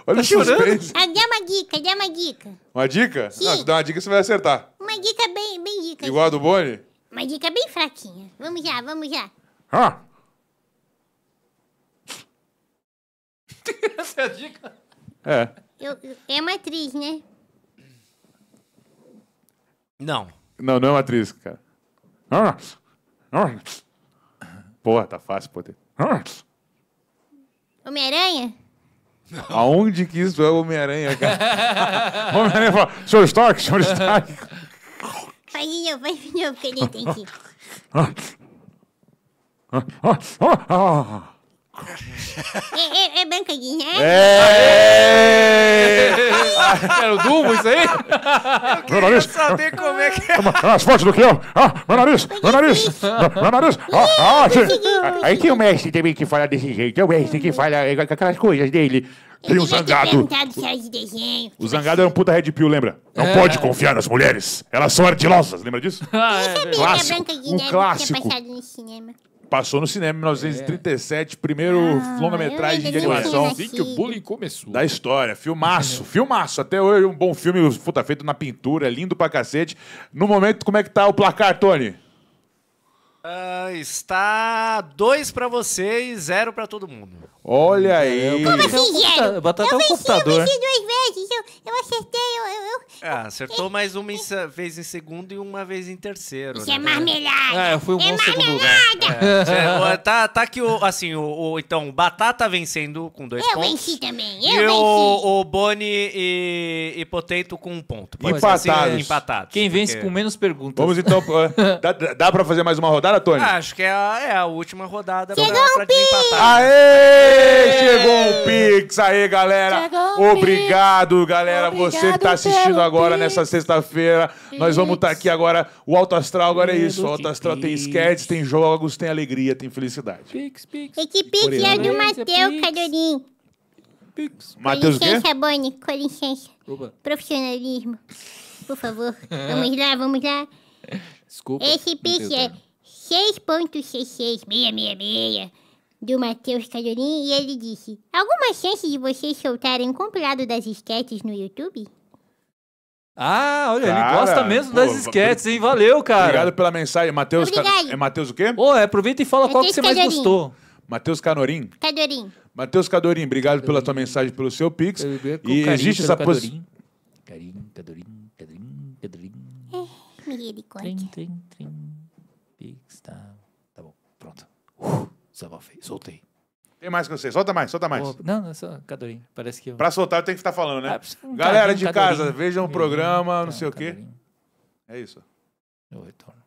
Olha o suspense. Ah, dá uma dica, dá uma dica. Uma dica? Sim. Não, se dá uma dica, você vai acertar. Uma dica bem, bem dica. Igual a do Boni? Uma dica bem fraquinha. Vamos já, vamos já. Ah. Essa é a dica? É. Eu, eu, é uma atriz, né? Não. Não, não é uma atriz, cara. Ah. Ah. Porra, tá fácil, Poder. Ah. Homem-Aranha? Aonde que isso é Homem-Aranha, cara? Homem-Aranha fala, senhor Stark, senhor Stark. Vai de novo, vai de novo, porque ele entendi. É, é, é Branca de Neve? É! Era o Dumbo isso aí? Eu queria saber como é que é. Mais forte do que eu. Ah, meu nariz, meu nariz, meu nariz. Ah, ah, aí tem o mestre também que fala desse jeito. É o mestre que fala com aquelas coisas dele. Tem o Zangado. O Zangado é um puta red pill, lembra? Não pode confiar nas mulheres. Elas são ardilosas, lembra disso? Clássico, um clássico. Passou no cinema em mil novecentos e trinta e sete, é. Primeiro ah, longa-metragem de animação. Assim que o bullying começou. Da história, filmaço, filmaço. Até hoje um bom filme, puta, feito na pintura, lindo pra cacete. No momento, como é que tá o placar, Tony? Uh, está dois pra você e zero pra todo mundo. Olha aí. Como assim, zero? Bota até o computador. Eu venci duas vezes, eu, eu acertei, eu... eu, eu ah, acertou é, mais uma é, vez em segundo e uma vez em terceiro. Isso, né? É marmelada. Ah, eu fui um é bom segundo lugar. É, tá, tá aqui, o, assim, o, o, então, o Batata vencendo com dois eu pontos. Eu venci também, eu e venci. E o, o Boni e, e Potato com um ponto. Empatados. Assim, empatados. Quem vence porque... com menos perguntas. Vamos então, dá, dá pra fazer mais uma rodada? agora, Tony? Acho que é a, é a última rodada pra, pra desempatar. Aê! Chegou um Pix aí, galera. Chegou Obrigado, Pix. galera. Obrigado Você que tá assistindo agora Pix. nessa sexta-feira. Nós vamos estar tá aqui agora. O Alto Astral agora é isso. O Alto Astral tem sketches, tem jogos, tem alegria, tem felicidade. Pix, Pix. Esse Pix é do Matheus Cadorim. Pix. Matheus o quê? Com licença, Boni. Com licença. Opa. Profissionalismo. Por favor. Vamos lá, vamos lá. Desculpa. Esse Pix é seis ponto seis seis seis seis seis do Matheus Cadorim e ele disse: alguma chance de vocês soltarem um compilado das esquetes no YouTube? Ah, olha, cara, ele gosta mesmo pô, das esquetes, hein? Valeu, cara. Obrigado pela mensagem, Matheus. É Matheus o quê? Ô, oh, é, aproveita e fala Mateus qual que você Cadorim. mais gostou. Matheus Cadorim? Cadorim. Matheus Cadorim, obrigado Cadorim. pela tua mensagem, pelo seu Pix. E carinho, existe essa posição. Cadorim, Cadorim, Cadorim, Cadorim. É, misericórdia. Trim, trim, trim. Pix, tá. Tá bom, pronto. Uh. Desabafei, soltei. Tem mais que eu sei. Solta mais, solta mais. Oh, não, não, só Cadorim. Parece que eu... Pra soltar, eu tenho que estar falando, né? Ah, galera de Cadorim. casa, vejam o programa, não, não sei Cadorim. o quê. É isso. Eu retorno.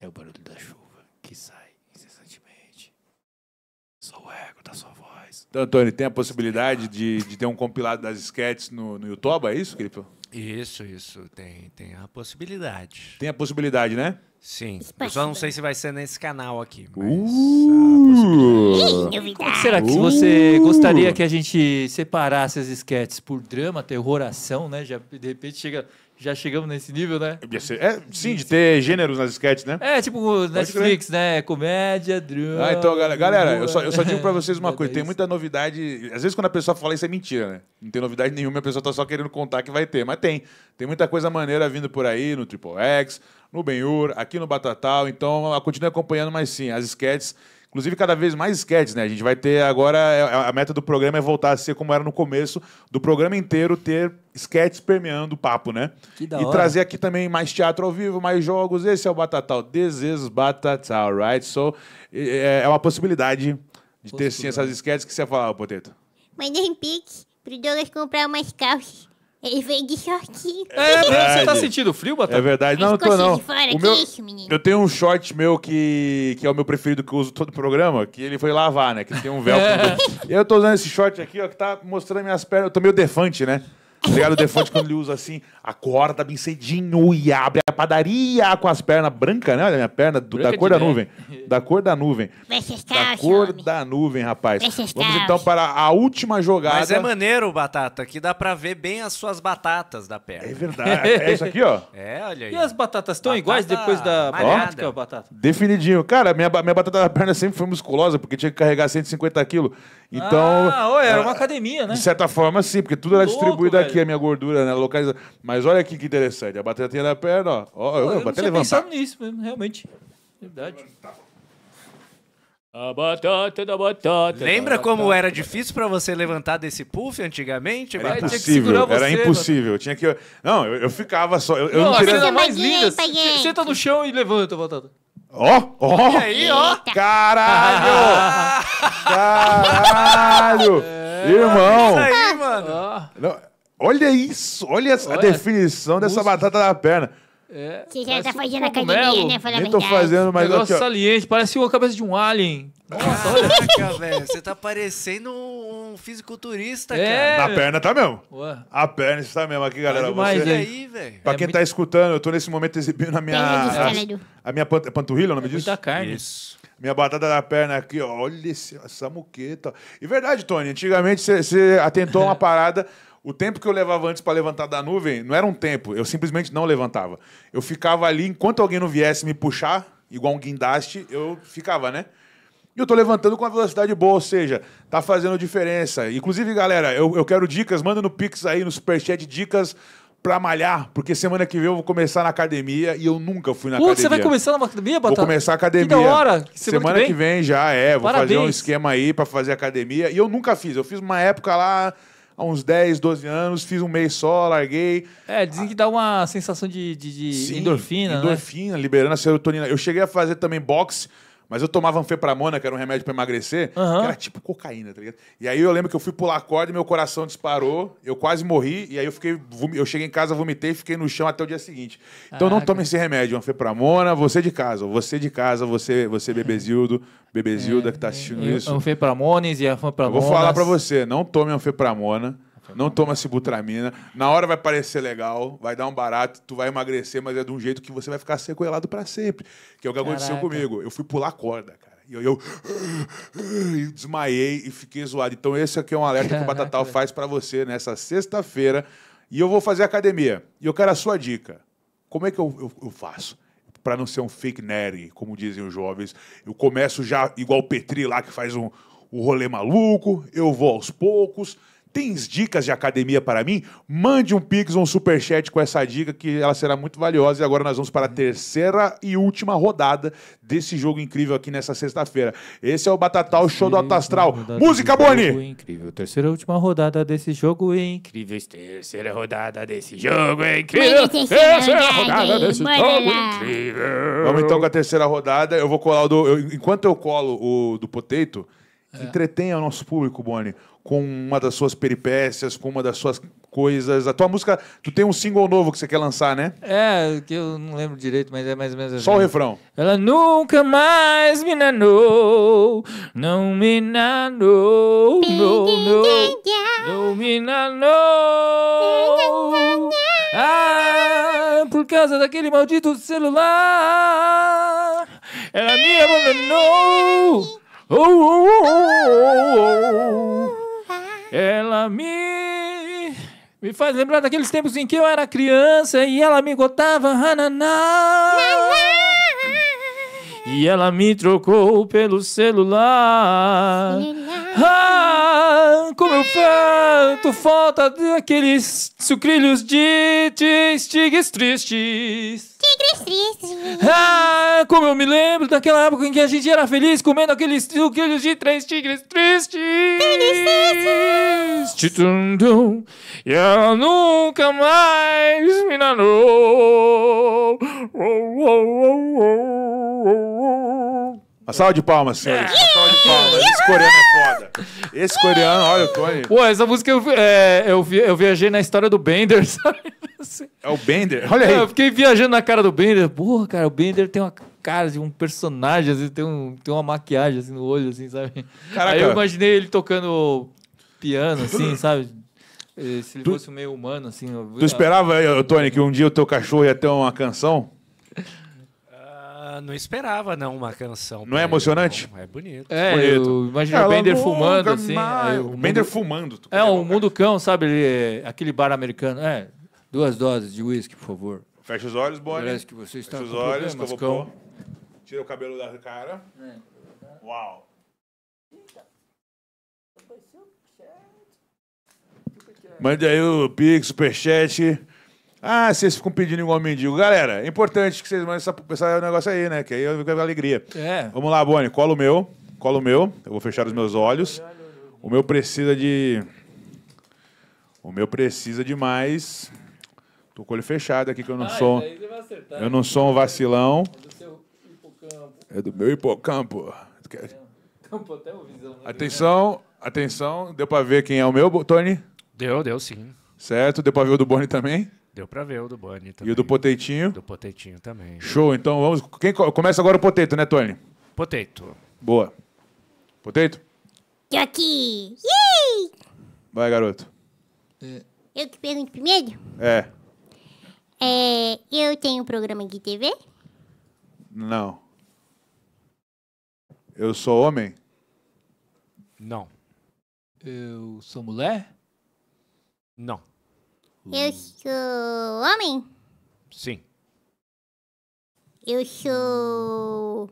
É o barulho da chuva que sai incessantemente. Sou o eco da sua voz. Então, Antônio, tem a possibilidade de, de ter um compilado das sketches no, no YouTube? É isso, Cripo? Isso, isso. Tem, tem a possibilidade. Tem a possibilidade, né? Sim. Eu só não sei se vai ser nesse canal aqui. Mas uh, Como será que uh, você gostaria que a gente separasse as esquetes por drama, terror, ação, né? Já, de repente chega, já chegamos nesse nível, né? É, sim, de ter gêneros nas esquetes, né? É, tipo Netflix, né? Comédia, drama... Ah, então, galera, eu só, eu só digo pra vocês uma coisa. Tem muita novidade... Às vezes quando a pessoa fala isso é mentira, né? Não tem novidade nenhuma, a pessoa tá só querendo contar que vai ter. Mas tem. Tem muita coisa maneira vindo por aí, no Triple X... no Ben-Hur, aqui no Batatal. Então, continue acompanhando, mas sim, as sketches. Inclusive, cada vez mais sketches, né? A gente vai ter agora... A meta do programa é voltar a ser como era no começo, do programa inteiro ter sketches permeando o papo, né? Que da hora. E trazer aqui também mais teatro ao vivo, mais jogos. Esse é o Batatal. This is Batatal, right? So, é uma possibilidade de ter, sim, essas sketches. Que você ia falar, Poteto? Mandei um pix pro Douglas comprar umas calças. Ele veio de shortinho. É, você tá sentindo frio, Batalha? É verdade. Não, não tô, não. O meu... isso, eu tenho um short meu que... que é o meu preferido, que eu uso todo o programa, que ele foi lavar, né? Que tem um véu. É. E eu tô usando esse short aqui, ó, que tá mostrando minhas pernas. Eu tô meio defante, né? Ligado? O defante, quando ele usa assim, acorda bem cedinho e abre a padaria com as pernas brancas, né? Olha a minha perna, do, da cor da nuvem. Da cor da nuvem. Da cor da nuvem, rapaz. Vamos então para a última jogada. Mas é maneiro, Batata, que dá pra ver bem as suas batatas da perna. É verdade. É isso aqui, ó. É, olha aí. E as batatas estão iguais depois da prática, Batata? Definidinho. Cara, minha, minha batata da perna sempre foi musculosa, porque tinha que carregar cento e cinquenta quilos. Então... Ah, ó, era uma academia, né? De certa forma, sim, porque tudo era distribuído aqui. Aqui a minha gordura, né? Localiza... Mas olha aqui que interessante. A batatinha da perna, ó. ó eu, eu não bati levantar. nisso, realmente. Verdade. A batata da batata. Lembra da como batata. era difícil pra você levantar desse puff antigamente? Era batata. impossvel. Tinha que você, era impossível. Tinha que... Não, eu, eu ficava só. Eu, não, eu não queria... é mais linda. Senta no chão e levanta a batata. Ó, ó. E aí, ó. Caralho! Caralho! É, irmão! Olha isso aí, mano. Ó. Não. Olha isso, olha, olha a definição dessa música. batata da perna. É, você já tá fazendo um a cadeia, né? Fala Nem tô fazendo, mas... Negócio aqui, saliente, parece uma cabeça de um alien. Nossa, olha. Caraca, velho, você tá parecendo um fisiculturista, é, cara. Na perna tá mesmo. Ué. A perna está mesmo aqui, galera. Você... Mais, aí, velho. Pra quem é tá muito... escutando, eu tô nesse momento exibindo a minha... A, a minha panturrilha, o nome é disso? Muita carne. Isso. Minha batata da perna aqui, ó. Olha essa muqueta. E verdade, Tony, antigamente você atentou a uma parada... O tempo que eu levava antes para levantar da nuvem não era um tempo, eu simplesmente não levantava. Eu ficava ali, enquanto alguém não viesse me puxar, igual um guindaste, eu ficava, né? E eu tô levantando com uma velocidade boa, ou seja, tá fazendo diferença. Inclusive, galera, eu, eu quero dicas, manda no Pix aí, no Superchat, dicas pra malhar, porque semana que vem eu vou começar na academia e eu nunca fui na Pô, academia. Você vai começar na academia, Batata? Vou começar a academia. Que da hora! Que semana semana que, vem? que vem já, é. Vou Parabéns. fazer um esquema aí pra fazer academia. E eu nunca fiz, eu fiz uma época lá... Há uns dez, doze anos, fiz um mês só, larguei. É, dizem que dá uma sensação de, de, de Sim, endorfina, endorfina, né? Endorfina, liberando a serotonina. Eu cheguei a fazer também boxe, Mas eu tomava anfepramona, que era um remédio pra emagrecer, uhum. que era tipo cocaína, tá ligado? E aí eu lembro que eu fui pular a corda, meu coração disparou, eu quase morri, e aí eu fiquei, eu cheguei em casa, vomitei, fiquei no chão até o dia seguinte. Então ah, não tome que... esse remédio, anfepramona, você de casa, você de casa, você, você bebezildo, bebezilda é, que tá assistindo e, isso. Anfepramones e anfepramonas. Eu vou falar pra você, não tome anfepramona. Não toma sibutramina. Na hora vai parecer legal, vai dar um barato, tu vai emagrecer, mas é de um jeito que você vai ficar sequelado pra sempre. Que é o que Caraca. aconteceu comigo. Eu fui pular corda, cara. E eu, eu desmaiei e fiquei zoado. Então esse aqui é um alerta Caraca. que o Batatal faz pra você nessa sexta-feira. E eu vou fazer academia. E eu quero a sua dica. Como é que eu, eu, eu faço? Pra não ser um fake nerd, como dizem os jovens. Eu começo já igual o Petri lá, que faz um, um rolê maluco. Eu vou aos poucos... Tens dicas de academia para mim? Mande um pix ou um superchat com essa dica que ela será muito valiosa. E agora nós vamos para a terceira e última rodada desse jogo incrível aqui nessa sexta-feira. Esse é o Batatal Show do Alto Astral. Música, Boni! Incrível. Terceira e última rodada desse jogo incrível. Terceira rodada desse jogo incrível. Terceira rodada desse jogo incrível. Vamos então com a terceira rodada. Eu vou colar o do... Eu, enquanto eu colo o do Potato... É. Entretenha o nosso público, Boni, com uma das suas peripécias, com uma das suas coisas. A tua música, tu tem um single novo que você quer lançar, né? É, que eu não lembro direito, mas é mais ou menos assim. Só o refrão. Ela nunca mais me nanou, não me nanou, não, não, não me nanou. Ah, por causa daquele maldito celular, ela me abandonou. Oh, oh, oh, oh, oh. Ela me me faz lembrar daqueles tempos em que eu era criança e ela me gotava hananá. E ela me trocou pelo celular. Ah, como eu sinto falta daqueles sucrilhos de tigres tristes. Ah, como eu me lembro daquela época em que a gente era feliz comendo aqueles sucrilhos de três tigres tristes. E ela nunca mais me nanou. Uma salva de palmas, senhores. Uma salva de palmas. Esse coreano é foda. Esse coreano, olha o Tony. Pô, essa música eu, é, eu, eu viajei na história do Bender, sabe? É o Bender? Olha aí. Eu fiquei viajando na cara do Bender. Porra, cara, o Bender tem uma cara de um personagem, assim, tem, um, tem uma maquiagem assim, no olho, assim, sabe? Caraca. Aí eu imaginei ele tocando piano, assim, sabe? Se ele tu, fosse meio humano, assim... Eu... Tu esperava, Tony, que um dia o teu cachorro ia ter uma canção? Não esperava, não, uma canção. Não é emocionante? É bonito. É, bonito. Eu imagino o Bender fumando, assim. Aí, o, o Bender mundo... fumando. Tu é, o um Mundo Cão, sabe? Ele, aquele bar americano. É, duas doses de uísque, por favor. Fecha os olhos, Boni. Parece que você está Fecha com os olhos, problemas, cão. Tira o cabelo da cara. É. Uau. Mande aí o Pix, superchat... Ah, vocês ficam pedindo igual mendigo. Galera, é importante que vocês mandem essa, esse negócio aí, né? Que aí eu fico com alegria. É. Vamos lá, Boni. Cola o meu. Cola o meu. Eu vou fechar os meus olhos. O meu precisa de... O meu precisa de mais... Tô com o olho fechado aqui, que eu não ah, sou... Daí você vai acertar, eu não sou um vacilão. É do seu hipocampo. É do meu hipocampo. É. Campo, até o visão. Atenção, atenção. Deu pra ver quem é o meu, Tony? Deu, deu sim. Certo? Deu pra ver o do Boni também? Deu pra ver o do Boni também. E o do Potatinho? Do Potatinho também. Show, então vamos... Quem começa agora o Potato, né, Tony? Potato. Boa. Potato? Eu aqui. Yay! Vai, garoto. É. Eu que pergunto primeiro? É. É. Eu tenho um programa de T V? Não. Eu sou homem? Não. Eu sou mulher? Não. Eu sou homem? Sim. Eu sou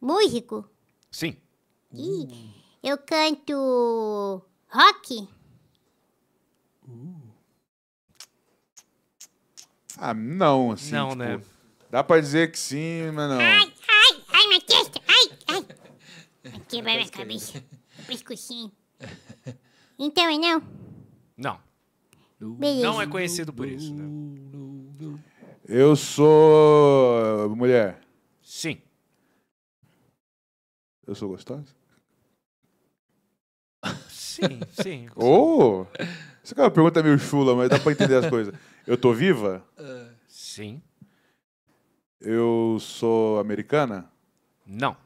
músico? Sim. Ih, eu canto rock? Uh. Ah, não, assim. Não, tipo, né? Dá pra dizer que sim, mas não. Ai, ai, ai, minha testa! Ai, ai! Aqui vai minha cabeça. Pescocinho. Então é não? Não. Não é conhecido por isso, né? Eu sou mulher. Sim. Eu sou gostosa? Sim, sim. Ou... Oh, essa é uma pergunta meio chula, mas dá pra entender as coisas. Eu tô viva? Uh, sim. Eu sou americana? Não.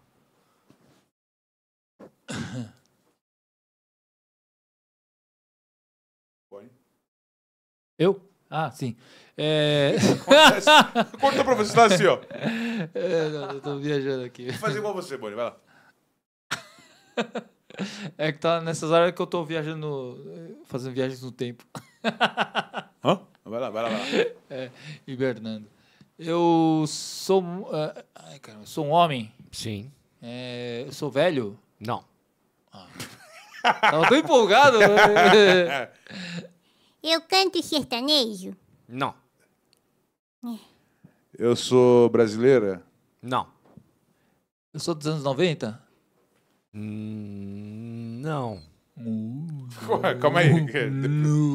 Eu? Ah, sim. É... Conta pra você, tá assim, ó. É, não, eu tô viajando aqui. Vou fazer igual você, Boni, vai lá. É que tá nessas horas que eu tô viajando, fazendo viagens no tempo. Hã? Vai lá, vai lá, vai lá. É, hibernando. Eu sou... Uh, ai, caramba, sou um homem? Sim. É, eu sou velho? Não. Ah. Tava tão empolgado. Eu canto sertanejo? Não. Eu sou brasileira? Não. Eu sou dos anos noventa? Hum, não. Uh, Ué, calma aí. Uh,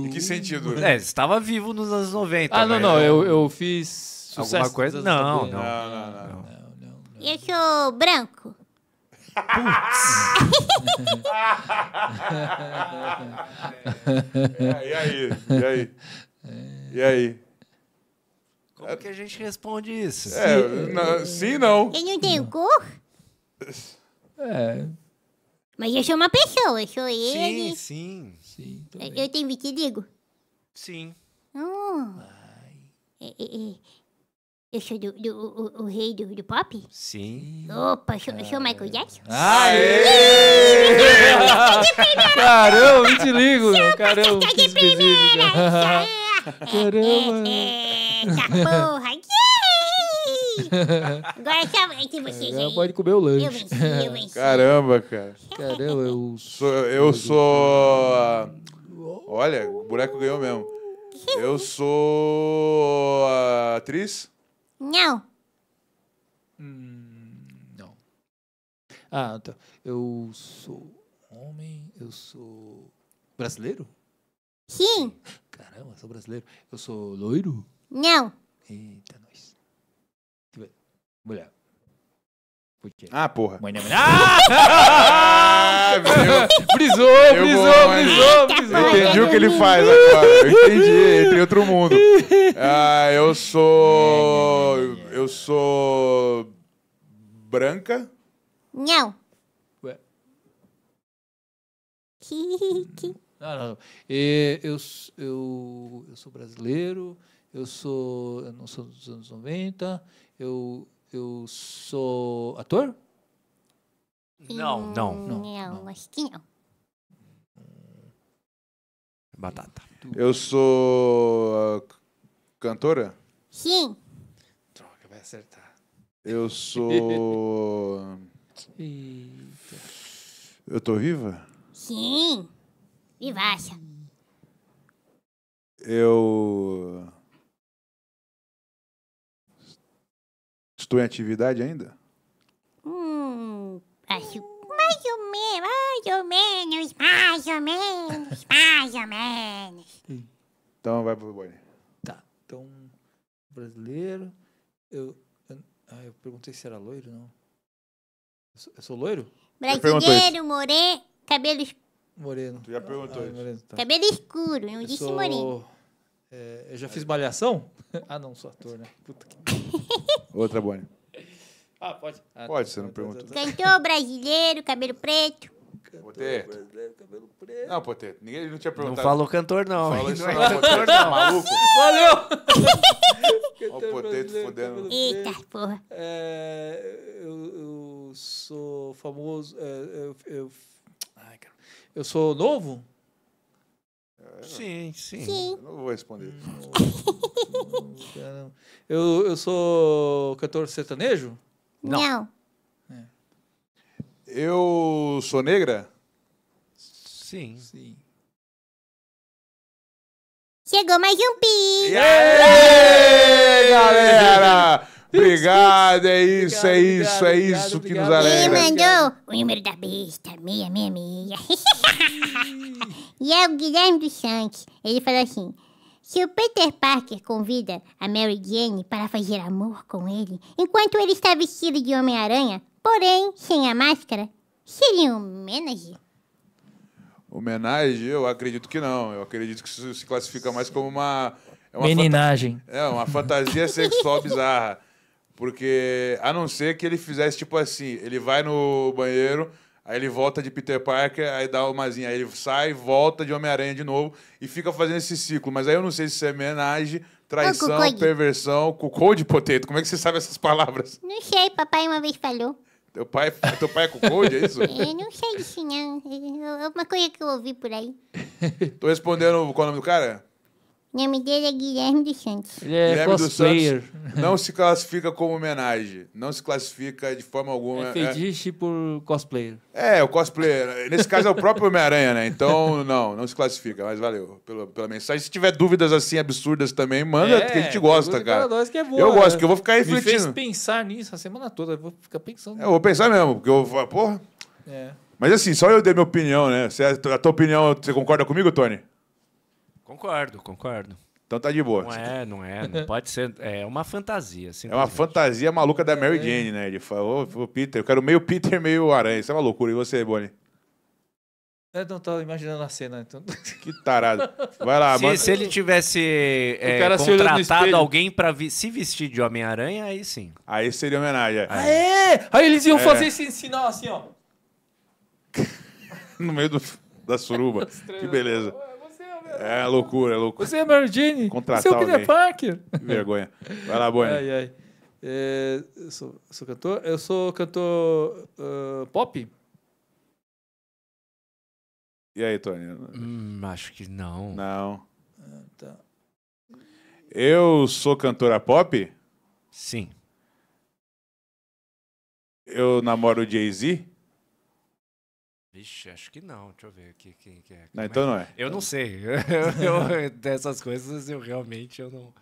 em que sentido? É, estava vivo nos anos noventa. Ah, não, não. Eu, eu fiz sucesso. Alguma coisa? Não não não não, não, não, não, não. Eu sou branco. Putz. é, e aí? E aí? E aí? Como é que a gente responde isso? É, não, sim, não. Eu não tenho cor? É. Mas eu sou uma pessoa, eu sou ele. Sim, sim. sim eu, eu tenho vitiligo? Sim. Hum. É, é, é. Eu sou do, do, o, o rei do, do pop? Sim. Opa, sou, sou Michael Jackson? Aê! Caramba, me te ligo, meu. Caramba, que específico. Caramba. Essa porra aqui. Agora só que vocês aí. Agora pode comer o lanche. Eu venci, eu venci. Caramba, cara. Caramba, eu sou... Eu sou... Olha, o boneco ganhou mesmo. Eu sou... a atriz? Não. Hum, não. Ah, tá. Eu sou homem, eu sou brasileiro? Sim. Caramba, sou brasileiro. Eu sou loiro? Não. Eita, nós. Mulher. Ah, porra. Ah! Brisou, brisou, brisou, brisou. Entendi o que ele faz agora. Eu entendi, ele é outro mundo. Ah, eu sou... Eu sou... Branca? Não. Ué? Não, não, não. Eu, eu, eu sou brasileiro, eu sou... Eu não sou dos anos noventa, eu... Eu sou ator? Não, não. Não, não, não. Acho que não. Batata. Eu sou uh, cantora? Sim. Droga, vai acertar. Eu sou... Eita. Eu tô viva? Sim. Vivaça. Eu... Estou em atividade ainda? Hum, acho mais ou menos, mais ou menos, mais ou menos, mais ou menos. Então vai pro Boni. Tá, então, brasileiro, eu, eu, ah, eu perguntei se era loiro, não. Eu sou, eu sou loiro? Brasileiro, moreno, cabelo escuro. Moreno. Tu já perguntou ah, isso. Moreno, tá. Cabelo escuro, eu, eu disse sou... moreno. É, eu já fiz Malhação? Ah, não, sou ator, né? Puta que... Outra, Boni. Ah, pode. Ah, pode, você não perguntou. Cantor brasileiro, cabelo preto. Poteto. Cabelo preto. Não, Poteto, ninguém não tinha perguntado. Não falou cantor, não. Falou isso, não, não é cantor, não. Maluco. Valeu! Ó o Poteto fodendo. Eita, porra. É, eu, eu sou famoso... Eu, eu, ai, cara. Eu sou novo? Sim, sim, sim. Eu não vou responder. eu, eu sou cantor sertanejo? Não. não. É. Eu sou negra? Sim. sim. Chegou mais um pi! E aí, galera! Obrigado, é isso, obrigado, é isso, obrigado, é isso obrigado, que obrigado. Nos alegra. Ele mandou o número da besta, meia, meia, meia. E é o Guilherme dos Santos. Ele falou assim: se o Peter Parker convida a Mary Jane para fazer amor com ele, enquanto ele está vestido de Homem-Aranha, porém sem a máscara, Seria um homenagem? Homenagem? Eu acredito que não. Eu acredito que isso se classifica mais como uma... É uma meninagem. Fanta... É, uma fantasia sexual bizarra. Porque, a não ser que ele fizesse tipo assim, ele vai no banheiro, aí ele volta de Peter Parker, aí dá uma zinha, aí ele sai, volta de Homem-Aranha de novo e fica fazendo esse ciclo. Mas aí eu não sei se isso é homenagem, traição, oh, perversão, cocô de potato. Como é que você sabe essas palavras? Não sei, papai uma vez falou. Teu pai, teu pai é cocô, é isso? Eu não sei disso, não. É uma coisa que eu ouvi por aí. Tô respondendo qual é o nome do cara? O nome dele é Guilherme dos Santos. Ele é Guilherme dos Santos não se classifica como homenagem. Não se classifica de forma alguma. É fetiche é... por cosplayer. É, o cosplayer. Nesse caso é o próprio Homem-Aranha, né? Então, não, não se classifica. Mas valeu pela, pela mensagem. Se tiver dúvidas assim absurdas também, manda, porque é, a gente gosta, cara. Que é boa, eu gosto, porque eu vou ficar refletindo. Me fez pensar nisso a semana toda. Eu vou ficar pensando. É, eu vou pensar mesmo, porque eu vou... Porra. É. Mas assim, só eu dei minha opinião, né? A tua opinião, você concorda comigo, Tony? Concordo, concordo. Então tá de boa. Não é, não é. Não pode ser. É uma fantasia. É uma fantasia maluca da Mary Jane, né? Ele falou, ô, Peter, eu quero meio Peter, meio aranha. Isso é uma loucura. E você, Boni? Eu não tô imaginando a cena. Então... Que tarado. Vai lá, mano. Se ele tivesse é, contratado alguém pra vi se vestir de Homem-Aranha, aí sim. Aí seria homenagem. Ah, é? Aí eles iam é. fazer esse sinal assim, ó. No meio do, da suruba. Que beleza. É loucura, é loucura. Você é Mary Jane? Você é o Peter Parker. Vergonha. Vai lá, Boni. Ai, ai. É, eu sou, sou cantor. Eu sou cantor uh, pop. E aí, Tony? Hum, acho que não. Não. Ah, tá. Eu sou cantora pop? Sim. Eu namoro o Jay-Z? Vixe, acho que não. Deixa eu ver aqui quem que é. Não, então é? não é. Eu não sei. Eu, eu, dessas coisas eu realmente eu não,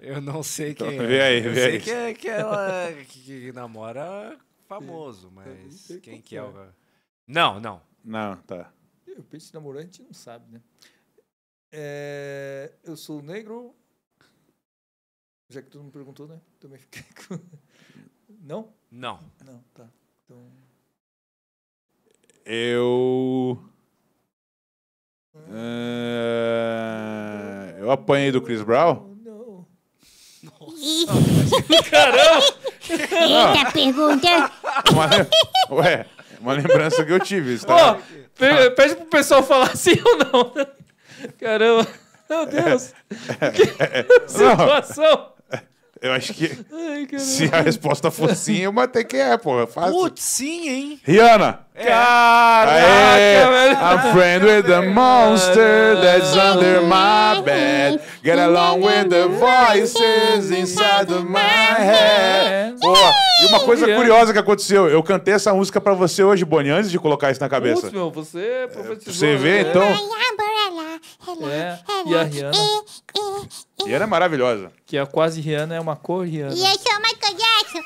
eu não sei quem então, é. Vê aí, vê eu sei aí. que é que ela que namora famoso, mas quem que é o... Não, não. Não, tá. Eu penso namorante não sabe, né? É, eu sou negro. Já que todo mundo perguntou, né? Também fiquei com... Não? Não. Não, tá. Então... Eu... Uh, eu apanhei do Chris Brown? Não. Nossa, caramba! Eita pergunta! Uma, ué, uma lembrança que eu tive. Ó, tá? oh, pede pro pessoal falar sim ou não. Caramba. Meu Deus. É, que é, é, situação. Não. Eu acho que Ai, se a resposta for sim, eu matei quem é, pô. Putz, sim, hein? Rihanna. É. Caraca, velho. I'm friend with the monster that's under my bed. Get along with the voices inside of my head. Pô, e uma coisa curiosa que aconteceu. Eu cantei essa música pra você hoje, Boni, antes de colocar isso na cabeça. Putz, meu, você profetizou. Você vê, então... É. E a Rihanna... Rihanna é maravilhosa. Que é quase Rihanna, é uma cor Rihanna. E eu sou o Michael Jackson.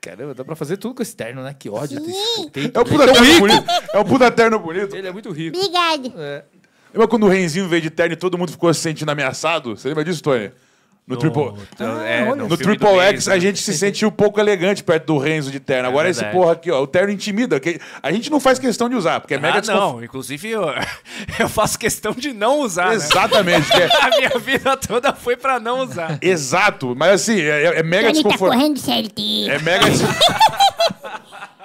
Caramba, dá pra fazer tudo com esse terno, né? Que ódio. É um puta terno bonito. É um puta terno bonito. Ele é muito rico. Obrigado. É. Lembra quando o Renzinho veio de terno e todo mundo ficou se sentindo ameaçado? Você lembra disso, Tony? No, no Triple, ah, é, no no Triple X, a gente se sente um pouco elegante perto do Renzo de terno. É Agora verdade. esse porra aqui, ó, o terno intimida. Que a gente não faz questão de usar, porque é ah, mega desconf... não, inclusive eu, eu faço questão de não usar. Exatamente. Né? É... A minha vida toda foi pra não usar. Exato, mas assim, é, é mega desconfortável. Tá é mega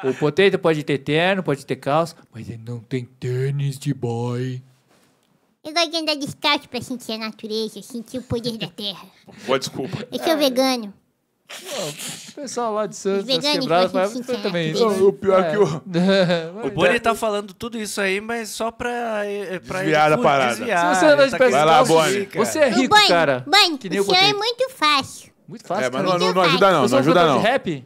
O potato pode ter terno, pode ter calça, mas ele não tem tênis de boy. Eu gosto de andar descalço pra sentir a natureza, sentir o poder da terra. Boa desculpa. Eu sou vegano. O pessoal lá de Santos, as quebradas, mas foi também isso. O pior é que o... O Boni tá falando tudo isso aí, mas só pra... pra desviar da parada. Desviar, se você andar de pé descalço, você é rico, Boni, cara. Boni, que nem o seu é muito fácil. Muito fácil, é, mas cara. Não, não ajuda não, não ajuda não. Rap?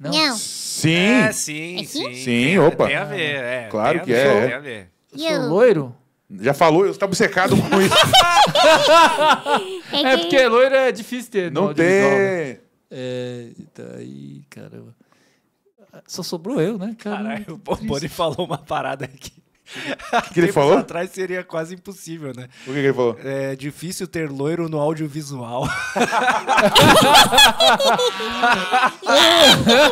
Não. não. Sim. É, sim, sim. Sim, opa. Tem a ver, é. Claro que é. Tem a ver. Sou loiro? Já falou, eu estava secado com isso. É porque loira é difícil ter. Não tem. Né? É, daí, caramba. Só sobrou eu, né? Caramba, caralho, o Boni falou uma parada aqui. O que, que ele falou? Atrás seria quase impossível, né? O que, que ele falou? É difícil ter loiro no audiovisual.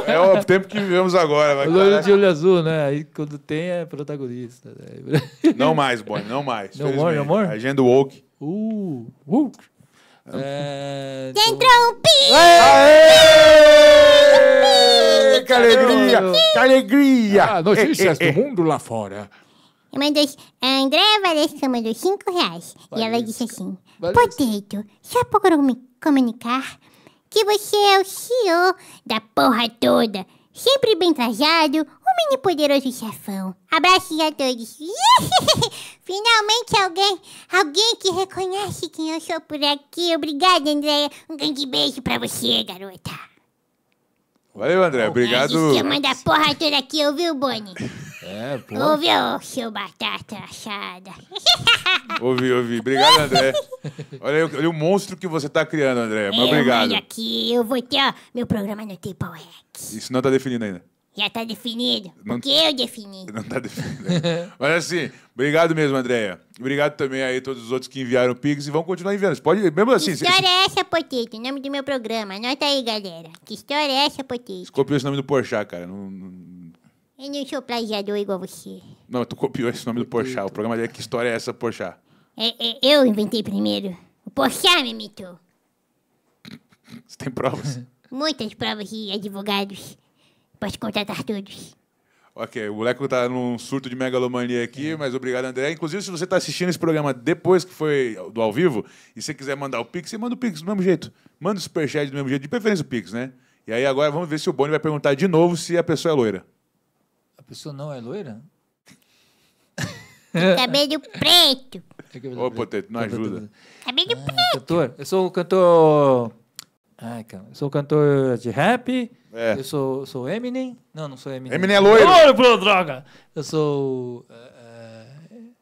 É o tempo que vivemos agora. Mas, loiro cara... de olho azul, né? Aí quando tem é protagonista. Né? Não mais, Bonnie, não mais. Não more, não more? Agenda woke. Uh, woke. É... Quem trompe? Aê! Que alegria! Que alegria! Ah, notícias é, é, do mundo lá fora. Eu mandei, a Andréa Valesca mandou cinco reais. Valesca. E ela disse assim: Potato, só procurou me comunicar que você é o C E O da porra toda. Sempre bem trajado, um mini poderoso chefão. Abraços a todos. Finalmente alguém, alguém que reconhece quem eu sou por aqui. Obrigada, Andréa. Um grande beijo pra você, garota. Valeu, André. Oh, obrigado. Você manda a porra toda aqui, ouviu, Bonnie? É, pô. Ouviu, seu batata assada. Ouvi, ouvi. Obrigado, André. Olha, olha o monstro que você tá criando, André. Mas é, obrigado. Olha aqui, eu vou ter ó, meu programa no Triple X. Isso não tá definido ainda. Já tá definido. Não, porque eu defini. Não tá definido. Né? Mas assim, obrigado mesmo, Andréa. Obrigado também aí a todos os outros que enviaram o Pix e vão continuar enviando. Você pode, mesmo assim... Que história se... é essa, Potato? O nome do meu programa. Anota aí, galera. Que história é essa, Potato? Você copiou esse nome do Porchat, cara. Não, não... Eu não sou plagiador igual você. Não, tu copiou esse nome do Porchat. O programa dele é Que História é Essa, Porchat? É, é, eu inventei primeiro. O Porchat me imitou. Você tem provas? Muitas provas de advogados. Pode contratar todos. Ok, o moleque tá num surto de megalomania aqui, é. Mas obrigado, André. Inclusive, se você tá assistindo esse programa depois que foi do ao vivo, e você quiser mandar o Pix, você manda o Pix do mesmo jeito. Manda o Superchat do mesmo jeito, de preferência o Pix, né? E aí agora vamos ver se o Bonnie vai perguntar de novo se a pessoa é loira. A pessoa não é loira? Cabelo preto. Ô, oh, Potato, não ajuda. Cabelo ah, preto. Cantor. Eu sou o cantor... Ai, cara, eu sou cantor de rap, é. eu sou, sou Eminem. Não, não sou Eminem. Eminem é loiro. Loiro, pô, droga! Eu sou... Uh...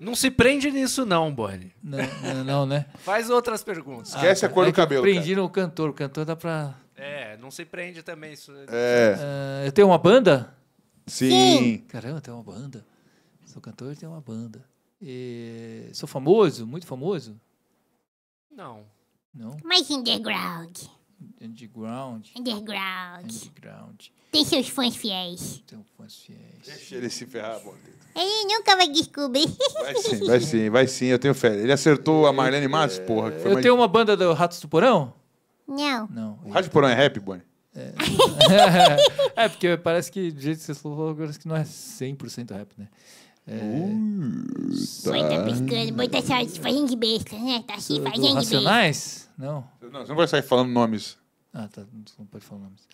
Não se prende nisso não, Bonnie. Não, não, não, né? Faz outras perguntas. Esquece ah, a cor é do cabelo, prendiram cara. O cantor, o cantor dá pra... É, não se prende também isso. É. Uh, eu tenho uma banda? Sim. Caramba, eu tenho uma banda. Sou cantor e tenho uma banda. E... Sou famoso, muito famoso? Não. Não? Mas underground. Underground. Underground. Underground. Tem seus fãs fiéis. Tem fãs fiéis. Deixa ele se ferrar, bom dedo. Ele nunca vai descobrir. Vai sim, vai sim, vai sim, eu tenho fé. Ele acertou a Marlene Matos, porra. Que foi eu mais... tenho uma banda do Ratos do Porão? Não. Não. O Ratos do Porão é rap, Bonnie? É. É, porque parece que, do jeito que você falou, parece que não é cem por cento rap, né? É... Uita. Foi, tá piscando, muita sorte, fazendo de besta, né? Tá se fazendo de Racionais? Não. Não, você não vai sair falando nomes. Ah, tá, não pode falar nomes.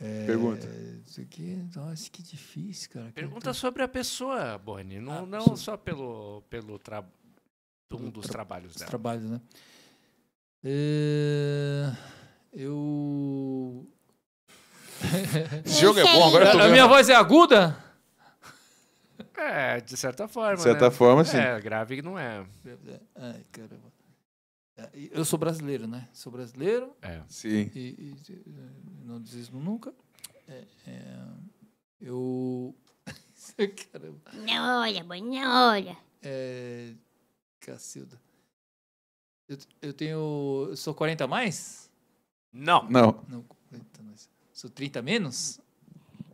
É... Pergunta. Isso aqui, nossa, que difícil, cara. Pergunta tô... sobre a pessoa, Bonnie, não, ah, não só pelo, pelo tra... um dos tra... trabalhos dela. Os trabalhos, né? É... Eu... Esse jogo é bom, agora eu tô vendo. A minha voz é aguda? É, de certa forma, De certa né? forma, sim. É, grave não é. Ai, caramba. Eu sou brasileiro, né? Sou brasileiro. É. Sim. E, e, e não desisto nunca. É, é, eu... Caramba. Não olha, mãe, não olha. É... Cacilda. Eu, eu tenho... Eu sou quarenta a mais? Não. Não. Não quarenta mais. Sou trinta a menos?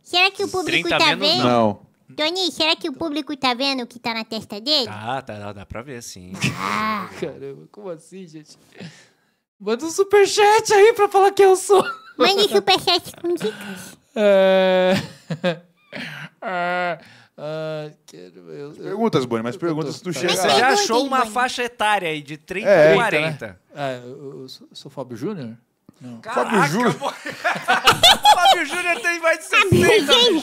Será que o público tá vendo? Não. Tony, será que o público tá vendo o que tá na testa dele? Tá, tá, dá pra ver, sim. Ah. Caramba, como assim, gente? Manda um superchat aí pra falar quem eu sou. Manda um superchat com dicas. É... Ah, ah, quero... eu... Perguntas, Bonnie, mas perguntas tu chega. Você já achou uma faixa etária aí de trinta é, e quarenta. Né? Ah, eu sou, sou Fábio Júnior? Não. Caraca, Fábio Júnior. Fábio Júnior tem mais de sessenta.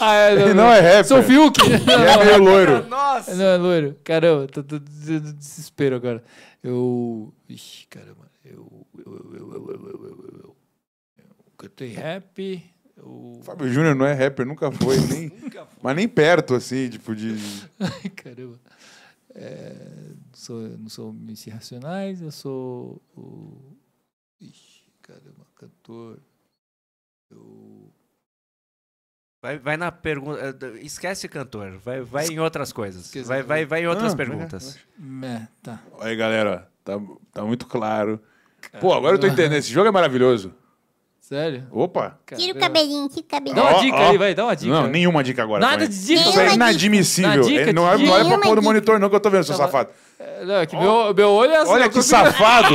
Ah, é, não, ele não é rapper. Sou Fiuk. É meio loiro. Nossa. Não é loiro. Caramba, tô, tô, tô, tô desespero agora. Eu... Ixi, caramba. Eu... Eu... Eu... Eu... Eu... Eu... eu, eu, eu cantei rap. Eu... Fábio Júnior não é rapper. Nunca foi. Nem, nunca foi. Mas nem perto, assim, tipo de... Ai, caramba. É, sou, não sou Miss Racionais. Eu sou... O... Ixi. Caramba, cantor. Eu... Vai, vai na pergunta. Esquece cantor. Vai, vai em outras coisas. Vai, vai, vai em outras ah, perguntas. É, tá. Aí, galera. Tá, tá muito claro. Pô, agora eu tô entendendo. Esse jogo é maravilhoso. Sério? Opa! Tira o cabelinho, tira o cabelinho. Dá uma dica oh, oh. aí, vai, dá uma dica. Não, nenhuma dica agora. Nada de dica. Isso é inadmissível. Dica, não é pra pôr no monitor não que eu tô vendo, seu safado. Não, é que oh. meu, meu olho é assim. Olha que safado.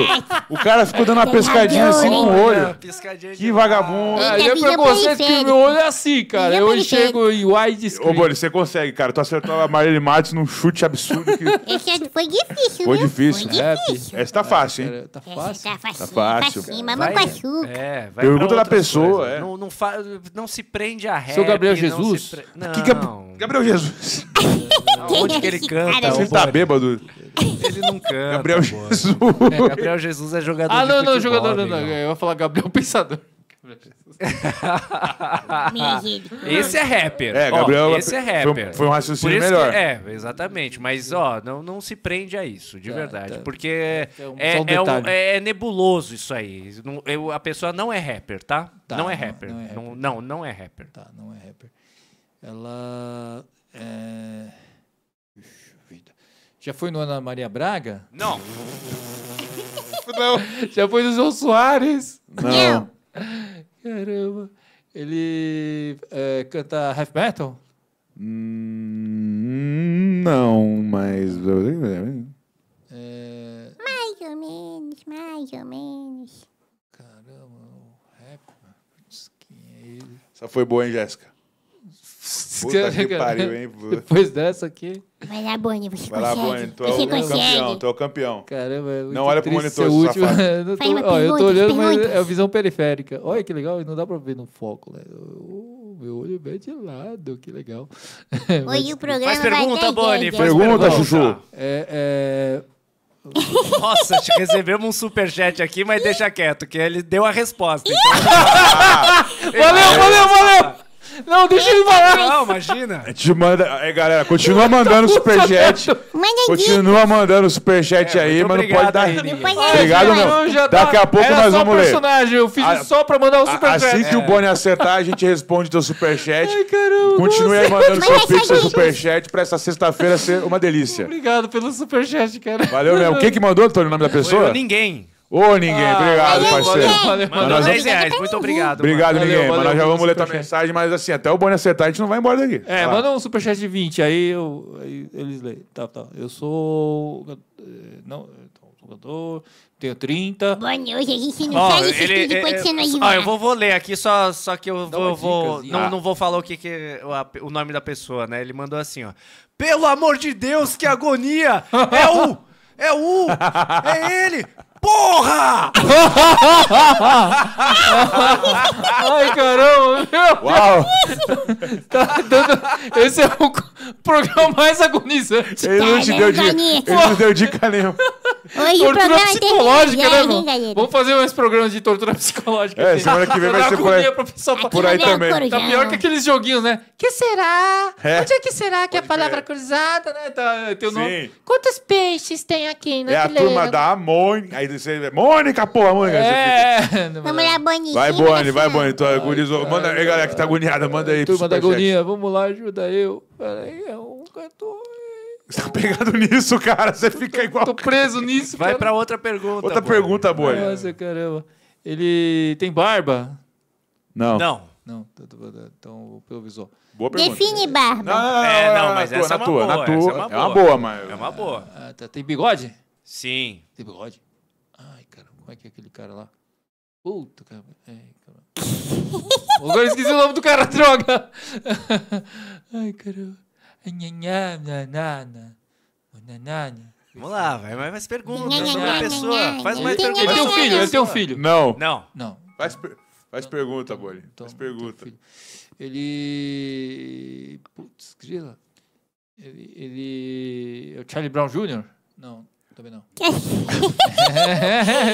O cara ficou dando uma pescadinha assim com o olho. Pescadinha que vagabundo. É, eu pra vocês que meu olho é assim, cara. Eu enxergo em widescreen. Ô, Boli, você consegue, cara. Tu acertou a Marília Matos num chute absurdo. Que... Esse foi difícil, Foi difícil. Foi difícil. Essa tá fácil, hein? Tá fácil. Tá fácil. Mamãe machuca. É, vai. Pergunta da pessoa, é. Não, não, fa... não se prende a rap. Seu Gabriel Jesus? Pre... Que Gab... Gabriel Jesus? Onde que ele canta? Ele tá bêbado. Ele não canta. Gabriel Jesus. É, Gabriel Jesus é jogador ah, de futebol. Ah, não, não, jogador não, não. Eu vou falar Gabriel Pensador. Esse é rapper. É, Gabriel. Ó, esse é rapper. Foi, foi um raciocínio melhor. Que, é, exatamente. Mas, ó, não, não se prende a isso, de tá, verdade. Tá. Porque é, um, é, um é, um, é nebuloso isso aí. Não, eu, a pessoa não é rapper, tá? tá não, é rapper. Não, não é rapper. Não, não, não é rapper. Tá, não é rapper. Ela. É... Já foi no Ana Maria Braga? Não. não. Já foi no João Soares? Não. Caramba. Ele é, canta heavy metal? Hum, não, mas... É... Mais ou menos, mais ou menos. Caramba, o rap... Quem é ele? Essa foi boa, hein, Jéssica? Puta que pariu, hein? Depois dessa aqui... Vai lá, Boni, você Vai consegue. Vai lá, Boni, tu é o campeão, tu é o campeão. Caramba, é muito Não olha pro monitor, seu último. Safado. Faz uma pergunta, ó, eu tô olhando, mas é a visão periférica. Olha que legal, não dá pra ver no foco, né? Oh, meu olho bem de lado, que legal. Hoje o programa Faz pergunta, Boni, faz pergunta, pergunta. Chuchu. É... é... Nossa, te recebemos um superchat aqui, mas deixa quieto, que ele deu a resposta. Então... valeu, valeu, valeu! Não, deixa ele falar. Não, imagina. Te manda... Aí, galera, continua mandando superchat. Continua mandando superchat é, aí, mas não pode dar... Aí, não pode obrigado, não. Daqui a pouco nós vamos ler. Eu fiz a... só pra mandar o superchat. Assim que é. o Boni acertar, a gente responde teu superchat. Ai, caramba. Continue aí mandando seu pix, seu superchat, pra essa sexta-feira ser uma delícia. Obrigado pelo superchat, cara. Valeu, né? O que que mandou, Antônio, o nome da pessoa? Eu, ninguém. Ô, oh, ninguém, ah, obrigado, valeu, parceiro. Valeu, valeu, valeu. dez reais, muito obrigado. Obrigado, valeu, ninguém. Valeu, mas nós já vamos ler tua mensagem, mas assim, até o Boni acertar, a gente não vai embora daqui. É, tá. Manda um superchat de vinte, aí, eu, aí eles leem. Tá, tá. Eu sou... Não, sou cantor, tenho trinta. Boni, hoje a gente não oh, sabe isso tudo, é, pode ser no ah, eu vou, vou ler aqui, só, só que eu vou... vou não, não vou falar o, que que, o nome da pessoa, né? Ele mandou assim, ó. Pelo amor de Deus, que agonia! É o... É o... É ele! Porra! Ai, caramba, meu! Uau! Tá dando... Esse é o programa mais agonizante. Ele não te deu dica. Ele não deu dica nenhuma. Tortura psicológica, né, irmão? Vamos fazer mais programas de tortura psicológica. É, semana que vem vai ser por aí. Por aí também. Tá pior que aqueles joguinhos, né? Que será? Onde é que será que é a palavra cruzada, né? Teu nome? Quantos peixes tem aqui, né? É a turma da Mônica. Aí você... Mônica, porra, Mônica. É. Vamos lá, Boni. Vai, Boni, vai, Boni. Tu agonizou. Manda aí, galera que tá agoniada. Manda aí. Turma da agonia. Vamos lá, ajuda eu. Peraí, é um cantor... Você tá pegado nisso, cara. Você fica igual... Tô preso nisso, cara. Vai pra outra pergunta. Outra boa. pergunta, boa. Nossa, caramba. Ele tem barba? Não. Não. Não. Então, pelo visual. Boa pergunta. Define barba. Não, não, não, é, não, mas na essa, tua, é na tua, tua, essa é uma boa. É uma boa, mas... É uma boa. Ah, tá. Tem bigode? Sim. Tem bigode? Ai, caramba. Como é que é aquele cara lá? Puta, cara. Ai, caramba. Agora eu esqueci o nome do cara, droga. Ai, caramba. Vamos lá, vai mais perguntas sobre a pessoa. Faz mais perguntas. Ele tem um filho, ele tem um filho. Não. Não. Não. Faz, per faz pergunta, Boni. Faz pergunta. Ele... Putz, grila. Ele, ele... É o Charlie Brown Júnior? Não, também não.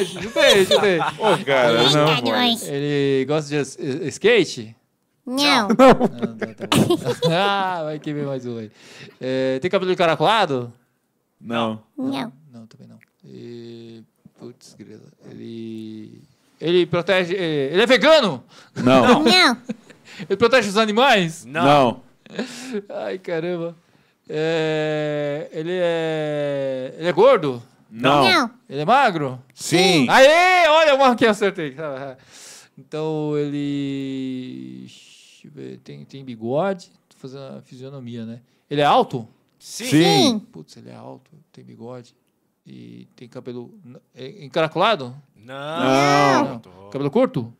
Chutei, chutei. Ô, cara, não, Boni. Ele gosta de skate? Não. Não, não tá bom. Ah, vai que vem mais um aí. É, tem cabelo encaracolado? Não. Não. Não, também não. E... Putz, grila. Ele... Ele protege... Ele é vegano? Não. Não. Não. Ele protege os animais? Não. Não. Ai, caramba. É... Ele é... Ele é gordo? Não. Não. Ele é magro? Sim. Sim. Aê, olha o que eu acertei. Então, ele... Deixa eu ver. Tem, tem bigode. Tô fazendo a fisionomia, né? Ele é alto? Sim. Sim. Putz, ele é alto, tem bigode. E tem cabelo... É encaracolado? Não. Não. Não. Cabelo curto?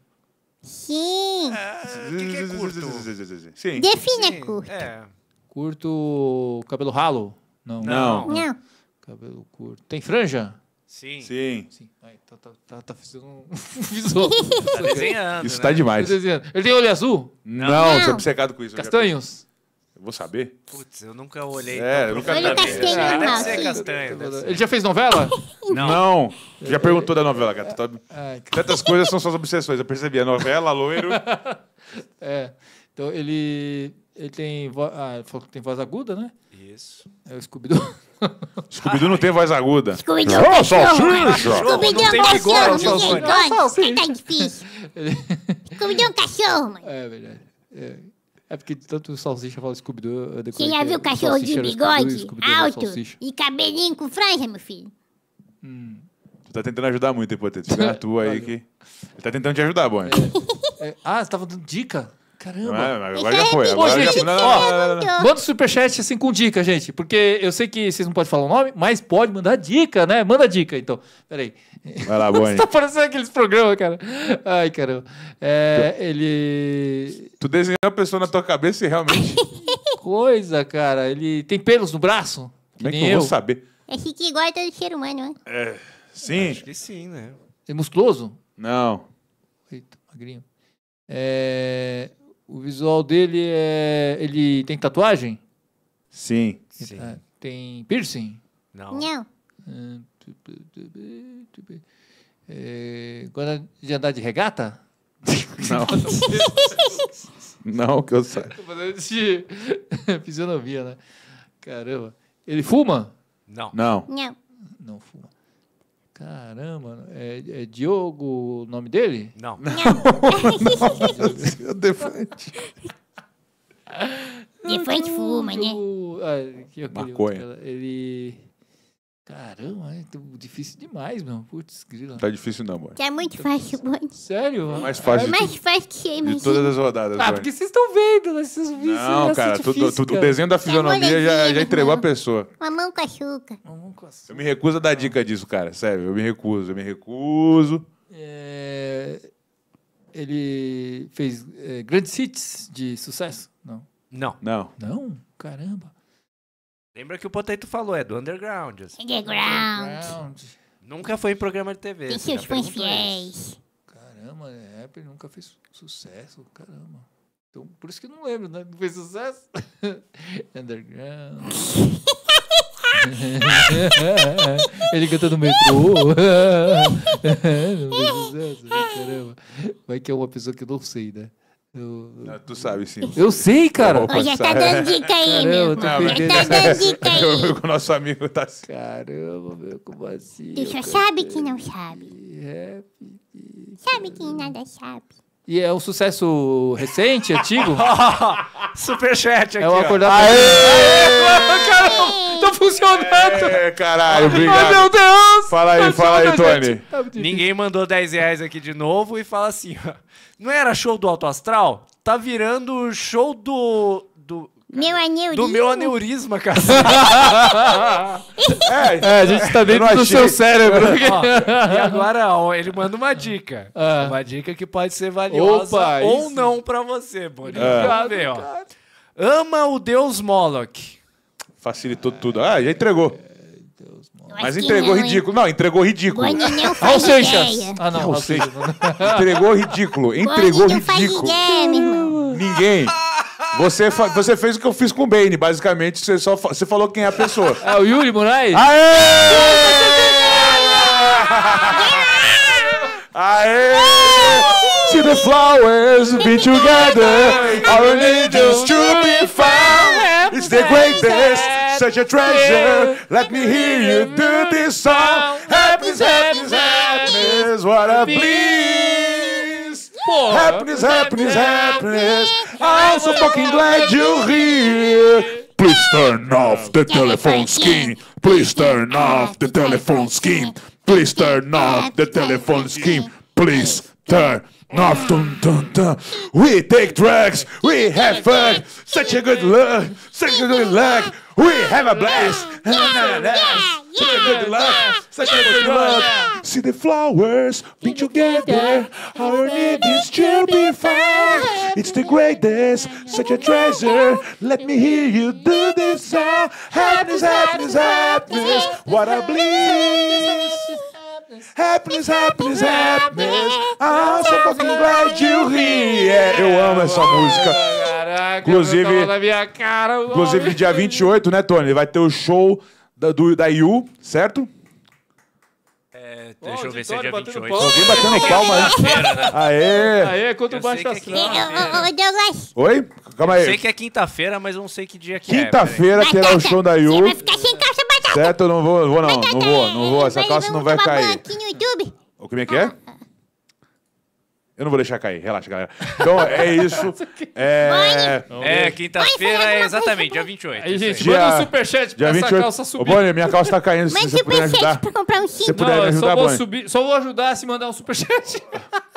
Sim. É, o que, que é curto? Sim. Defina Sim. curto. É. Curto... Cabelo ralo? Não. Não. Não. Não. Cabelo curto. Tem franja? Sim. Sim. Sim. Ai, tá, tá, tá, tá fazendo um visual. Tá desenhando, Isso né? tá demais. Tá desenhando. Ele tem olho azul? Não, Não. Você é obcecado com isso. Castanhos? Eu vou saber? Putz, eu nunca olhei. É, eu nunca olhei. Deve ser castanho. Ele já fez novela? Não. Não. Já perguntou da novela, gata. Tantas coisas são suas obsessões. Eu percebi. A novela, loiro... É. Então, ele... Ele tem voz... Ah, ele falou que tem voz aguda, né? Isso. É o Scooby-Doo. Scooby-Doo não tem voz aguda. Scooby-Doo é salsicha. Scooby-Doo é um cachorro, não tá difícil. Scooby-Doo é um cachorro, mano. É verdade. É. É porque tanto o salsicha fala Scooby-Doo... Você já viu cachorro de bigode, alto e cabelinho com franja, meu filho? Hum. Você tá tentando ajudar muito, hein, Potete? Fica na tua aí que... Ele tá tentando te ajudar, Bonnie. É. É. Ah, você tava dando dica? Caramba. Ah, agora já foi. Agora já foi. Manda o superchat assim com dica, gente. Porque eu sei que vocês não podem falar o nome, mas pode mandar dica, né? Manda dica, então. Peraí. Vai lá, Bonnie. Você tá parecendo aqueles programas, cara. Ai, caramba. É, ele... Tu desenhou a pessoa na tua cabeça e realmente... Coisa, cara. Ele tem pelos no braço? Como é que eu, eu vou saber? É que igual a todo ser humano, né? É, sim. Acho que sim, né? É musculoso? Não. Eita, magrinho. É... O visual dele é... Ele tem tatuagem? Sim. Sim. Ah, tem piercing? Não. Não. É... Gosta de andar de regata? Não. Não, que eu saiba. Fisionomia, né? Caramba. Ele fuma? Não. Não. Não. Não fuma. Caramba, é, é Diogo o nome dele? Não. Não. Não. Defante. Defante fuma, né? Ah, Maconha. Ele... Caramba, é difícil demais, mano. Putz, grila. Tá difícil não, mano. Tá muito fácil, mano. Sério? É mais fácil. É mais fácil que eu imagino. De todas as rodadas. Ah, porque vocês estão vendo, né? Vocês viram. Não, cara, o desenho da fisionomia já, já entregou a pessoa. Mamão com açúcar. Mamão com açúcar. Eu me recuso a dar dica disso, cara. Sério, eu me recuso, eu me recuso. É... Ele fez é, grandes hits de sucesso? Não. Não. Não? Não? Caramba. Lembra que o Potato falou, é do underground. Assim. Underground. Underground. Nunca foi em programa de T V. Tem seus fãs fiéis. Caramba, é, rapper nunca fez sucesso, caramba. Então, por isso que eu não lembro, né? Não fez sucesso. Underground. Ele canta no metrô. Não fez sucesso, caramba. Vai que é uma pessoa que eu não sei, né? Eu... Não, tu sabe sim. Eu sei, cara. Eu já tá dando dica aí, meu. Já tá dando dica aí. O nosso amigo tá assim. Caramba, meu, como assim? Tu só sabe que não sabe. É. Sabe que nada sabe. E é um sucesso recente, antigo? Superchat aqui, é o acordado. Aê! Aê! Caramba, tá funcionando. É, caralho, obrigado. Ai, meu Deus. Fala aí, fala aí, Tony. Ninguém mandou dez reais aqui de novo e fala assim, ó. Não era show do Alto Astral? Tá virando show do... do meu aneurisma. Do meu aneurisma, cara. é, é, a gente tá dentro do seu cérebro. Ó, e agora ó, ele manda uma dica. Ah. Uma dica que pode ser valiosa Opa, ou isso. não pra você, Boninho. É. Ó. Ama o Deus Moloch. Facilitou ah, tudo. Ah, já entregou. Mas entregou não, ridículo. Não, entregou ridículo. Raul Seixas. Ah, não, Raul Seixas. Entregou ridículo. Entregou ridículo. Ninguém. Você, você fez o que eu fiz com o Bane, basicamente. Você, só, você falou quem é a pessoa. É o Yuri Moraes? Aê! Aê! See the flowers be together. Our angels to be found. It's the greatest. Such a treasure, let me hear you do this song. Happiness, happiness, happiness, what a bliss. porra. Happiness, happiness, happiness. I'm so fucking glad you're here. Please turn off the telephone scheme. Please turn off the telephone scheme. Please turn off the telephone scheme. Please turn off. Dun, dun, dun. We take drugs. We have fun. Such a good luck. Such a good luck. We have a blast. Yeah, yeah, such a good luck. Such a good luck. See the flowers be together. Our need is to be found. It's the greatest, such a treasure. Let me hear you do this song. Happiness, happiness, happiness. What a bliss. Happiness, happiness, happiness. Ah, so fucking glad you're here. Eu amo essa música. Caraca, inclusive, na minha cara, inclusive dia vinte e oito, né, Tony? Vai ter o show da, do, da I U, certo? É, deixa oh, eu ver se é dia vinte e oito. Alguém batendo palma aí. Aê! Aê, contra o Baixo Astral. Oi? Calma aí. Eu sei que é quinta-feira, mas não sei que dia que é. Quinta-feira terá o show da I U. Você vai ficar sem calça, batata. Certo? Eu não vou, não vou, não. Não vou, não vou. Essa calça não vai cair. O que é que é? Eu não vou deixar cair, relaxa, galera. Então, é isso. É, é quinta-feira, é exatamente, dia vinte e oito. Aí, gente, dia, manda um superchat pra essa calça subir. Ô, Bonnie, minha calça tá caindo. Mas se você puder ajudar. Pra comprar um cinto. Não, ajudar, só, vou subir, só vou ajudar se mandar um superchat.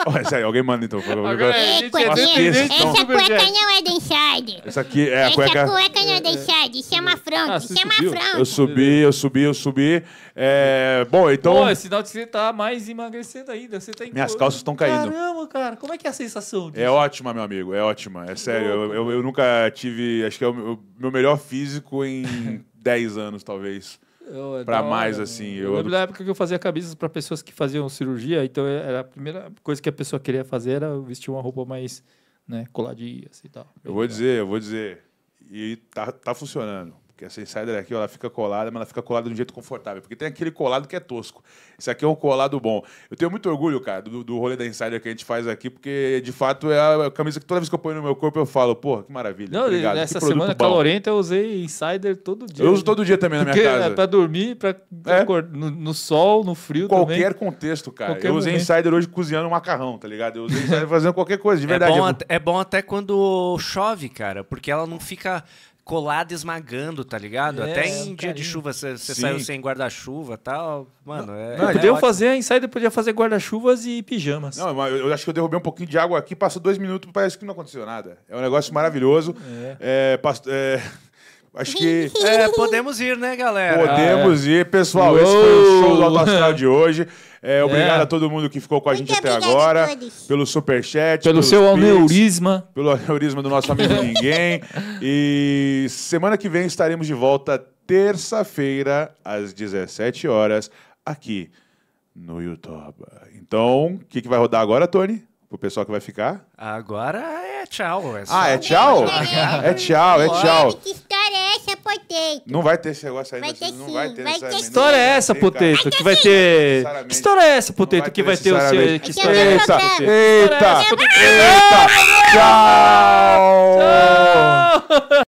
Olha, sério, alguém manda, então. Agora, é, cueca, essa então. Cueca não é deixada. Essa aqui é a cueca... Essa cueca não é deixada, isso é uma afronta, ah, isso é uma afronta. Eu subi, eu subi, eu subi. É, bom, então... Pô, é sinal de que você tá mais emagrecendo ainda, você tá em... Minhas calças estão caindo. Caramba, cara, como é que é a sensação disso? É ótima, meu amigo, é ótima, é sério. Eu, eu, eu nunca tive, acho que é o meu melhor físico em dez anos, talvez. Eu, pra mais, hora, assim... Eu, eu lembro da época que eu fazia camisas pra pessoas que faziam cirurgia, então era a primeira coisa que a pessoa queria fazer era vestir uma roupa mais, né, coladinha, assim, tal. Eu vou dizer, eu vou dizer. E tá, tá funcionando. Porque essa Insider aqui, ó, ela fica colada, mas ela fica colada de um jeito confortável. Porque tem aquele colado que é tosco. Esse aqui é um colado bom. Eu tenho muito orgulho, cara, do, do rolê da Insider que a gente faz aqui, porque, de fato, é a camisa que toda vez que eu ponho no meu corpo, eu falo, porra, que maravilha. Não, obrigado. Nessa semana calorenta, eu usei Insider todo dia. Eu uso todo dia também na minha casa. É pra dormir, pra é. no, no sol, no frio qualquer também. Qualquer contexto, cara. Qualquer eu usei momento. Insider hoje cozinhando um macarrão, tá ligado? Eu usei Insider fazendo qualquer coisa, de verdade. É bom, é bom até quando chove, cara, porque ela não fica... colado esmagando, tá ligado? É, até em carinho. Dia de chuva, você saiu sem guarda-chuva e tal. Mano, é... Não, é podia fazer, a Insider podia fazer guarda-chuvas e pijamas. Não, mas eu acho que eu derrubei um pouquinho de água aqui, passou dois minutos, parece que não aconteceu nada. É um negócio maravilhoso. É... é, passo, é... Acho que... É, podemos ir, né, galera? Podemos ah, é. ir. Pessoal, uou! Esse foi o show do Alto Astral de hoje. É, obrigado é. a todo mundo que ficou com a gente muito até agora. Pelo superchat. Pelo seu pix, aneurisma. Pelo aneurisma do nosso amigo Ninguém. E semana que vem estaremos de volta terça-feira, às dezessete horas, aqui no YouTube. Então, o que, que vai rodar agora, Tony? Pro pessoal que vai ficar? Agora é tchau. É só... Ah, é tchau? É tchau, é tchau. Que história é essa, Potato? Não vai ter esse negócio aí. Vai ter não sim. Vai ter vai ter que história é essa, Potato? Que vai ter... Que história é essa, Potato? Que vai ter o seu... Que história é essa? Eita! Eita! Tchau! Tchau!